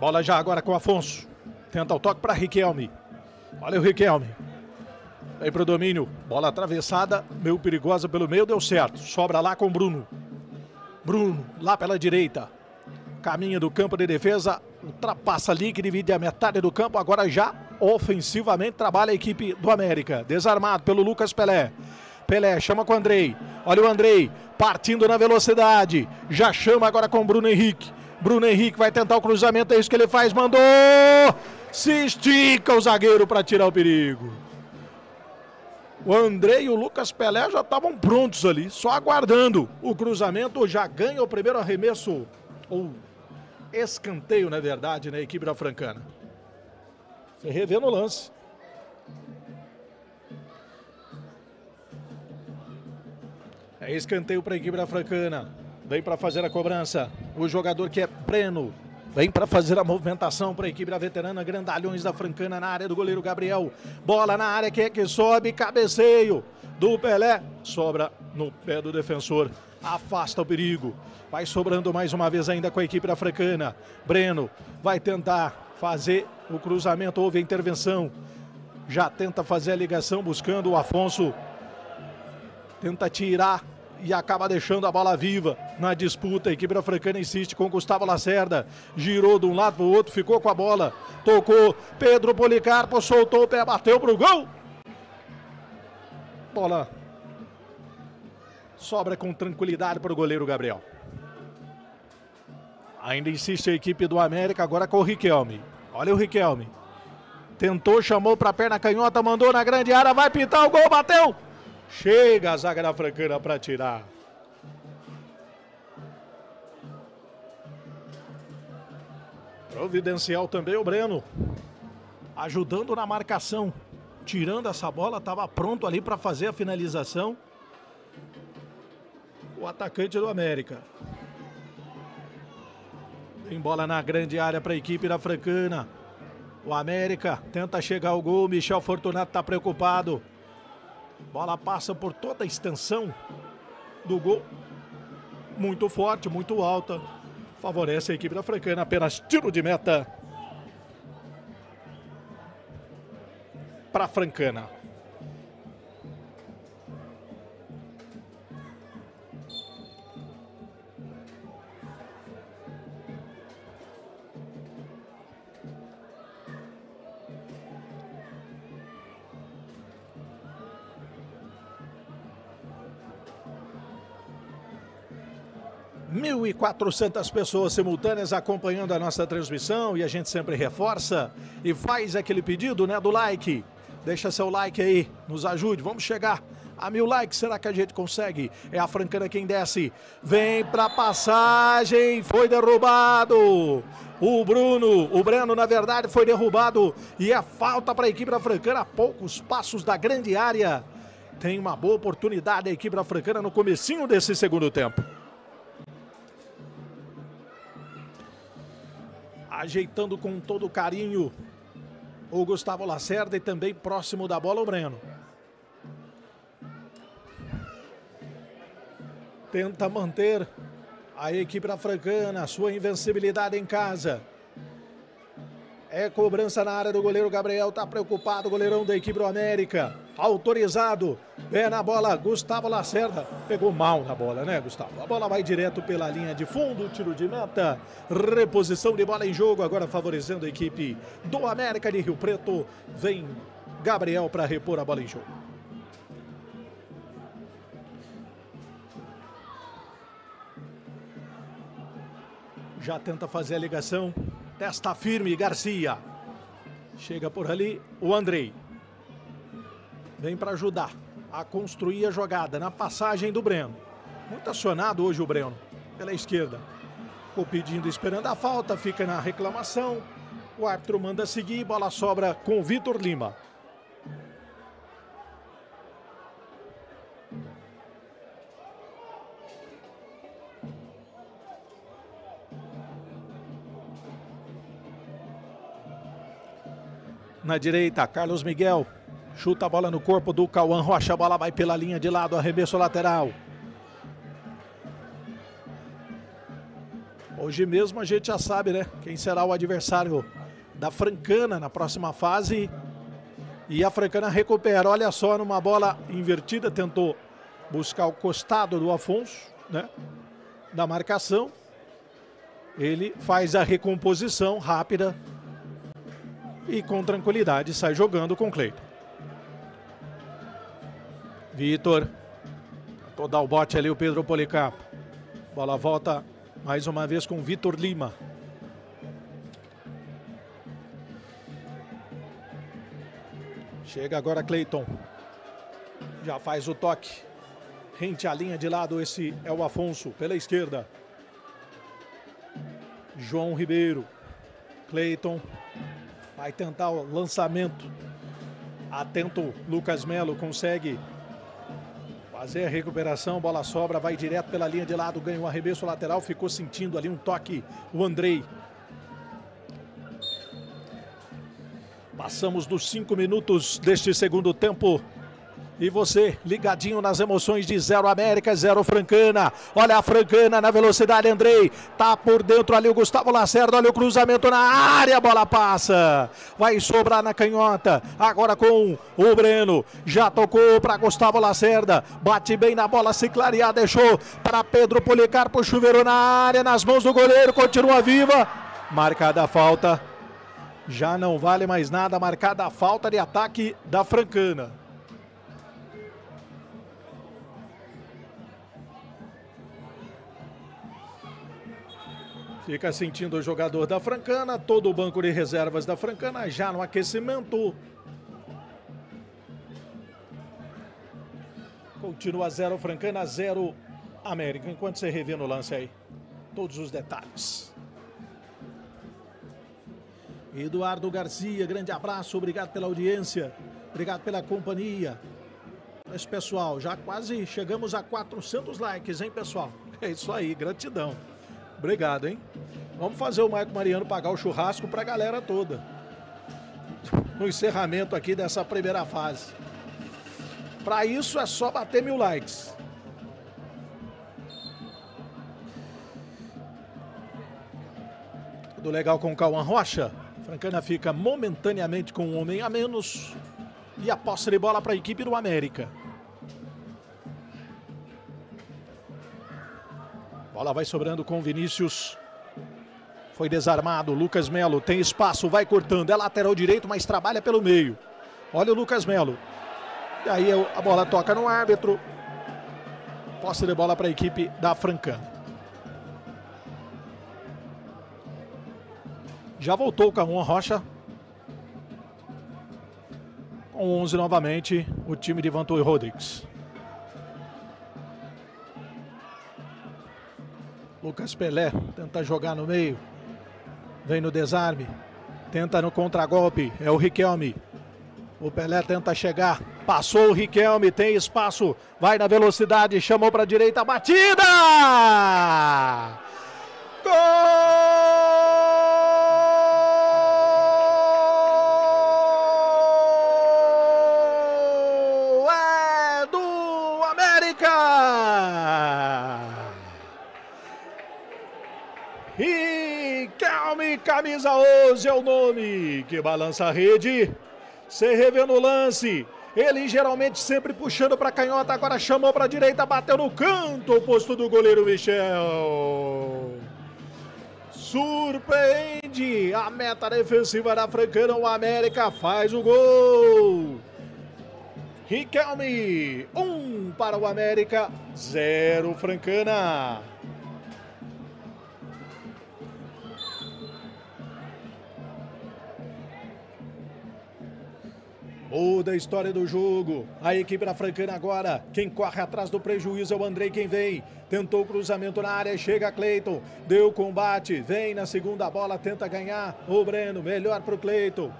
Bola já agora com o Afonso. Tenta o toque para Riquelme. Olha o Riquelme. Vem para o domínio. Bola atravessada, meio perigosa pelo meio, deu certo. Sobra lá com o Bruno. Bruno, lá pela direita. Caminha do campo de defesa. Ultrapassa ali, que divide a metade do campo. Agora já ofensivamente trabalha a equipe do América. Desarmado pelo Lucas Pelé. Pelé chama com o Andrei. Olha o Andrei partindo na velocidade. Já chama agora com o Bruno Henrique. Bruno Henrique vai tentar o cruzamento, é isso que ele faz, mandou! Se estica o zagueiro para tirar o perigo. O André e o Lucas Pelé já estavam prontos ali, só aguardando o cruzamento. Já ganha o primeiro arremesso, ou escanteio, na verdade, na equipe da Francana. Você revê no lance. É escanteio para a equipe da Francana. Vem para fazer a cobrança o jogador que é Breno. Vem para fazer a movimentação para a equipe da veterana Grandalhões da Francana, na área do goleiro Gabriel. Bola na área, quem é que sobe? Cabeceio do Pelé. Sobra no pé do defensor. Afasta o perigo. Vai sobrando mais uma vez ainda com a equipe da Francana. Breno vai tentar fazer o cruzamento. Houve a intervenção. Já tenta fazer a ligação buscando o Afonso. Tenta tirar e acaba deixando a bola viva na disputa. A equipe da Francana insiste com Gustavo Lacerda. Girou de um lado para o outro, ficou com a bola. Tocou Pedro Policarpo, soltou o pé, bateu para o gol. Bola sobra com tranquilidade para o goleiro Gabriel. Ainda insiste a equipe do América, agora com o Riquelme. Olha o Riquelme. Tentou, chamou para a perna canhota, mandou na grande área, vai pintar o gol, bateu. Chega a zaga da Francana para tirar. Providencial também o Breno, ajudando na marcação, tirando essa bola, estava pronto ali para fazer a finalização. O atacante do América. Tem bola na grande área para a equipe da Francana. O América tenta chegar ao gol, Michel Fortunato está preocupado. Bola passa por toda a extensão do gol. Muito forte, muito alta. Favorece a equipe da Francana. Apenas tiro de meta para a Francana. E 400 pessoas simultâneas acompanhando a nossa transmissão, e a gente sempre reforça e faz aquele pedido, né, do like. Deixa seu like aí, nos ajude, vamos chegar a 1000 likes, será que a gente consegue? É a Francana quem desce, vem pra passagem, foi derrubado, o Breno na verdade foi derrubado, e é falta para a equipe da Francana, a poucos passos da grande área. Tem uma boa oportunidade a equipe da Francana no comecinho desse segundo tempo. Ajeitando com todo carinho o Gustavo Lacerda, e também próximo da bola o Breno. Tenta manter a equipe da Francana, sua invencibilidade em casa. É cobrança na área do goleiro Gabriel, tá preocupado o goleirão da equipe do América. Autorizado, pé na bola, Gustavo Lacerda. Pegou mal na bola, né, Gustavo? A bola vai direto pela linha de fundo, tiro de meta. Reposição de bola em jogo, agora favorecendo a equipe do América de Rio Preto. Vem Gabriel para repor a bola em jogo. Já tenta fazer a ligação. Testa firme, Garcia. Chega por ali o Andrei. Vem para ajudar a construir a jogada na passagem do Breno. Muito acionado hoje o Breno, pela esquerda. Ficou pedindo, esperando a falta, fica na reclamação. O árbitro manda seguir, bola sobra com o Vitor Lima. Na direita, Carlos Miguel chuta a bola no corpo do Cauã Rocha. A bola vai pela linha de lado, arremesso lateral. Hoje mesmo a gente já sabe, né, quem será o adversário da Francana na próxima fase. E a Francana recupera. Olha só, numa bola invertida, tentou buscar o costado do Afonso, né, da marcação. Ele faz a recomposição rápida. E com tranquilidade sai jogando com Cleiton. Vitor. Tentou dar o bote ali o Pedro Policarpo. Bola volta mais uma vez com Vitor Lima. Chega agora Cleiton. Já faz o toque. Rente a linha de lado, esse é o Afonso, pela esquerda. João Ribeiro. Cleiton vai tentar o lançamento. Atento, Lucas Melo consegue fazer a recuperação, bola sobra, vai direto pela linha de lado, ganha um arremesso lateral, ficou sentindo ali um toque, o Andrei. Passamos dos 5 minutos deste segundo tempo. E você, ligadinho nas emoções de 0 América, 0 Francana. Olha a Francana na velocidade, Andrei. Tá por dentro ali o Gustavo Lacerda. Olha o cruzamento na área, a bola passa. Vai sobrar na canhota. Agora com o Breno. Já tocou para Gustavo Lacerda. Bate bem na bola, se clarear, deixou para Pedro Policarpo. Chuveiro na área, nas mãos do goleiro. Continua viva. Marcada a falta. Já não vale mais nada. Marcada a falta de ataque da Francana. Fica sentindo o jogador da Francana, todo o banco de reservas da Francana já no aquecimento. Continua 0 Francana, 0 América. Enquanto você revê no lance aí, todos os detalhes. Eduardo Garcia, grande abraço, obrigado pela audiência, obrigado pela companhia. Mas pessoal, já quase chegamos a 400 likes, hein pessoal? É isso aí, gratidão. Obrigado, hein? Vamos fazer o Maicon Mariano pagar o churrasco para a galera toda. No encerramento aqui dessa primeira fase. Para isso é só bater 1000 likes. Tudo legal com o Cauã Rocha. Francana fica momentaneamente com um homem a menos. E a posse de bola para a equipe do América. Bola vai sobrando com Vinícius. Foi desarmado. Lucas Melo tem espaço, vai cortando. É lateral direito, mas trabalha pelo meio. Olha o Lucas Melo. E aí a bola toca no árbitro. Posse de bola para a equipe da Francana. Já voltou o Cauã Rocha. Com 11 novamente, o time de Vantuil Rodrigues. Lucas Pelé tenta jogar no meio, vem no desarme, tenta no contragolpe, é o Riquelme. O Pelé tenta chegar, passou o Riquelme, tem espaço, vai na velocidade, chamou para a direita, batida! Gol! Camisa 11 é o nome, que balança a rede, se revê no lance, ele geralmente sempre puxando para a canhota, agora chamou para a direita, bateu no canto oposto do goleiro Michel. Surpreende a meta defensiva da Francana, o América faz o gol. Riquelme, 1 para o América, 0 Francana. Muda a história do jogo. A equipe da Francana agora. Quem corre atrás do prejuízo é o Andrei, quem vem. Tentou o cruzamento na área, chega Cleiton. Deu combate, vem na segunda bola, tenta ganhar. O Breno, melhor para o Cleiton.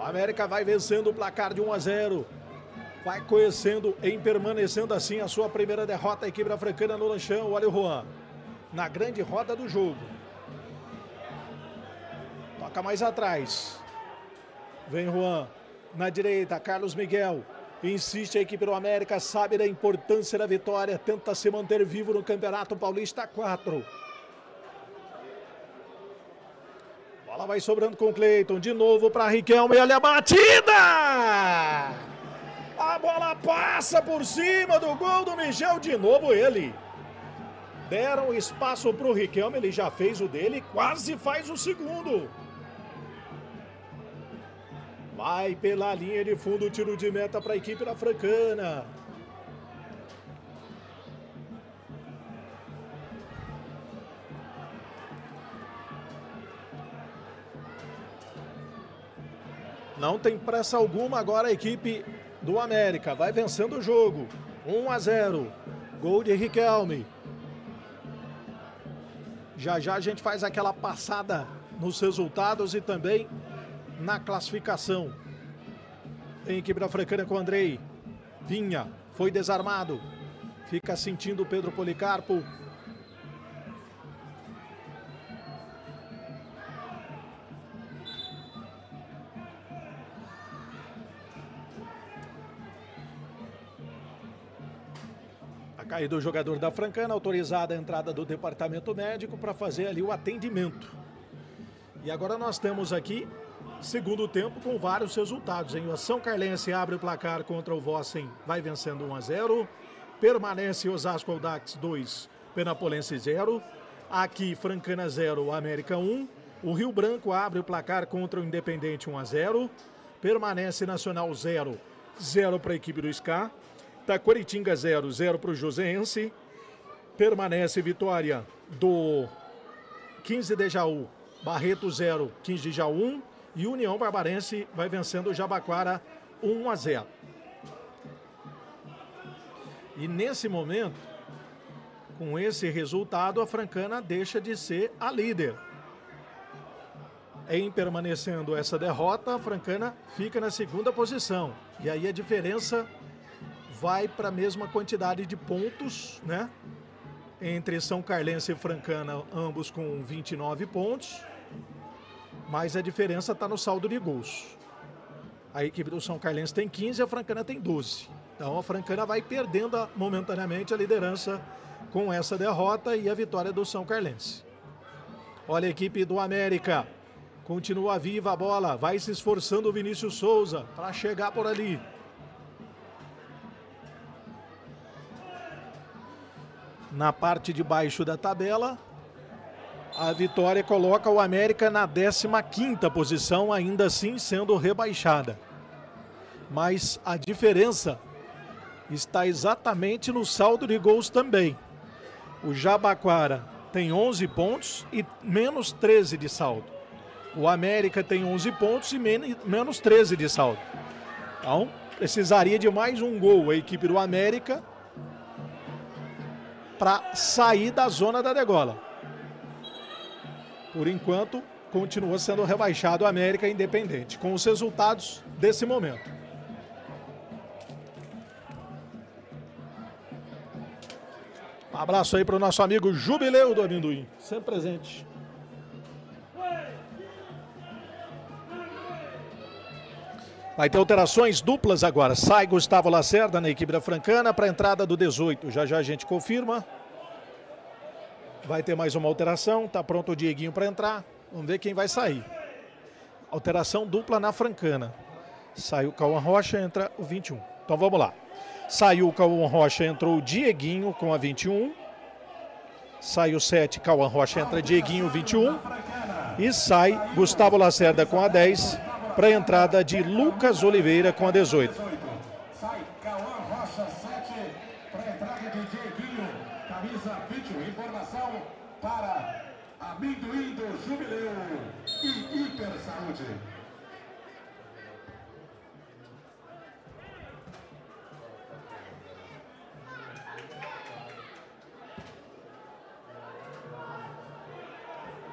O América vai vencendo o placar de 1 a 0. Vai conhecendo e permanecendo assim a sua primeira derrota. A equipe da Francana no lanchão. Olha o Juan. Na grande roda do jogo. Toca mais atrás. Vem Juan. Na direita, Carlos Miguel, insiste a equipe do América, sabe da importância da vitória, tenta se manter vivo no Campeonato Paulista 4. Bola vai sobrando com o Cleiton, de novo para Riquelme, olha a batida! A bola passa por cima do gol do Michel, de novo ele. Deram espaço para o Riquelme, ele já fez o dele, quase faz o segundo. Vai pela linha de fundo, tiro de meta para a equipe da Francana. Não tem pressa alguma agora a equipe do América. Vai vencendo o jogo. 1-0. Gol de Riquelme. Já já a gente faz aquela passada nos resultados e também na classificação. Tem equipe da Francana com o Andrei. Vinha, foi desarmado. Fica sentindo o Pedro Policarpo. Aí do jogador da Francana, autorizada a entrada do departamento médico para fazer ali o atendimento. E agora nós temos aqui segundo tempo com vários resultados, hein? O São Carlense abre o placar contra o Vossen, vai vencendo 1-0. Permanece Osasco Audax 2, Penapolense 0. Aqui Francana 0, América 1. O Rio Branco abre o placar contra o Independente 1-0. Permanece Nacional 0, 0 para a equipe do SCA. Taquaritinga 0, 0 para o Joseense. Permanece vitória do 15 de Jaú. Barreto 0, 15 de Jaú 1. E União Barbarense vai vencendo o Jabaquara 1-0. E nesse momento, com esse resultado, a Francana deixa de ser a líder. Em permanecendo essa derrota, a Francana fica na segunda posição. E aí a diferença vai para a mesma quantidade de pontos, né? Entre São Carlense e Francana, ambos com 29 pontos. Mas a diferença está no saldo de gols. A equipe do São Carlense tem 15, a Francana tem 12. Então a Francana vai perdendo momentaneamente a liderança com essa derrota e a vitória do São Carlense. Olha a equipe do América. Continua viva a bola. Vai se esforçando o Vinícius Souza para chegar por ali. Na parte de baixo da tabela, a vitória coloca o América na 15ª posição, ainda assim sendo rebaixada. Mas a diferença está exatamente no saldo de gols também. O Jabaquara tem 11 pontos e menos 13 de saldo. O América tem 11 pontos e menos 13 de saldo. Então, precisaria de mais um gol a equipe do América para sair da zona da degola. Por enquanto, continua sendo rebaixado o América Independente, com os resultados desse momento. Um abraço aí para o nosso amigo Jubileu do Amendoim, sempre presente. Vai ter alterações duplas agora. Sai Gustavo Lacerda na equipe da Francana para a entrada do 18. Já já a gente confirma. Vai ter mais uma alteração. Tá pronto o Dieguinho para entrar. Vamos ver quem vai sair. Alteração dupla na Francana. Saiu o Cauã Rocha, entra o 21. Então vamos lá. Saiu o Cauã Rocha, entrou o Dieguinho com a 21. Saiu o 7, Cauã Rocha, entra Dieguinho, 21. E sai Gustavo Lacerda com a 10. Para a entrada de Lucas Oliveira com a 18. Sai Cauã Rocha, 7, para a entrada de Dieguinho, camisa 21. Informação para Amendoim do Jubileu e Hiper Saúde.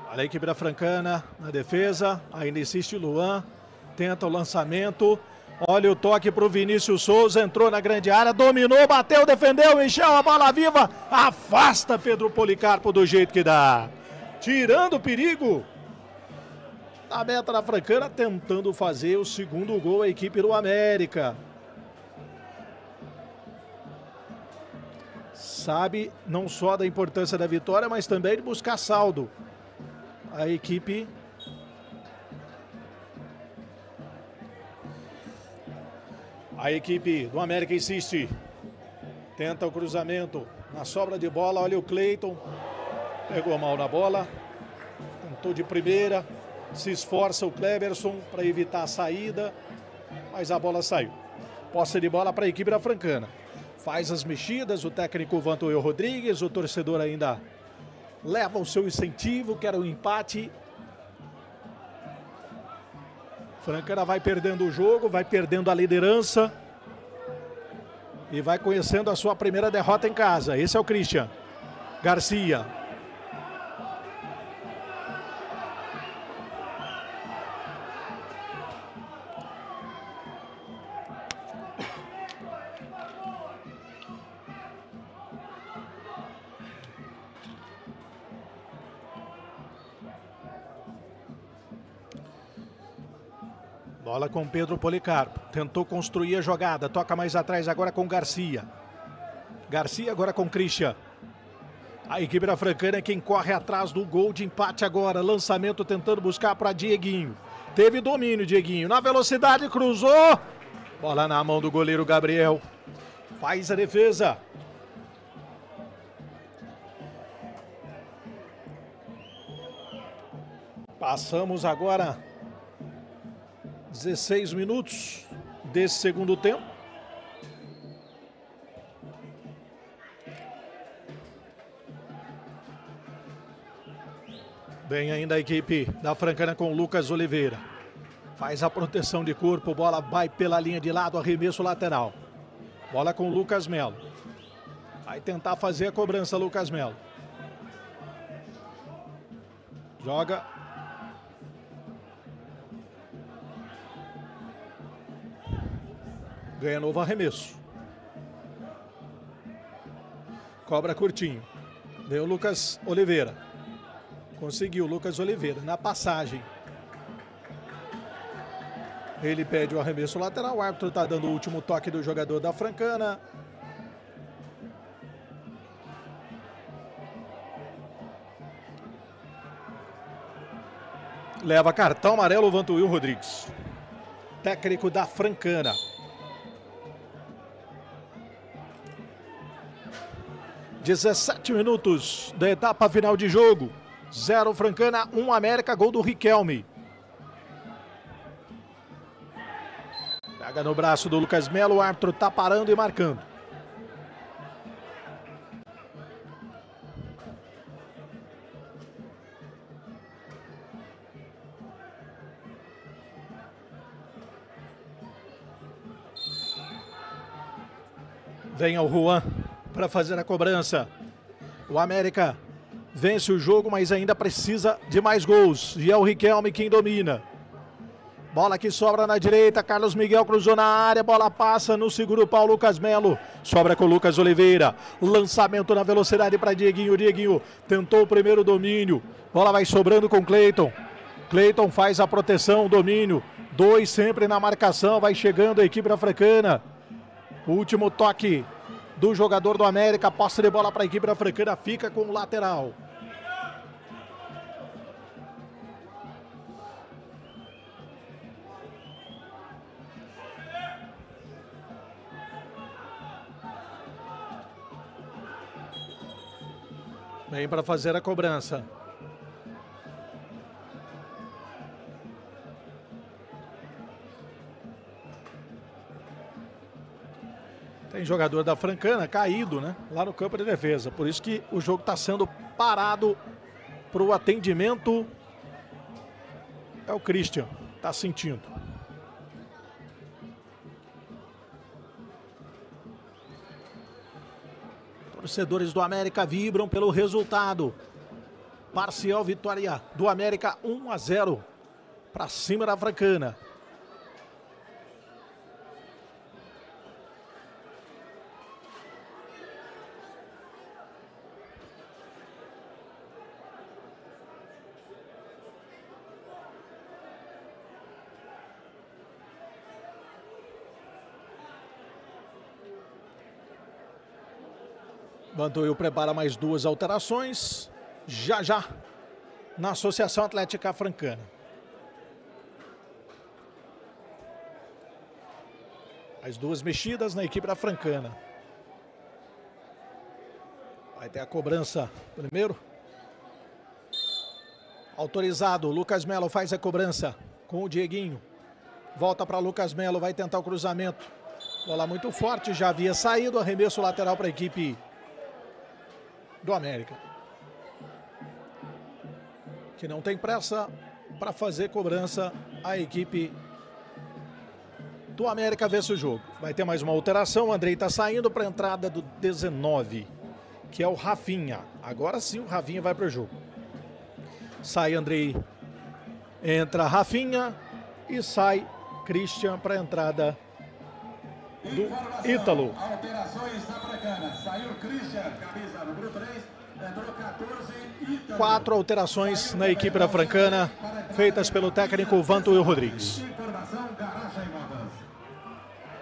Olha a equipe da Francana na defesa, ainda insiste o Luan. Tenta o lançamento, olha o toque para o Vinícius Souza, entrou na grande área, dominou, bateu, defendeu, encheu a bola viva, afasta Pedro Policarpo do jeito que dá, tirando o perigo. A meta da Francana tentando fazer o segundo gol a equipe do América. Sabe não só da importância da vitória, mas também de buscar saldo. A equipe do América insiste. Tenta o cruzamento. Na sobra de bola, olha o Cleiton. Pegou mal na bola. Tentou de primeira. Se esforça o Cleberson para evitar a saída. Mas a bola saiu. Posse de bola para a equipe da Francana. Faz as mexidas. O técnico Vantuil Rodrigues. O torcedor ainda leva o seu incentivo. Quer o empate. Francana vai perdendo o jogo, vai perdendo a liderança. e vai conhecendo a sua primeira derrota em casa. Esse é o Christian Garcia. Bola com Pedro Policarpo, tentou construir a jogada, toca mais atrás agora com Garcia. Garcia agora com Christian. A equipe da Francana é quem corre atrás do gol de empate agora, lançamento tentando buscar para Dieguinho. Teve domínio Dieguinho, na velocidade cruzou, bola na mão do goleiro Gabriel, faz a defesa. Passamos agora 16 minutos desse segundo tempo. Vem ainda a equipe da Francana com Lucas Oliveira. Faz a proteção de corpo, bola vai pela linha de lado, arremesso lateral. Bola com Lucas Melo. Vai tentar fazer a cobrança Lucas Melo. Joga. Ganha novo arremesso. Cobra curtinho. Deu Lucas Oliveira. Conseguiu Lucas Oliveira na passagem. Ele pede o arremesso lateral. O árbitro está dando o último toque do jogador da Francana. Leva cartão amarelo o Vantuil Rodrigues, técnico da Francana. Dezessete minutos da etapa final de jogo. 0 Francana, 1 América, gol do Riquelme. Pega no braço do Lucas Melo, o árbitro tá parando e marcando. Vem o Juan para fazer a cobrança. O América vence o jogo, mas ainda precisa de mais gols. E é o Riquelme quem domina. Bola que sobra na direita, Carlos Miguel cruzou na área, bola passa, no seguro pau Lucas Melo. Sobra com o Lucas Oliveira, lançamento na velocidade para Dieguinho. Dieguinho tentou o primeiro domínio, bola vai sobrando com Cleiton. Cleiton faz a proteção, domínio, dois sempre na marcação, vai chegando a equipe da Francana. Último toque do jogador do América, posse de bola para a equipe da Francana, fica com o lateral. Vem para fazer a cobrança. Tem jogador da Francana caído, né? Lá no campo de defesa. Por isso que o jogo está sendo parado para o atendimento. É o Christian, está sentindo. Torcedores do América vibram pelo resultado. Parcial vitória do América 1-0 para cima da Francana. Vantuil prepara mais duas alterações, já, na Associação Atlética Francana. As duas mexidas na equipe da Francana. Vai ter a cobrança primeiro. Autorizado, Lucas Melo faz a cobrança com o Dieguinho. Volta para Lucas Melo, vai tentar o cruzamento. Bola muito forte, já havia saído, arremesso lateral para a equipe do América, que não tem pressa para fazer cobrança a equipe do América vence o jogo. Vai ter mais uma alteração, o Andrei está saindo para a entrada do 19, que é o Rafinha. Agora sim o Rafinha vai para o jogo. Sai Andrei, entra Rafinha e sai Christian para a entrada do Ítalo. Alterações da Francana. Saiu Christian, camisa número 3, entrou 14, Ítalo. 4 alterações na equipe da Francana, feitas pelo técnico Vantuil Rodrigues.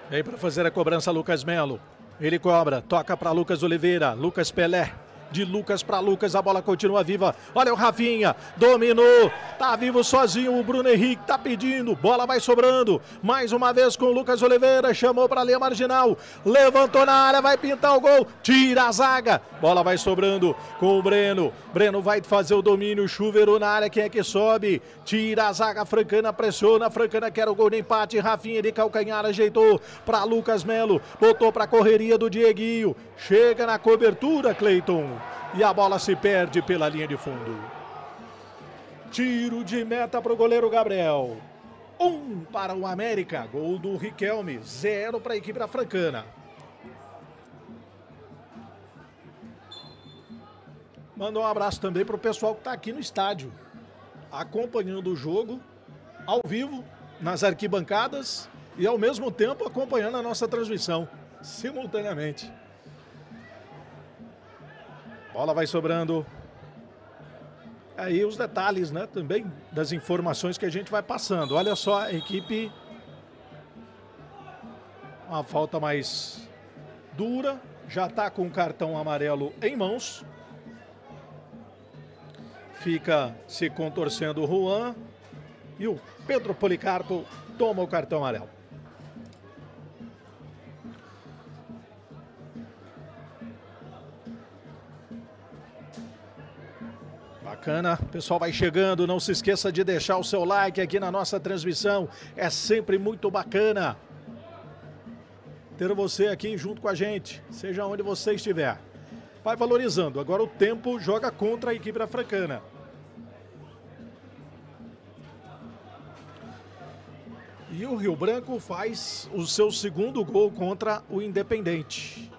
Vem para fazer a cobrança Lucas Melo. Ele cobra, toca para Lucas Oliveira, Lucas Pelé. De Lucas para Lucas, a bola continua viva. Olha o Rafinha, dominou. Tá vivo sozinho o Bruno Henrique, tá pedindo. Bola vai sobrando. Mais uma vez com o Lucas Oliveira, chamou para a linha marginal. Levantou na área, vai pintar o gol. Tira a zaga. Bola vai sobrando com o Breno. Breno vai fazer o domínio, chuveiro na área, quem é que sobe? Tira a zaga, Francana pressiona, Francana quer o gol de empate. Rafinha de calcanhar, ajeitou para Lucas Melo. Botou para a correria do Dieguinho. Chega na cobertura, Cleiton. E a bola se perde pela linha de fundo. Tiro de meta para o goleiro Gabriel. 1 para o América. Gol do Riquelme. 0 para a equipe da Francana. Manda um abraço também para o pessoal que está aqui no estádio, acompanhando o jogo ao vivo, nas arquibancadas e ao mesmo tempo acompanhando a nossa transmissão simultaneamente. Bola vai sobrando. Aí os detalhes, né, também das informações que a gente vai passando. Olha só a equipe. Uma falta mais dura. Já está com o cartão amarelo em mãos. Fica se contorcendo o Juan. E o Pedro Policarpo toma o cartão amarelo. Bacana, o pessoal vai chegando, não se esqueça de deixar o seu like aqui na nossa transmissão, é sempre muito bacana ter você aqui junto com a gente, seja onde você estiver. Vai valorizando, agora o tempo joga contra a equipe da Francana. E o Rio Branco faz o seu segundo gol contra o Independente.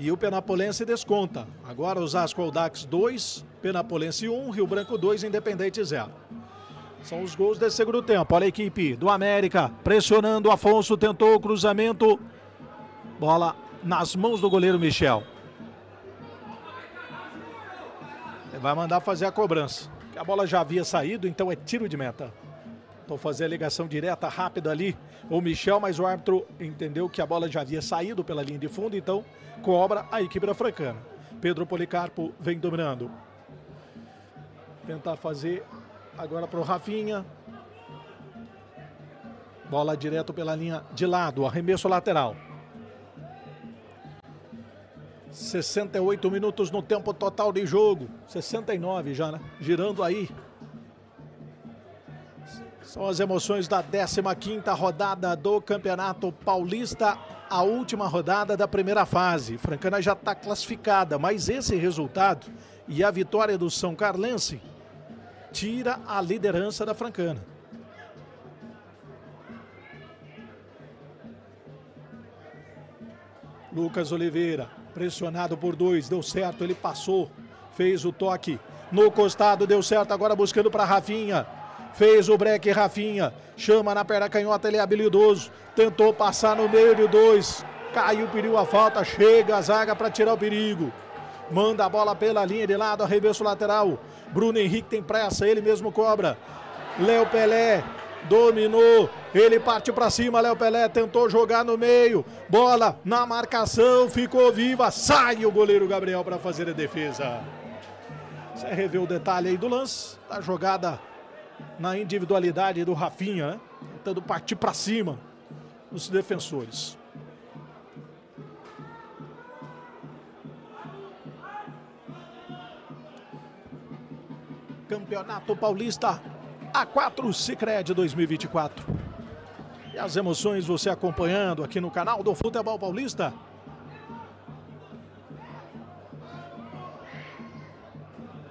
E o Penapolense desconta. Agora Osasco Audax 2, Penapolense 1, Rio Branco 2, Independente 0. São os gols desse segundo tempo. Olha a equipe do América pressionando. Afonso tentou o cruzamento. Bola nas mãos do goleiro Michel. Ele vai mandar fazer a cobrança. A bola já havia saído, então é tiro de meta. Vou fazer a ligação direta, rápida ali, o Michel, mas o árbitro entendeu que a bola já havia saído pela linha de fundo, então cobra a equipe da Francana. Pedro Policarpo vem dominando. Tentar fazer agora para o Rafinha. Bola direto pela linha de lado, arremesso lateral. 68 minutos no tempo total de jogo, 69 já, né? Girando aí. São as emoções da 15ª rodada do Campeonato Paulista, a última rodada da primeira fase. Francana já está classificada, mas esse resultado e a vitória do São Carlense tira a liderança da Francana. Lucas Oliveira, pressionado por dois, deu certo, ele passou, fez o toque no costado, deu certo, agora buscando para Rafinha. Fez o break, Rafinha, chama na perna canhota, ele é habilidoso, tentou passar no meio de dois, caiu, pediu a falta, chega a zaga para tirar o perigo. Manda a bola pela linha de lado, arremesso lateral, Bruno Henrique tem pressa, ele mesmo cobra. Léo Pelé dominou, ele parte para cima, Léo Pelé tentou jogar no meio, bola na marcação, ficou viva, sai o goleiro Gabriel para fazer a defesa. Você revê o detalhe aí do lance, da jogada na individualidade do Rafinha, né? Tentando partir para cima dos defensores. Campeonato Paulista A4 Sicredi 2024. E as emoções você acompanhando aqui no canal do Futebol Paulista.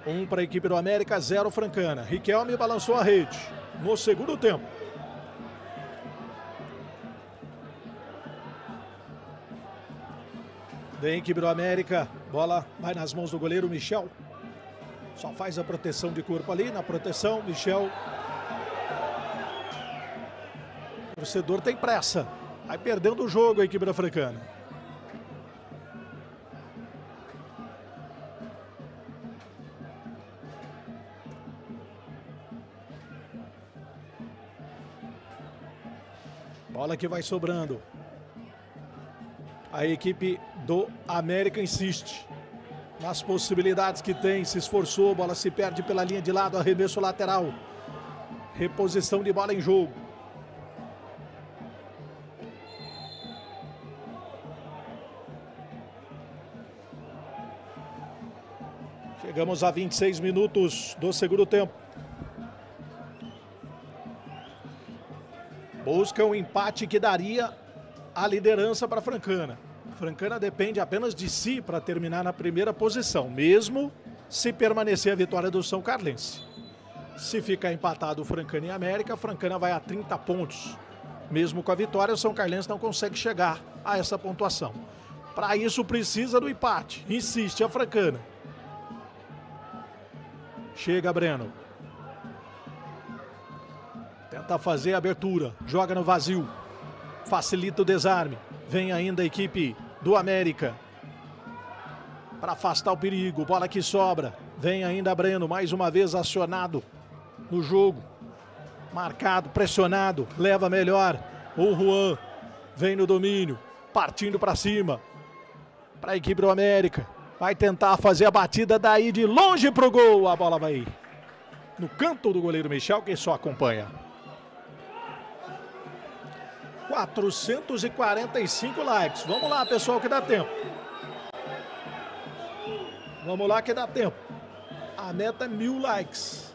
Um para a equipe do América, 0 Francana. Riquelme balançou a rede no segundo tempo. Denk virou América, bola vai nas mãos do goleiro Michel. Só faz a proteção de corpo ali, na proteção, Michel. O torcedor tem pressa, vai perdendo o jogo a equipe francana. Bola que vai sobrando. A equipe do América insiste nas possibilidades que tem, se esforçou, bola se perde pela linha de lado, arremesso lateral. Reposição de bola em jogo. Chegamos a 26 minutos do segundo tempo. Busca um empate que daria a liderança para a Francana. Francana depende apenas de si para terminar na primeira posição, mesmo se permanecer a vitória do São Carlense. Se ficar empatado o Francana e América, a Francana vai a 30 pontos. Mesmo com a vitória, o São Carlense não consegue chegar a essa pontuação. Para isso precisa do empate, insiste a Francana. Chega Breno. Tenta fazer a abertura, joga no vazio, facilita o desarme. Vem ainda a equipe do América para afastar o perigo. Bola que sobra. Vem ainda Breno, mais uma vez acionado no jogo. Marcado, pressionado, leva melhor. O Juan vem no domínio, partindo para cima. Para a equipe do América. Vai tentar fazer a batida daí de longe para o gol. A bola vai no canto do goleiro Michel, que só acompanha. 445 likes. Vamos lá, pessoal, que dá tempo. Vamos lá, que dá tempo. A meta é 1000 likes.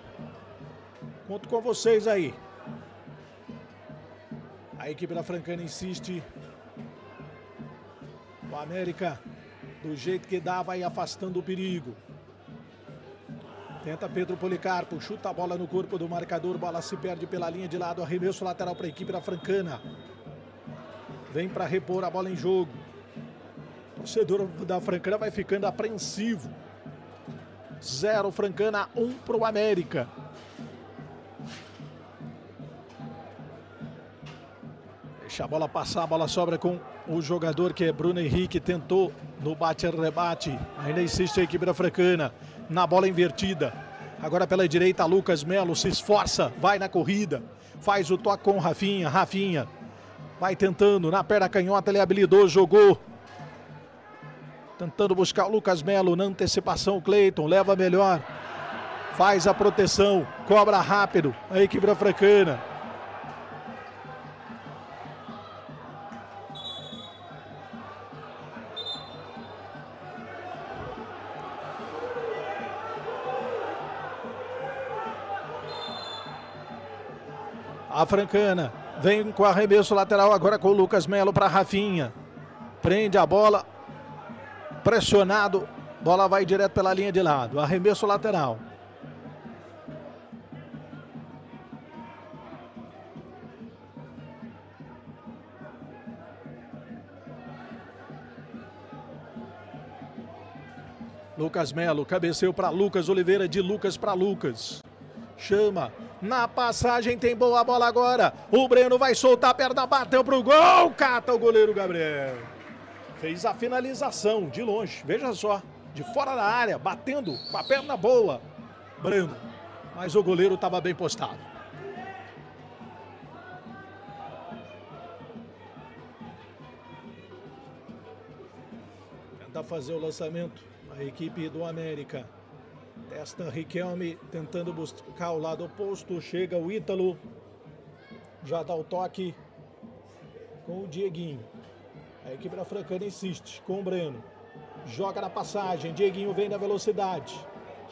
Conto com vocês aí. A equipe da Francana insiste. O América, do jeito que dá, vai afastando o perigo. Tenta Pedro Policarpo, chuta a bola no corpo do marcador, bola se perde pela linha de lado, arremesso lateral para a equipe da Francana. Vem para repor a bola em jogo. O torcedor da Francana vai ficando apreensivo. 0 Francana, 1 para o América. Deixa a bola passar, a bola sobra com o jogador que é Bruno Henrique. Tentou no bate-rebate, ainda insiste a equipe da Francana. Na bola invertida, agora pela direita Lucas Melo se esforça, vai na corrida, faz o toque com Rafinha. Rafinha vai tentando, na perna canhota ele é habilidoso, jogou. Tentando buscar o Lucas Melo, na antecipação o Cleiton, leva melhor. Faz a proteção, cobra rápido a equipe da Francana. A Francana vem com arremesso lateral agora com o Lucas Melo para Rafinha. Prende a bola. Pressionado. Bola vai direto pela linha de lado. Arremesso lateral. Lucas Melo cabeceou para Lucas Oliveira, de Lucas para Lucas. Chama, na passagem tem boa bola agora, o Breno vai soltar a perna, bateu pro gol, cata o goleiro Gabriel. Fez a finalização de longe, veja só, de fora da área, batendo com a perna boa, Breno, mas o goleiro estava bem postado. Tenta fazer o lançamento, a equipe do América. Testa Riquelme, tentando buscar o lado oposto, chega o Ítalo, já dá o toque com o Dieguinho. A equipe da Francana insiste com o Breno, joga na passagem, Dieguinho vem na velocidade,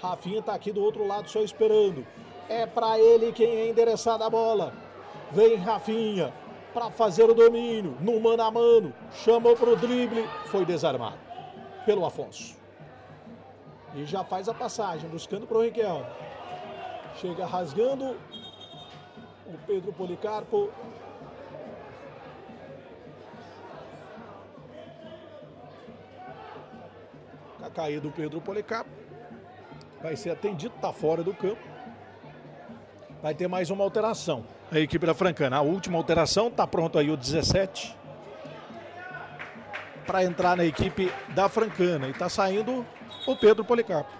Rafinha está aqui do outro lado só esperando, é para ele quem é endereçada a bola, vem Rafinha para fazer o domínio, no mano a mano, chamou para o drible, foi desarmado pelo Afonso. E já faz a passagem, buscando para o Riquelme. Chega rasgando o Pedro Policarpo. caído o Pedro Policarpo. Vai ser atendido, está fora do campo. Vai ter mais uma alteração. A equipe da Francana. A última alteração, está pronto aí o 17. Para entrar na equipe da Francana. E está saindo o Pedro Policarpo.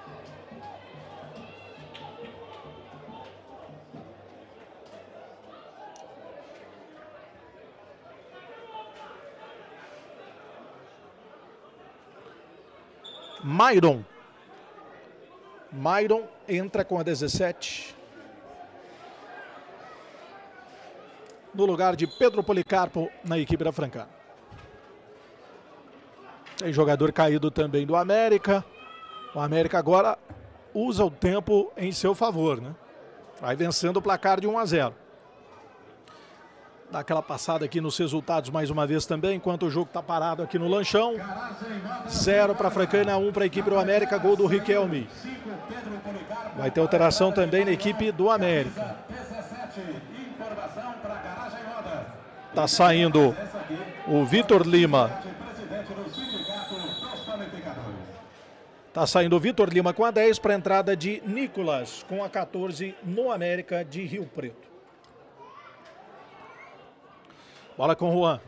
Mairon. Mairon entra com a 17. No lugar de Pedro Policarpo na equipe da Francana. Tem jogador caído também do América. O América agora usa o tempo em seu favor, né? Vai vencendo o placar de 1-0. Dá aquela passada aqui nos resultados mais uma vez também, enquanto o jogo está parado aqui no Lanchão. 0 para a Francana, 1 para a equipe do América, gol do Riquelme. Vai ter alteração também na equipe do América. Está saindo o Vitor Lima. Está saindo o Vitor Lima com a 10 para a entrada de Nicolas, com a 14 no América de Rio Preto. Bola com o Juan.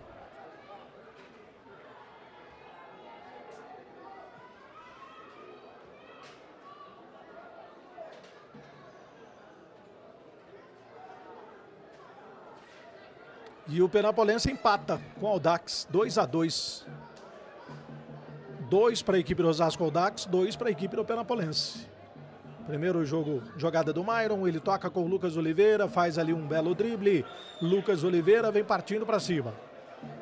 E o Penapolense empata com o Aldax, 2-2. 2 para a equipe do Osasco Aldax, 2 para a equipe do Penapolense. Primeiro jogo, jogada do Mairon, ele toca com o Lucas Oliveira, faz ali um belo drible. Lucas Oliveira vem partindo para cima.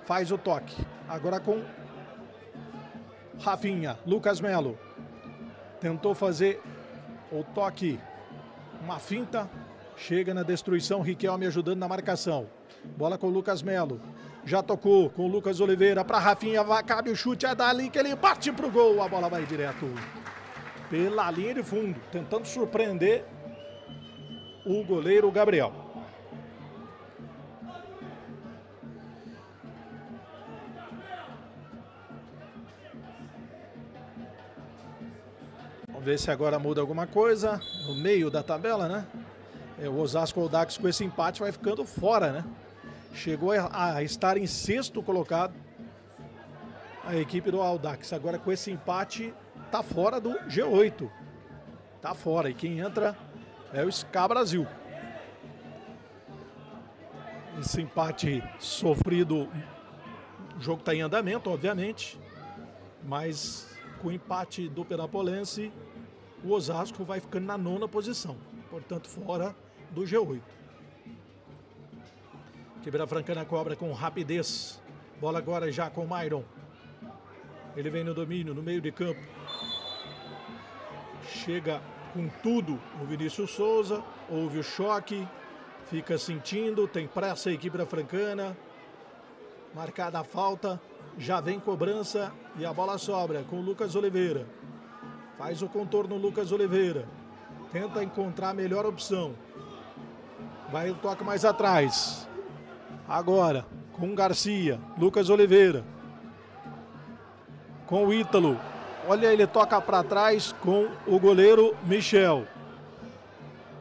Faz o toque. Agora com Rafinha, Lucas Melo. Tentou fazer o toque, uma finta. Chega na destruição, Riquelme ajudando na marcação. Bola com o Lucas Melo. Já tocou com o Lucas Oliveira para Rafinha, cabe o chute, é dali que ele parte para o gol. A bola vai direto pela linha de fundo, tentando surpreender o goleiro Gabriel. Vamos ver se agora muda alguma coisa no meio da tabela, né? O Osasco Aldax com esse empate vai ficando fora, né? Chegou a estar em 6º colocado a equipe do Aldax. Agora com esse empate... tá fora do G8. Tá fora. E quem entra é o SK Brasil. Esse empate sofrido. O jogo está em andamento, obviamente. Mas com o empate do Penapolense, o Osasco vai ficando na 9ª posição. Portanto, fora do G8. Quebra Francana cobra com rapidez. Bola agora já com o Mairon. Ele vem no domínio, no meio de campo. Chega com tudo o Vinícius Souza, ouve o choque, fica sentindo, tem pressa a equipe da Francana. Marcada a falta, já vem cobrança e a bola sobra com o Lucas Oliveira. Faz o contorno Lucas Oliveira, tenta encontrar a melhor opção. Vai o toque mais atrás. Agora com Garcia, Lucas Oliveira. Com o Ítalo. Olha, ele toca para trás com o goleiro Michel.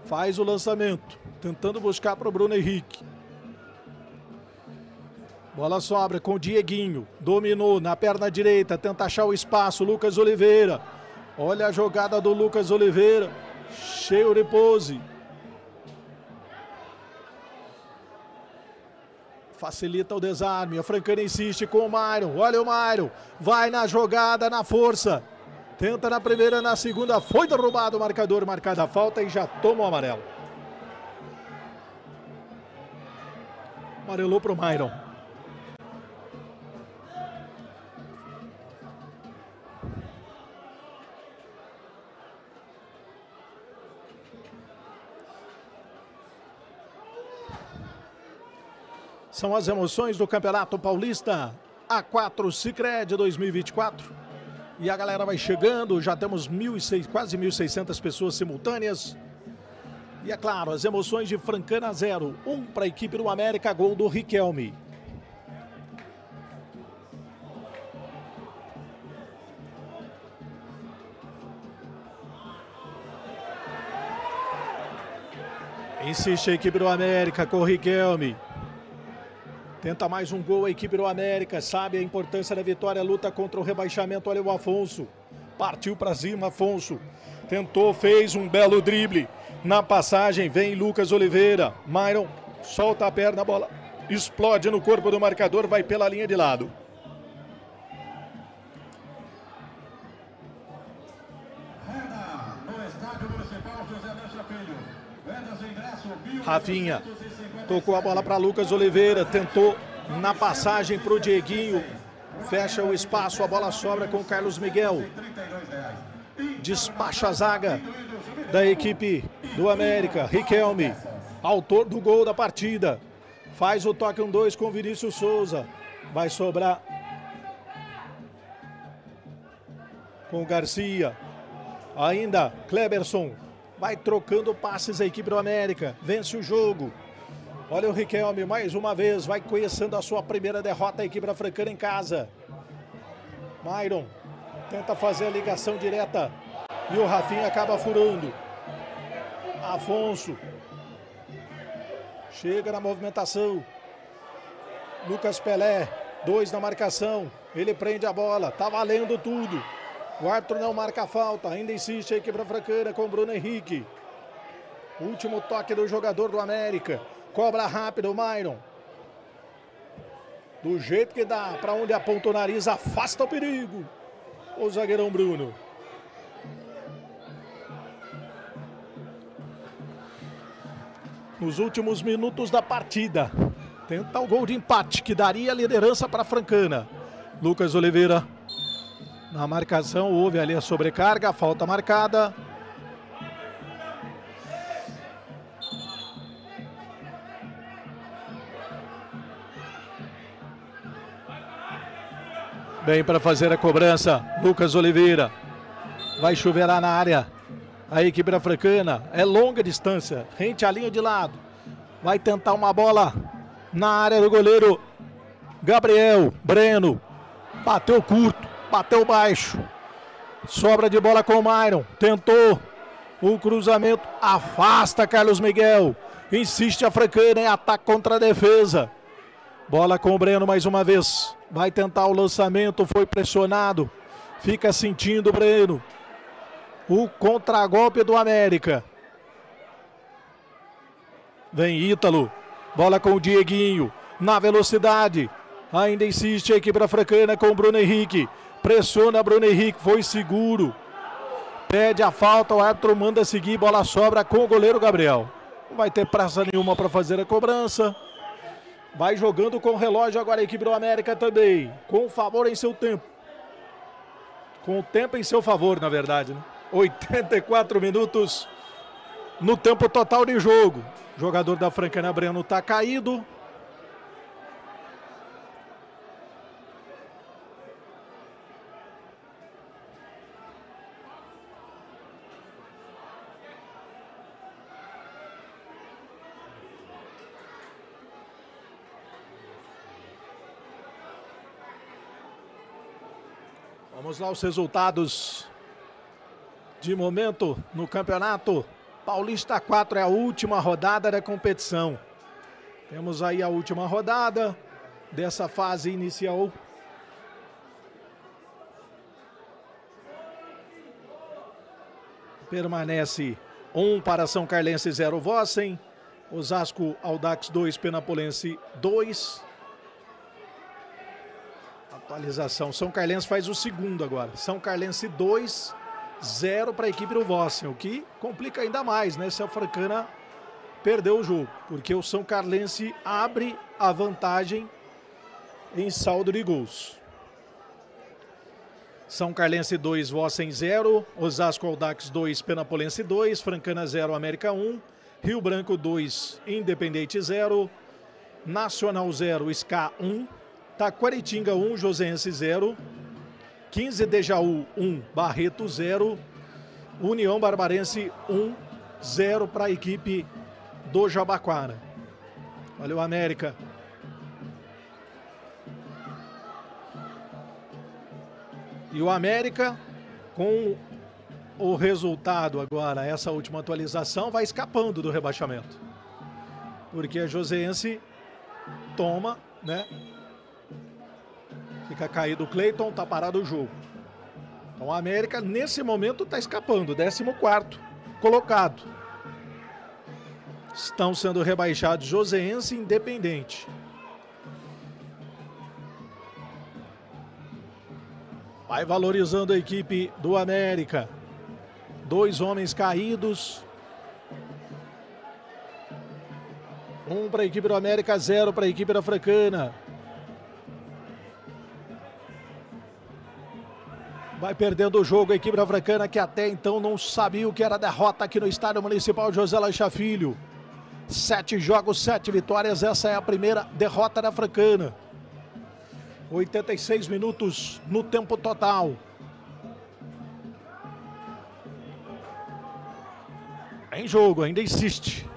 Faz o lançamento, tentando buscar para o Bruno Henrique. Bola sobra com o Dieguinho. Dominou na perna direita, tenta achar o espaço, Lucas Oliveira. Olha a jogada do Lucas Oliveira, cheio de pose. Facilita o desarme, a Francana insiste com o Mairon, olha o Mairon, vai na jogada, na força, tenta na primeira, na segunda, foi derrubado o marcador, marcada a falta e já toma o amarelo. Amarelou para o Mairon. São as emoções do Campeonato Paulista A4 Sicredi 2024. E a galera vai chegando, já temos quase 1.600 pessoas simultâneas. E é claro, as emoções de Francana 0, 1 para a equipe do América, gol do Riquelme. Insiste a equipe do América, com o Riquelme. Tenta mais um gol a equipe do América, sabe a importância da vitória, luta contra o rebaixamento. Olha o Afonso, partiu para cima, Afonso. Tentou, fez um belo drible. Na passagem vem Lucas Oliveira. Myron solta a perna, a bola explode no corpo do marcador, vai pela linha de lado. Rafinha tocou a bola para Lucas Oliveira, tentou na passagem para o Dieguinho, fecha o espaço, a bola sobra com Carlos Miguel, despacha a zaga da equipe do América. Riquelme, autor do gol da partida, faz o toque 1-2 com Vinícius Souza, vai sobrar com Garcia, ainda Kleberson. Vai trocando passes a equipe do América. Vence o jogo. Olha o Riquelme mais uma vez. Vai conhecendo a sua primeira derrota. A equipe da Francana em casa. Myron tenta fazer a ligação direta. E o Rafinha acaba furando. Afonso. Chega na movimentação. Lucas Pelé. 2 na marcação. Ele prende a bola. Tá valendo tudo. O árbitro não marca a falta, ainda insiste a equipe da Francana com Bruno Henrique. Último toque do jogador do América. Cobra rápido o Myron. Do jeito que dá, para onde aponta o nariz, afasta o perigo. O zagueirão Bruno. Nos últimos minutos da partida, tenta o gol de empate que daria liderança para a Francana. Lucas Oliveira. Na marcação, houve ali a sobrecarga, a falta marcada. Bem para fazer a cobrança, Lucas Oliveira. Vai chuveirar na área a equipe da Francana. É longa distância, rente a linha de lado. Vai tentar uma bola na área do goleiro Gabriel. Breno bateu curto. Bateu baixo, sobra de bola com o Myron, tentou o cruzamento, afasta Carlos Miguel, insiste a Francana em ataque contra a defesa, bola com o Breno mais uma vez, vai tentar o lançamento, foi pressionado, fica sentindo o Breno, o contragolpe do América, vem Ítalo, bola com o Dieguinho, na velocidade, ainda insiste a equipe da Francana com o Bruno Henrique. Pressiona Bruno Henrique, foi seguro. Pede a falta, o árbitro manda seguir, bola sobra com o goleiro Gabriel. Não vai ter pressa nenhuma para fazer a cobrança. Vai jogando com o relógio agora a equipe do América também. Com favor em seu tempo. Com o tempo em seu favor, na verdade, né? 84 minutos no tempo total de jogo. O jogador da Francana, Breno, está caído. Vamos lá os resultados de momento no Campeonato Paulista 4, é a última rodada da competição. Temos aí a última rodada dessa fase inicial. Permanece 1 para São Carlense, 0 Vossen, Osasco Audax 2, Penapolense 2. Atualização, São Carlense faz o segundo agora. São Carlense 2, 0 para a equipe do Vossen, o que complica ainda mais, né? Se a Francana perdeu o jogo, porque o São Carlense abre a vantagem em saldo de gols. São Carlense 2, Vossen 0, Osasco Audax 2, Penapolense 2, Francana 0, América 1, Rio Branco 2, Independente 0, Nacional 0, SCA 1. Taquaritinga 1, Josense 0, 15 Dejaú 1, Barreto 0, União Barbarense 1, 0 para a equipe do Jabaquara. Valeu, América. E o América, com o resultado agora, essa última atualização, vai escapando do rebaixamento. porque a Joseense toma, né? Fica caído o Cleiton, tá parado o jogo. Então a América, nesse momento, tá escapando. 14º colocado. Estão sendo rebaixados Joseense e Independente. Vai valorizando a equipe do América. 2 homens caídos. 1 para a equipe do América, 0 para a equipe da Francana. Vai perdendo o jogo a equipe da Francana, que até então não sabia o que era derrota aqui no Estádio Municipal José Lancha Filho. 7 jogos, 7 vitórias, essa é a primeira derrota da Francana. 86 minutos no tempo total. Em jogo, ainda insiste.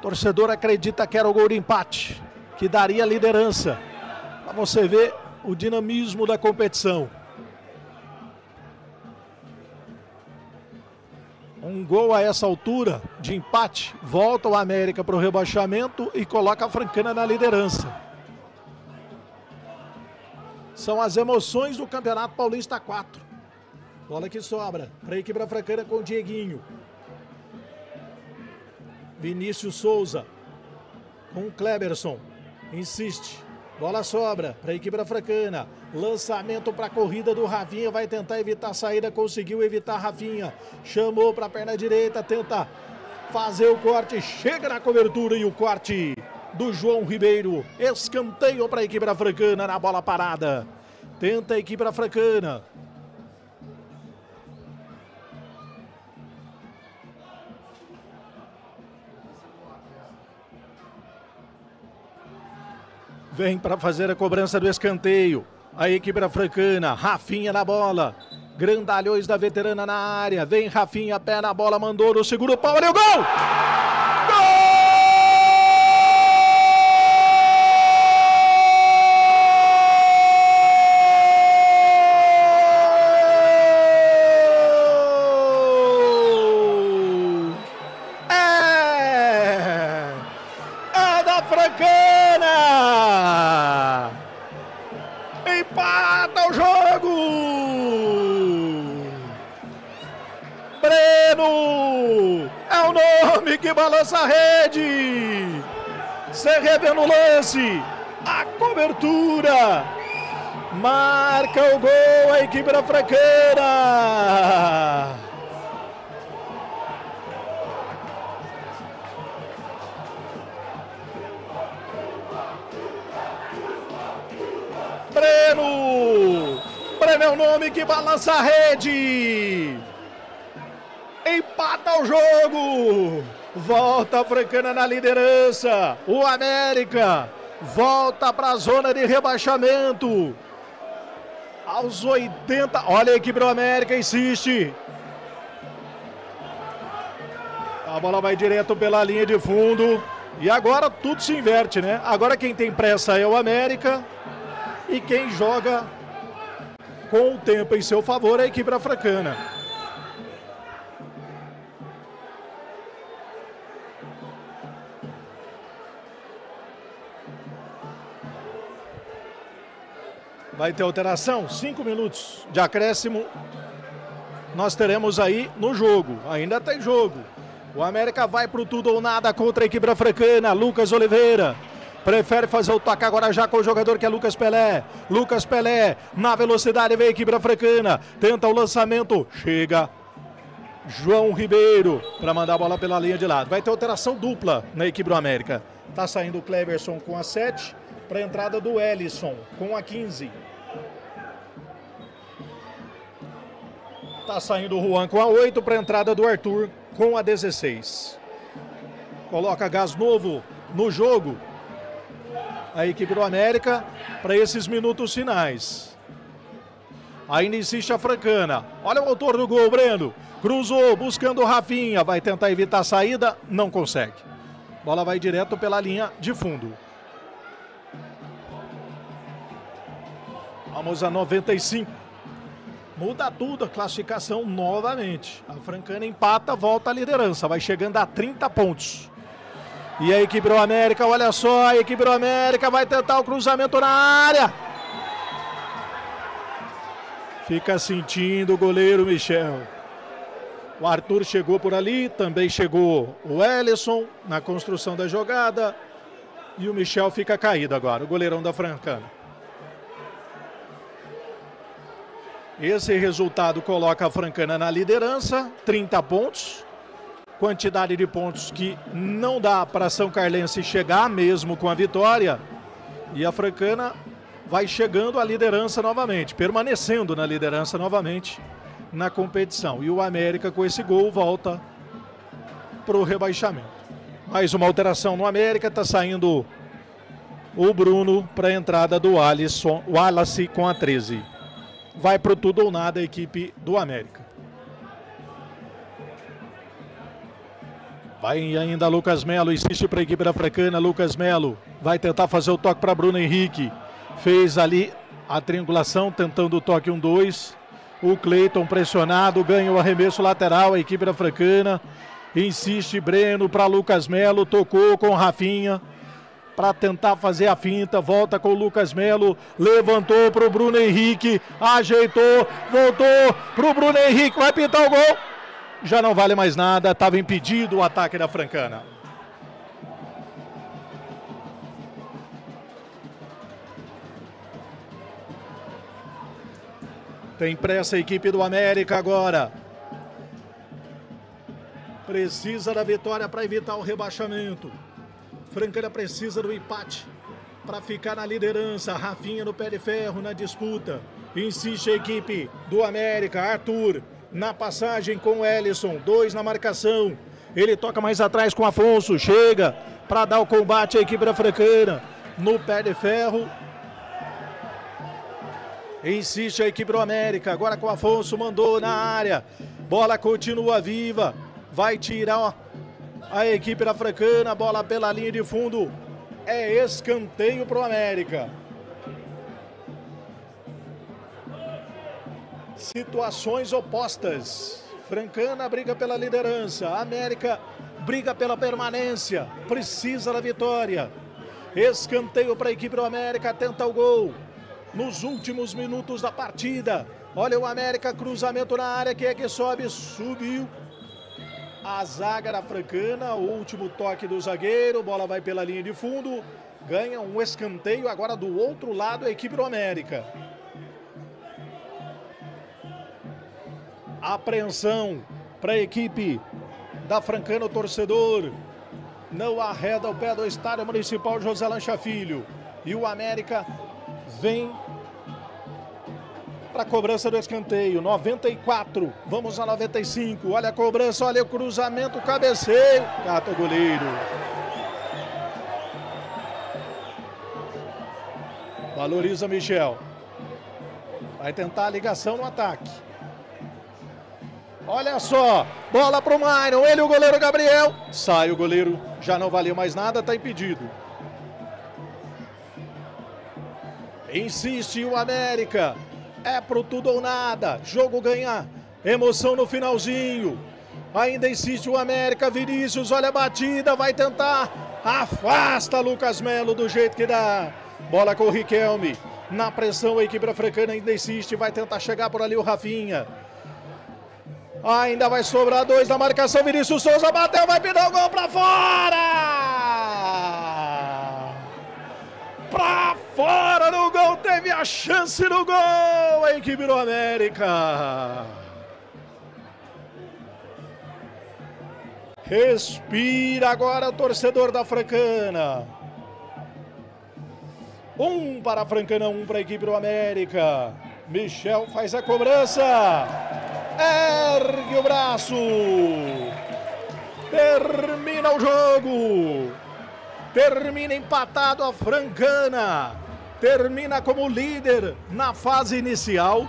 Torcedor acredita que era o gol de empate, que daria liderança. Para você ver o dinamismo da competição. Um gol a essa altura de empate volta o América para o rebaixamento e coloca a Francana na liderança. São as emoções do Campeonato Paulista 4. Bola que sobra para a equipe da Francana com o Dieguinho. Vinícius Souza com o Cleberson. Insiste. Bola sobra para a equipe da Francana. Lançamento para a corrida do Rafinha. Vai tentar evitar a saída. Conseguiu evitar Rafinha. Chamou para a perna direita. Tenta fazer o corte. Chega na cobertura e o corte do João Ribeiro. Escanteio para a equipe da Francana na bola parada. Tenta a equipe da Francana. Vem para fazer a cobrança do escanteio a equipe da Francana. Rafinha na bola. Grandalhões da veterana na área. Vem Rafinha, pé na bola, mandou no segundo pau. Olha o gol! Balança a rede, se revê no lance, a cobertura, marca o gol a equipe da Francana. Breno é o nome que balança a rede, empata o jogo. Volta a Francana na liderança. O América volta para a zona de rebaixamento. Aos 80. Olha a equipe do América, insiste. A bola vai direto pela linha de fundo. E agora tudo se inverte, né? Agora quem tem pressa é o América. E quem joga com o tempo em seu favor é a equipe da Francana. Vai ter alteração, 5 minutos de acréscimo, nós teremos aí no jogo, ainda tem jogo. O América vai pro tudo ou nada contra a equipe da Francana. Lucas Oliveira prefere fazer o toque agora já com o jogador que é Lucas Pelé. Lucas Pelé na velocidade, vem a equipe da Francana, tenta o lançamento, chega João Ribeiro para mandar a bola pela linha de lado. Vai ter alteração dupla na equipe do América, tá saindo o Cleberson com a 7 para a entrada do Ellison com a 15. Tá saindo o Juan com a 8 para a entrada do Arthur com a 16. Coloca gás novo no jogo a equipe do América para esses minutos finais. Ainda insiste a Francana. Olha o autor do gol, Breno. Cruzou, buscando o Rafinha. Vai tentar evitar a saída, não consegue. Bola vai direto pela linha de fundo. Vamos a 95. Muda tudo a classificação novamente. A Francana empata, volta à liderança. Vai chegando a 30 pontos. E a equipe do América, olha só, a equipe do América vai tentar o cruzamento na área. Fica sentindo o goleiro Michel. O Arthur chegou por ali, também chegou o Ellison na construção da jogada. E o Michel fica caído agora, o goleirão da Francana. Esse resultado coloca a Francana na liderança, 30 pontos. Quantidade de pontos que não dá para São Carlense chegar, mesmo com a vitória. E a Francana vai chegando à liderança novamente, permanecendo na liderança novamente na competição. E o América, com esse gol, volta para o rebaixamento. Mais uma alteração no América, está saindo o Bruno para a entrada do Alisson, o Wallace com a 13. Vai para o tudo ou nada a equipe do América. Vai ainda Lucas Melo, insiste para a equipe da Francana. Lucas Melo vai tentar fazer o toque para Bruno Henrique. Fez ali a triangulação, tentando o toque 1-2. O Cleiton pressionado, ganha o arremesso lateral, a equipe da Francana. Insiste Breno para Lucas Melo, tocou com Rafinha para tentar fazer a finta, volta com o Lucas Melo, levantou para o Bruno Henrique, ajeitou, voltou para o Bruno Henrique, vai pintar o gol. Já não vale mais nada, estava impedido o ataque da Francana. Tem pressa a equipe do América agora. Precisa da vitória para evitar o rebaixamento. Francana precisa do empate para ficar na liderança. Rafinha no pé de ferro na disputa. Insiste a equipe do América. Arthur na passagem com o Ellison. 2 na marcação. Ele toca mais atrás com o Afonso. Chega para dar o combate à equipe da Francana. No pé de ferro. Insiste a equipe do América. Agora com o Afonso. Mandou na área. Bola continua viva. Vai tirar a equipe da Francana, bola pela linha de fundo, é escanteio para o América. Situações opostas, Francana briga pela liderança, América briga pela permanência, precisa da vitória. Escanteio para a equipe do América, tenta o gol nos últimos minutos da partida. Olha o América, cruzamento na área, quem é que sobe? Subiu a zaga da Francana, o último toque do zagueiro, bola vai pela linha de fundo, ganha um escanteio, agora do outro lado a equipe do América. Apreensão para a equipe da Francana, o torcedor não arreda o pé do Estádio Municipal José Lancha Filho. E o América vem para a cobrança do escanteio, 94, vamos a 95, olha a cobrança, olha o cruzamento, o cabeceio, cata o goleiro. Valoriza Michel, vai tentar a ligação no ataque. Olha só, bola para o Myron, ele o goleiro Gabriel, sai o goleiro, já não valeu mais nada, está impedido. Insiste o América. É pro tudo ou nada, jogo ganhar, emoção no finalzinho. Ainda insiste o América, Vinícius, olha a batida, vai tentar, afasta Lucas Melo do jeito que dá. Bola com o Riquelme, na pressão a equipe africana ainda insiste, vai tentar chegar por ali o Rafinha. Ainda vai sobrar 2 na marcação, Vinícius Souza bateu, vai pintar o gol pra fora! Pra fora no gol, teve a chance do gol, a equipe do América. Respira agora o torcedor da Francana. 1 para a Francana, 1 para a equipe do América. Michel faz a cobrança. Ergue o braço. Termina o jogo. Termina empatado a Francana, termina como líder na fase inicial.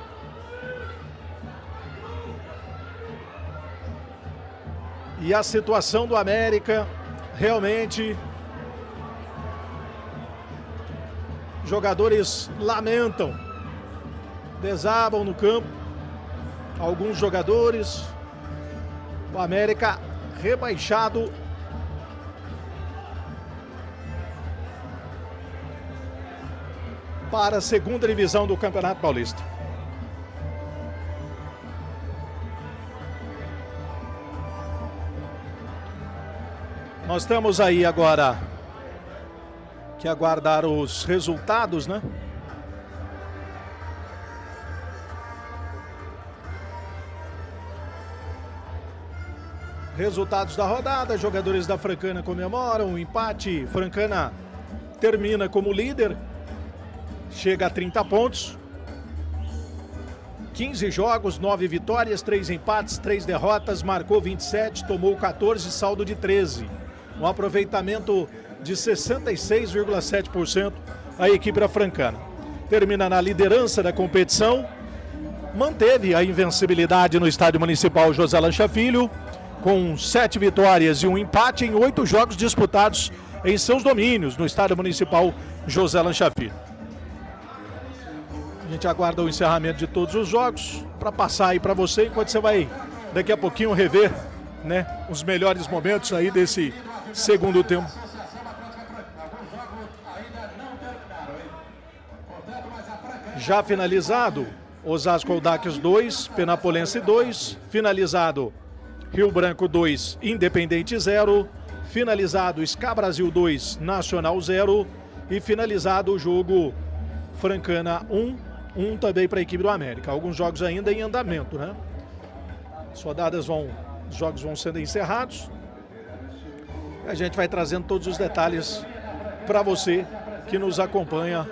E a situação do América realmente, jogadores lamentam, desabam no campo, alguns jogadores, o América rebaixado para a segunda divisão do Campeonato Paulista. Nós temos aí agora que aguardar os resultados, né? Resultados da rodada, jogadores da Francana comemoram o empate, Francana termina como líder, chega a 30 pontos, 15 jogos, 9 vitórias, 3 empates, 3 derrotas, marcou 27, tomou 14, saldo de 13, um aproveitamento de 66,7% a equipe da Francana. Termina na liderança da competição, manteve a invencibilidade no Estádio Municipal José Lancha Filho, com 7 vitórias e um empate em 8 jogos disputados em seus domínios no Estádio Municipal José Lancha Filho. A gente aguarda o encerramento de todos os jogos para passar aí para você, enquanto você vai daqui a pouquinho rever, né, os melhores momentos aí desse segundo tempo. Já finalizado, Osasco Aldaques 2, Penapolense 2, finalizado Rio Branco 2, Independente 0, finalizado SCA Brasil 2, Nacional 0 e finalizado o jogo Francana 1 também para a equipe do América. Alguns jogos ainda em andamento, né? As rodadas vão, os jogos vão sendo encerrados. E a gente vai trazendo todos os detalhes para você que nos acompanha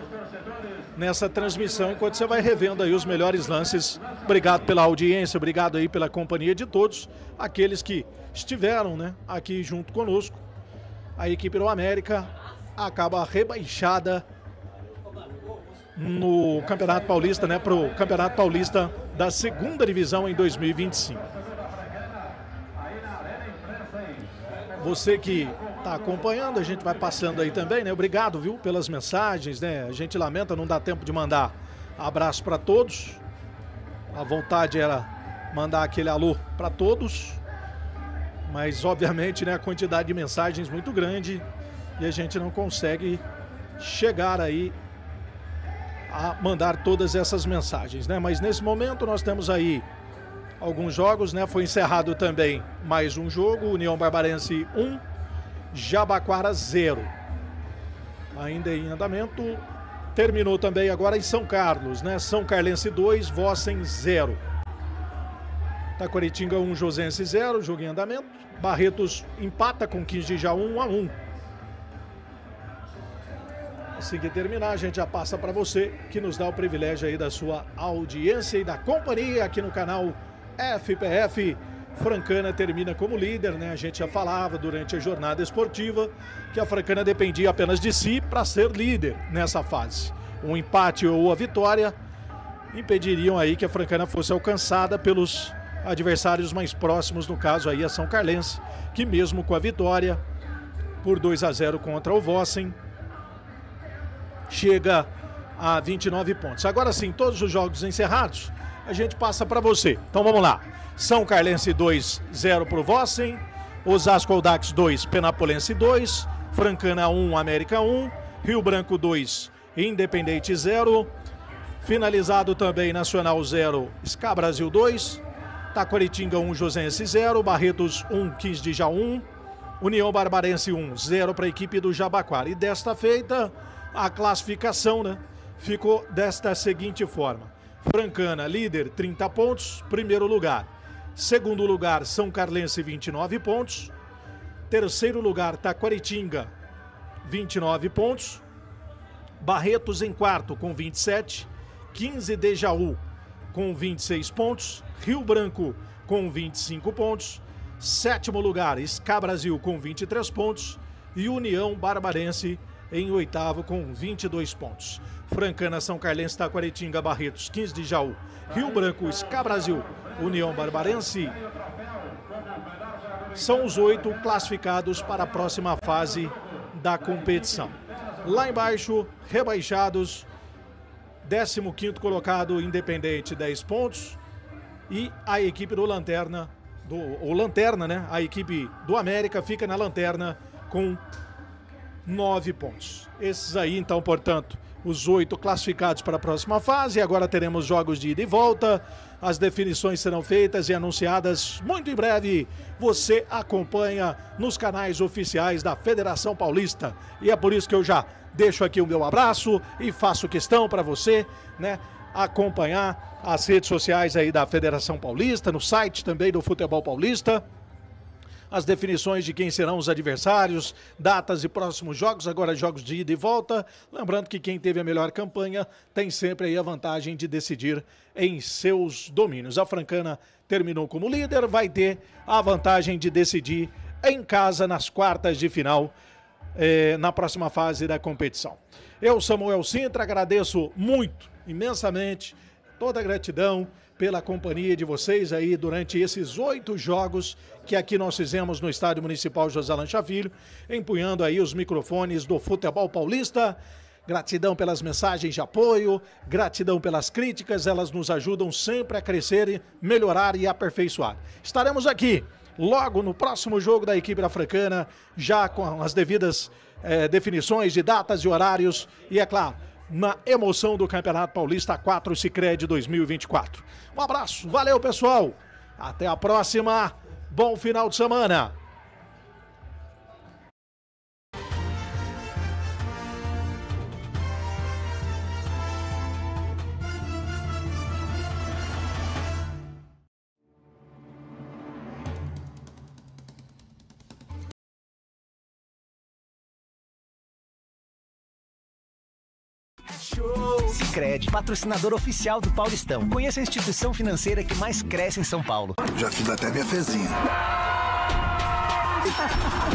nessa transmissão, enquanto você vai revendo aí os melhores lances. Obrigado pela audiência, obrigado aí pela companhia de todos, aqueles que estiveram, né, aqui junto conosco. A equipe do América acaba rebaixada no Campeonato Paulista, né, para o Campeonato Paulista da segunda divisão em 2025. Você que está acompanhando, a gente vai passando aí também, né? Obrigado, viu, pelas mensagens, né? A gente lamenta, não dá tempo de mandar abraço para todos. A vontade era mandar aquele alô para todos, mas obviamente, né, a quantidade de mensagens muito grande e a gente não consegue chegar aí a mandar todas essas mensagens, né? Mas nesse momento nós temos aí alguns jogos, né? Foi encerrado também mais um jogo, União Barbarense 1, Jabaquara 0. Ainda em andamento. Terminou também agora em São Carlos, né? São Carlense 2, Vossen 0. Taquaritinga 1, Josense 0, jogo em andamento. Barretos empata com 15 de já 1-1. Assim que terminar, a gente já passa para você, que nos dá o privilégio aí da sua audiência e da companhia aqui no canal FPF. Francana termina como líder, né? A gente já falava durante a jornada esportiva que a Francana dependia apenas de si para ser líder nessa fase. Um empate ou a vitória impediriam aí que a Francana fosse alcançada pelos adversários mais próximos, no caso aí a São Carlense, que mesmo com a vitória por 2-0 contra o Vossen, chega a 29 pontos. Agora sim, todos os jogos encerrados, a gente passa para você. Então vamos lá. São Carlense 2, 0 para o Vossen. Osasco Aldax 2, Penapolense 2. Francana 1, América 1. Rio Branco 2, Independente 0. Finalizado também Nacional 0, SCA Brasil 2. Taquaritinga 1, Josense 0. Barretos 1, 15 de Jaú 1. União Barbarense 1, 0 para a equipe do Jabaquara. E desta feita, a classificação, né, ficou desta seguinte forma. Francana, líder, 30 pontos, primeiro lugar. Segundo lugar, São Carlense, 29 pontos. Terceiro lugar, Taquaritinga, 29 pontos. Barretos em quarto, com 27. 15 de Jaú, com 26 pontos. Rio Branco, com 25 pontos. Sétimo lugar, SCA Brasil, com 23 pontos. E União Barbarense, em oitavo, com 22 pontos. Francana, São Carlense, Taquaritinga, Barretos, 15 de Jaú, Rio Branco, SCA Brasil, União Barbarense são os 8 classificados para a próxima fase da competição. Lá embaixo, rebaixados, 15º colocado Independente, 10 pontos, e a equipe do Lanterna, né? A equipe do América fica na Lanterna com 9 pontos. Esses aí, então, portanto, os 8 classificados para a próxima fase. Agora teremos jogos de ida e volta. As definições serão feitas e anunciadas muito em breve. Você acompanha nos canais oficiais da Federação Paulista. E é por isso que eu já deixo aqui o meu abraço e faço questão para você, né, acompanhar as redes sociais aí da Federação Paulista, no site também do Futebol Paulista. As definições de quem serão os adversários, datas e próximos jogos, agora jogos de ida e volta. Lembrando que quem teve a melhor campanha tem sempre aí a vantagem de decidir em seus domínios. A Francana terminou como líder, vai ter a vantagem de decidir em casa nas quartas de final, na próxima fase da competição. Eu, Samuel Cintra, agradeço muito, imensamente, toda a gratidão pela companhia de vocês aí durante esses 8 jogos que aqui nós fizemos no Estádio Municipal José Lancha Filho, empunhando aí os microfones do Futebol Paulista. Gratidão pelas mensagens de apoio, gratidão pelas críticas, elas nos ajudam sempre a crescer, melhorar e aperfeiçoar. Estaremos aqui logo no próximo jogo da equipe da Francana, já com as devidas definições de datas e horários e, é claro, na emoção do Campeonato Paulista 4 Sicredi 2024. Um abraço, valeu pessoal, até a próxima, bom final de semana. Sicredi, patrocinador oficial do Paulistão. Conheça a instituição financeira que mais cresce em São Paulo. Já fiz até minha fezinha.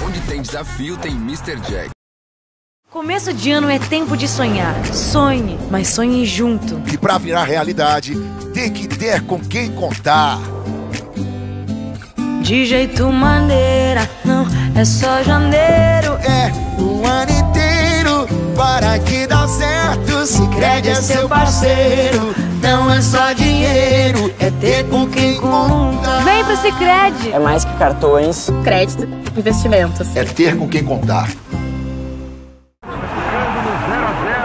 Onde tem desafio, tem Mr. Jack. Começo de ano é tempo de sonhar. Sonhe, mas sonhe junto. E pra virar realidade, tem que ter com quem contar. De jeito maneira, não é só janeiro. É o ano inteiro para que dá certo. Sicredi é seu parceiro, não é só dinheiro, é ter com quem contar. Vem pro Sicredi. É mais que cartões, crédito, investimentos. É ter com quem contar.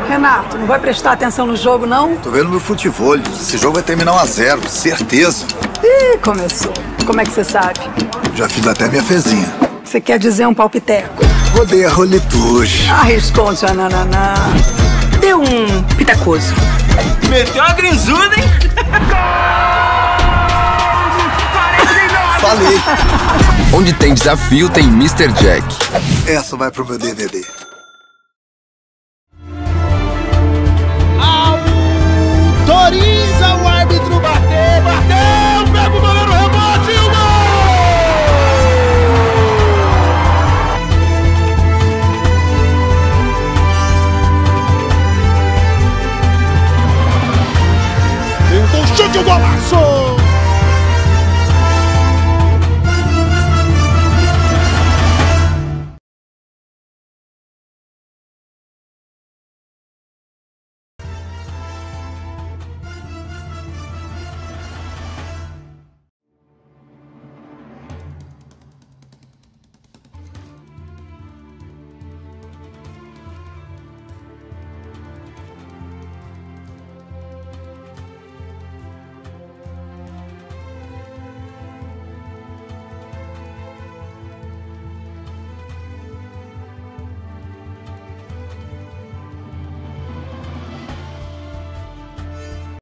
Renato, não vai prestar atenção no jogo, não? Tô vendo no futebol, esse jogo vai terminar 1 a 0, certeza. Ih, começou. Como é que você sabe? Já fiz até minha fezinha. Você quer dizer um palpiteco? Rodei a roletuche. Arriscou-se a nananá. Deu um pitacoso. Meteu a grinzuda, hein? Falei. Onde tem desafio, tem Mr. Jack. Essa vai pro meu DVD. Autoriza o árbitro bater, bateu! Pega o goleiro, rebote e o gol! Chute o golaço!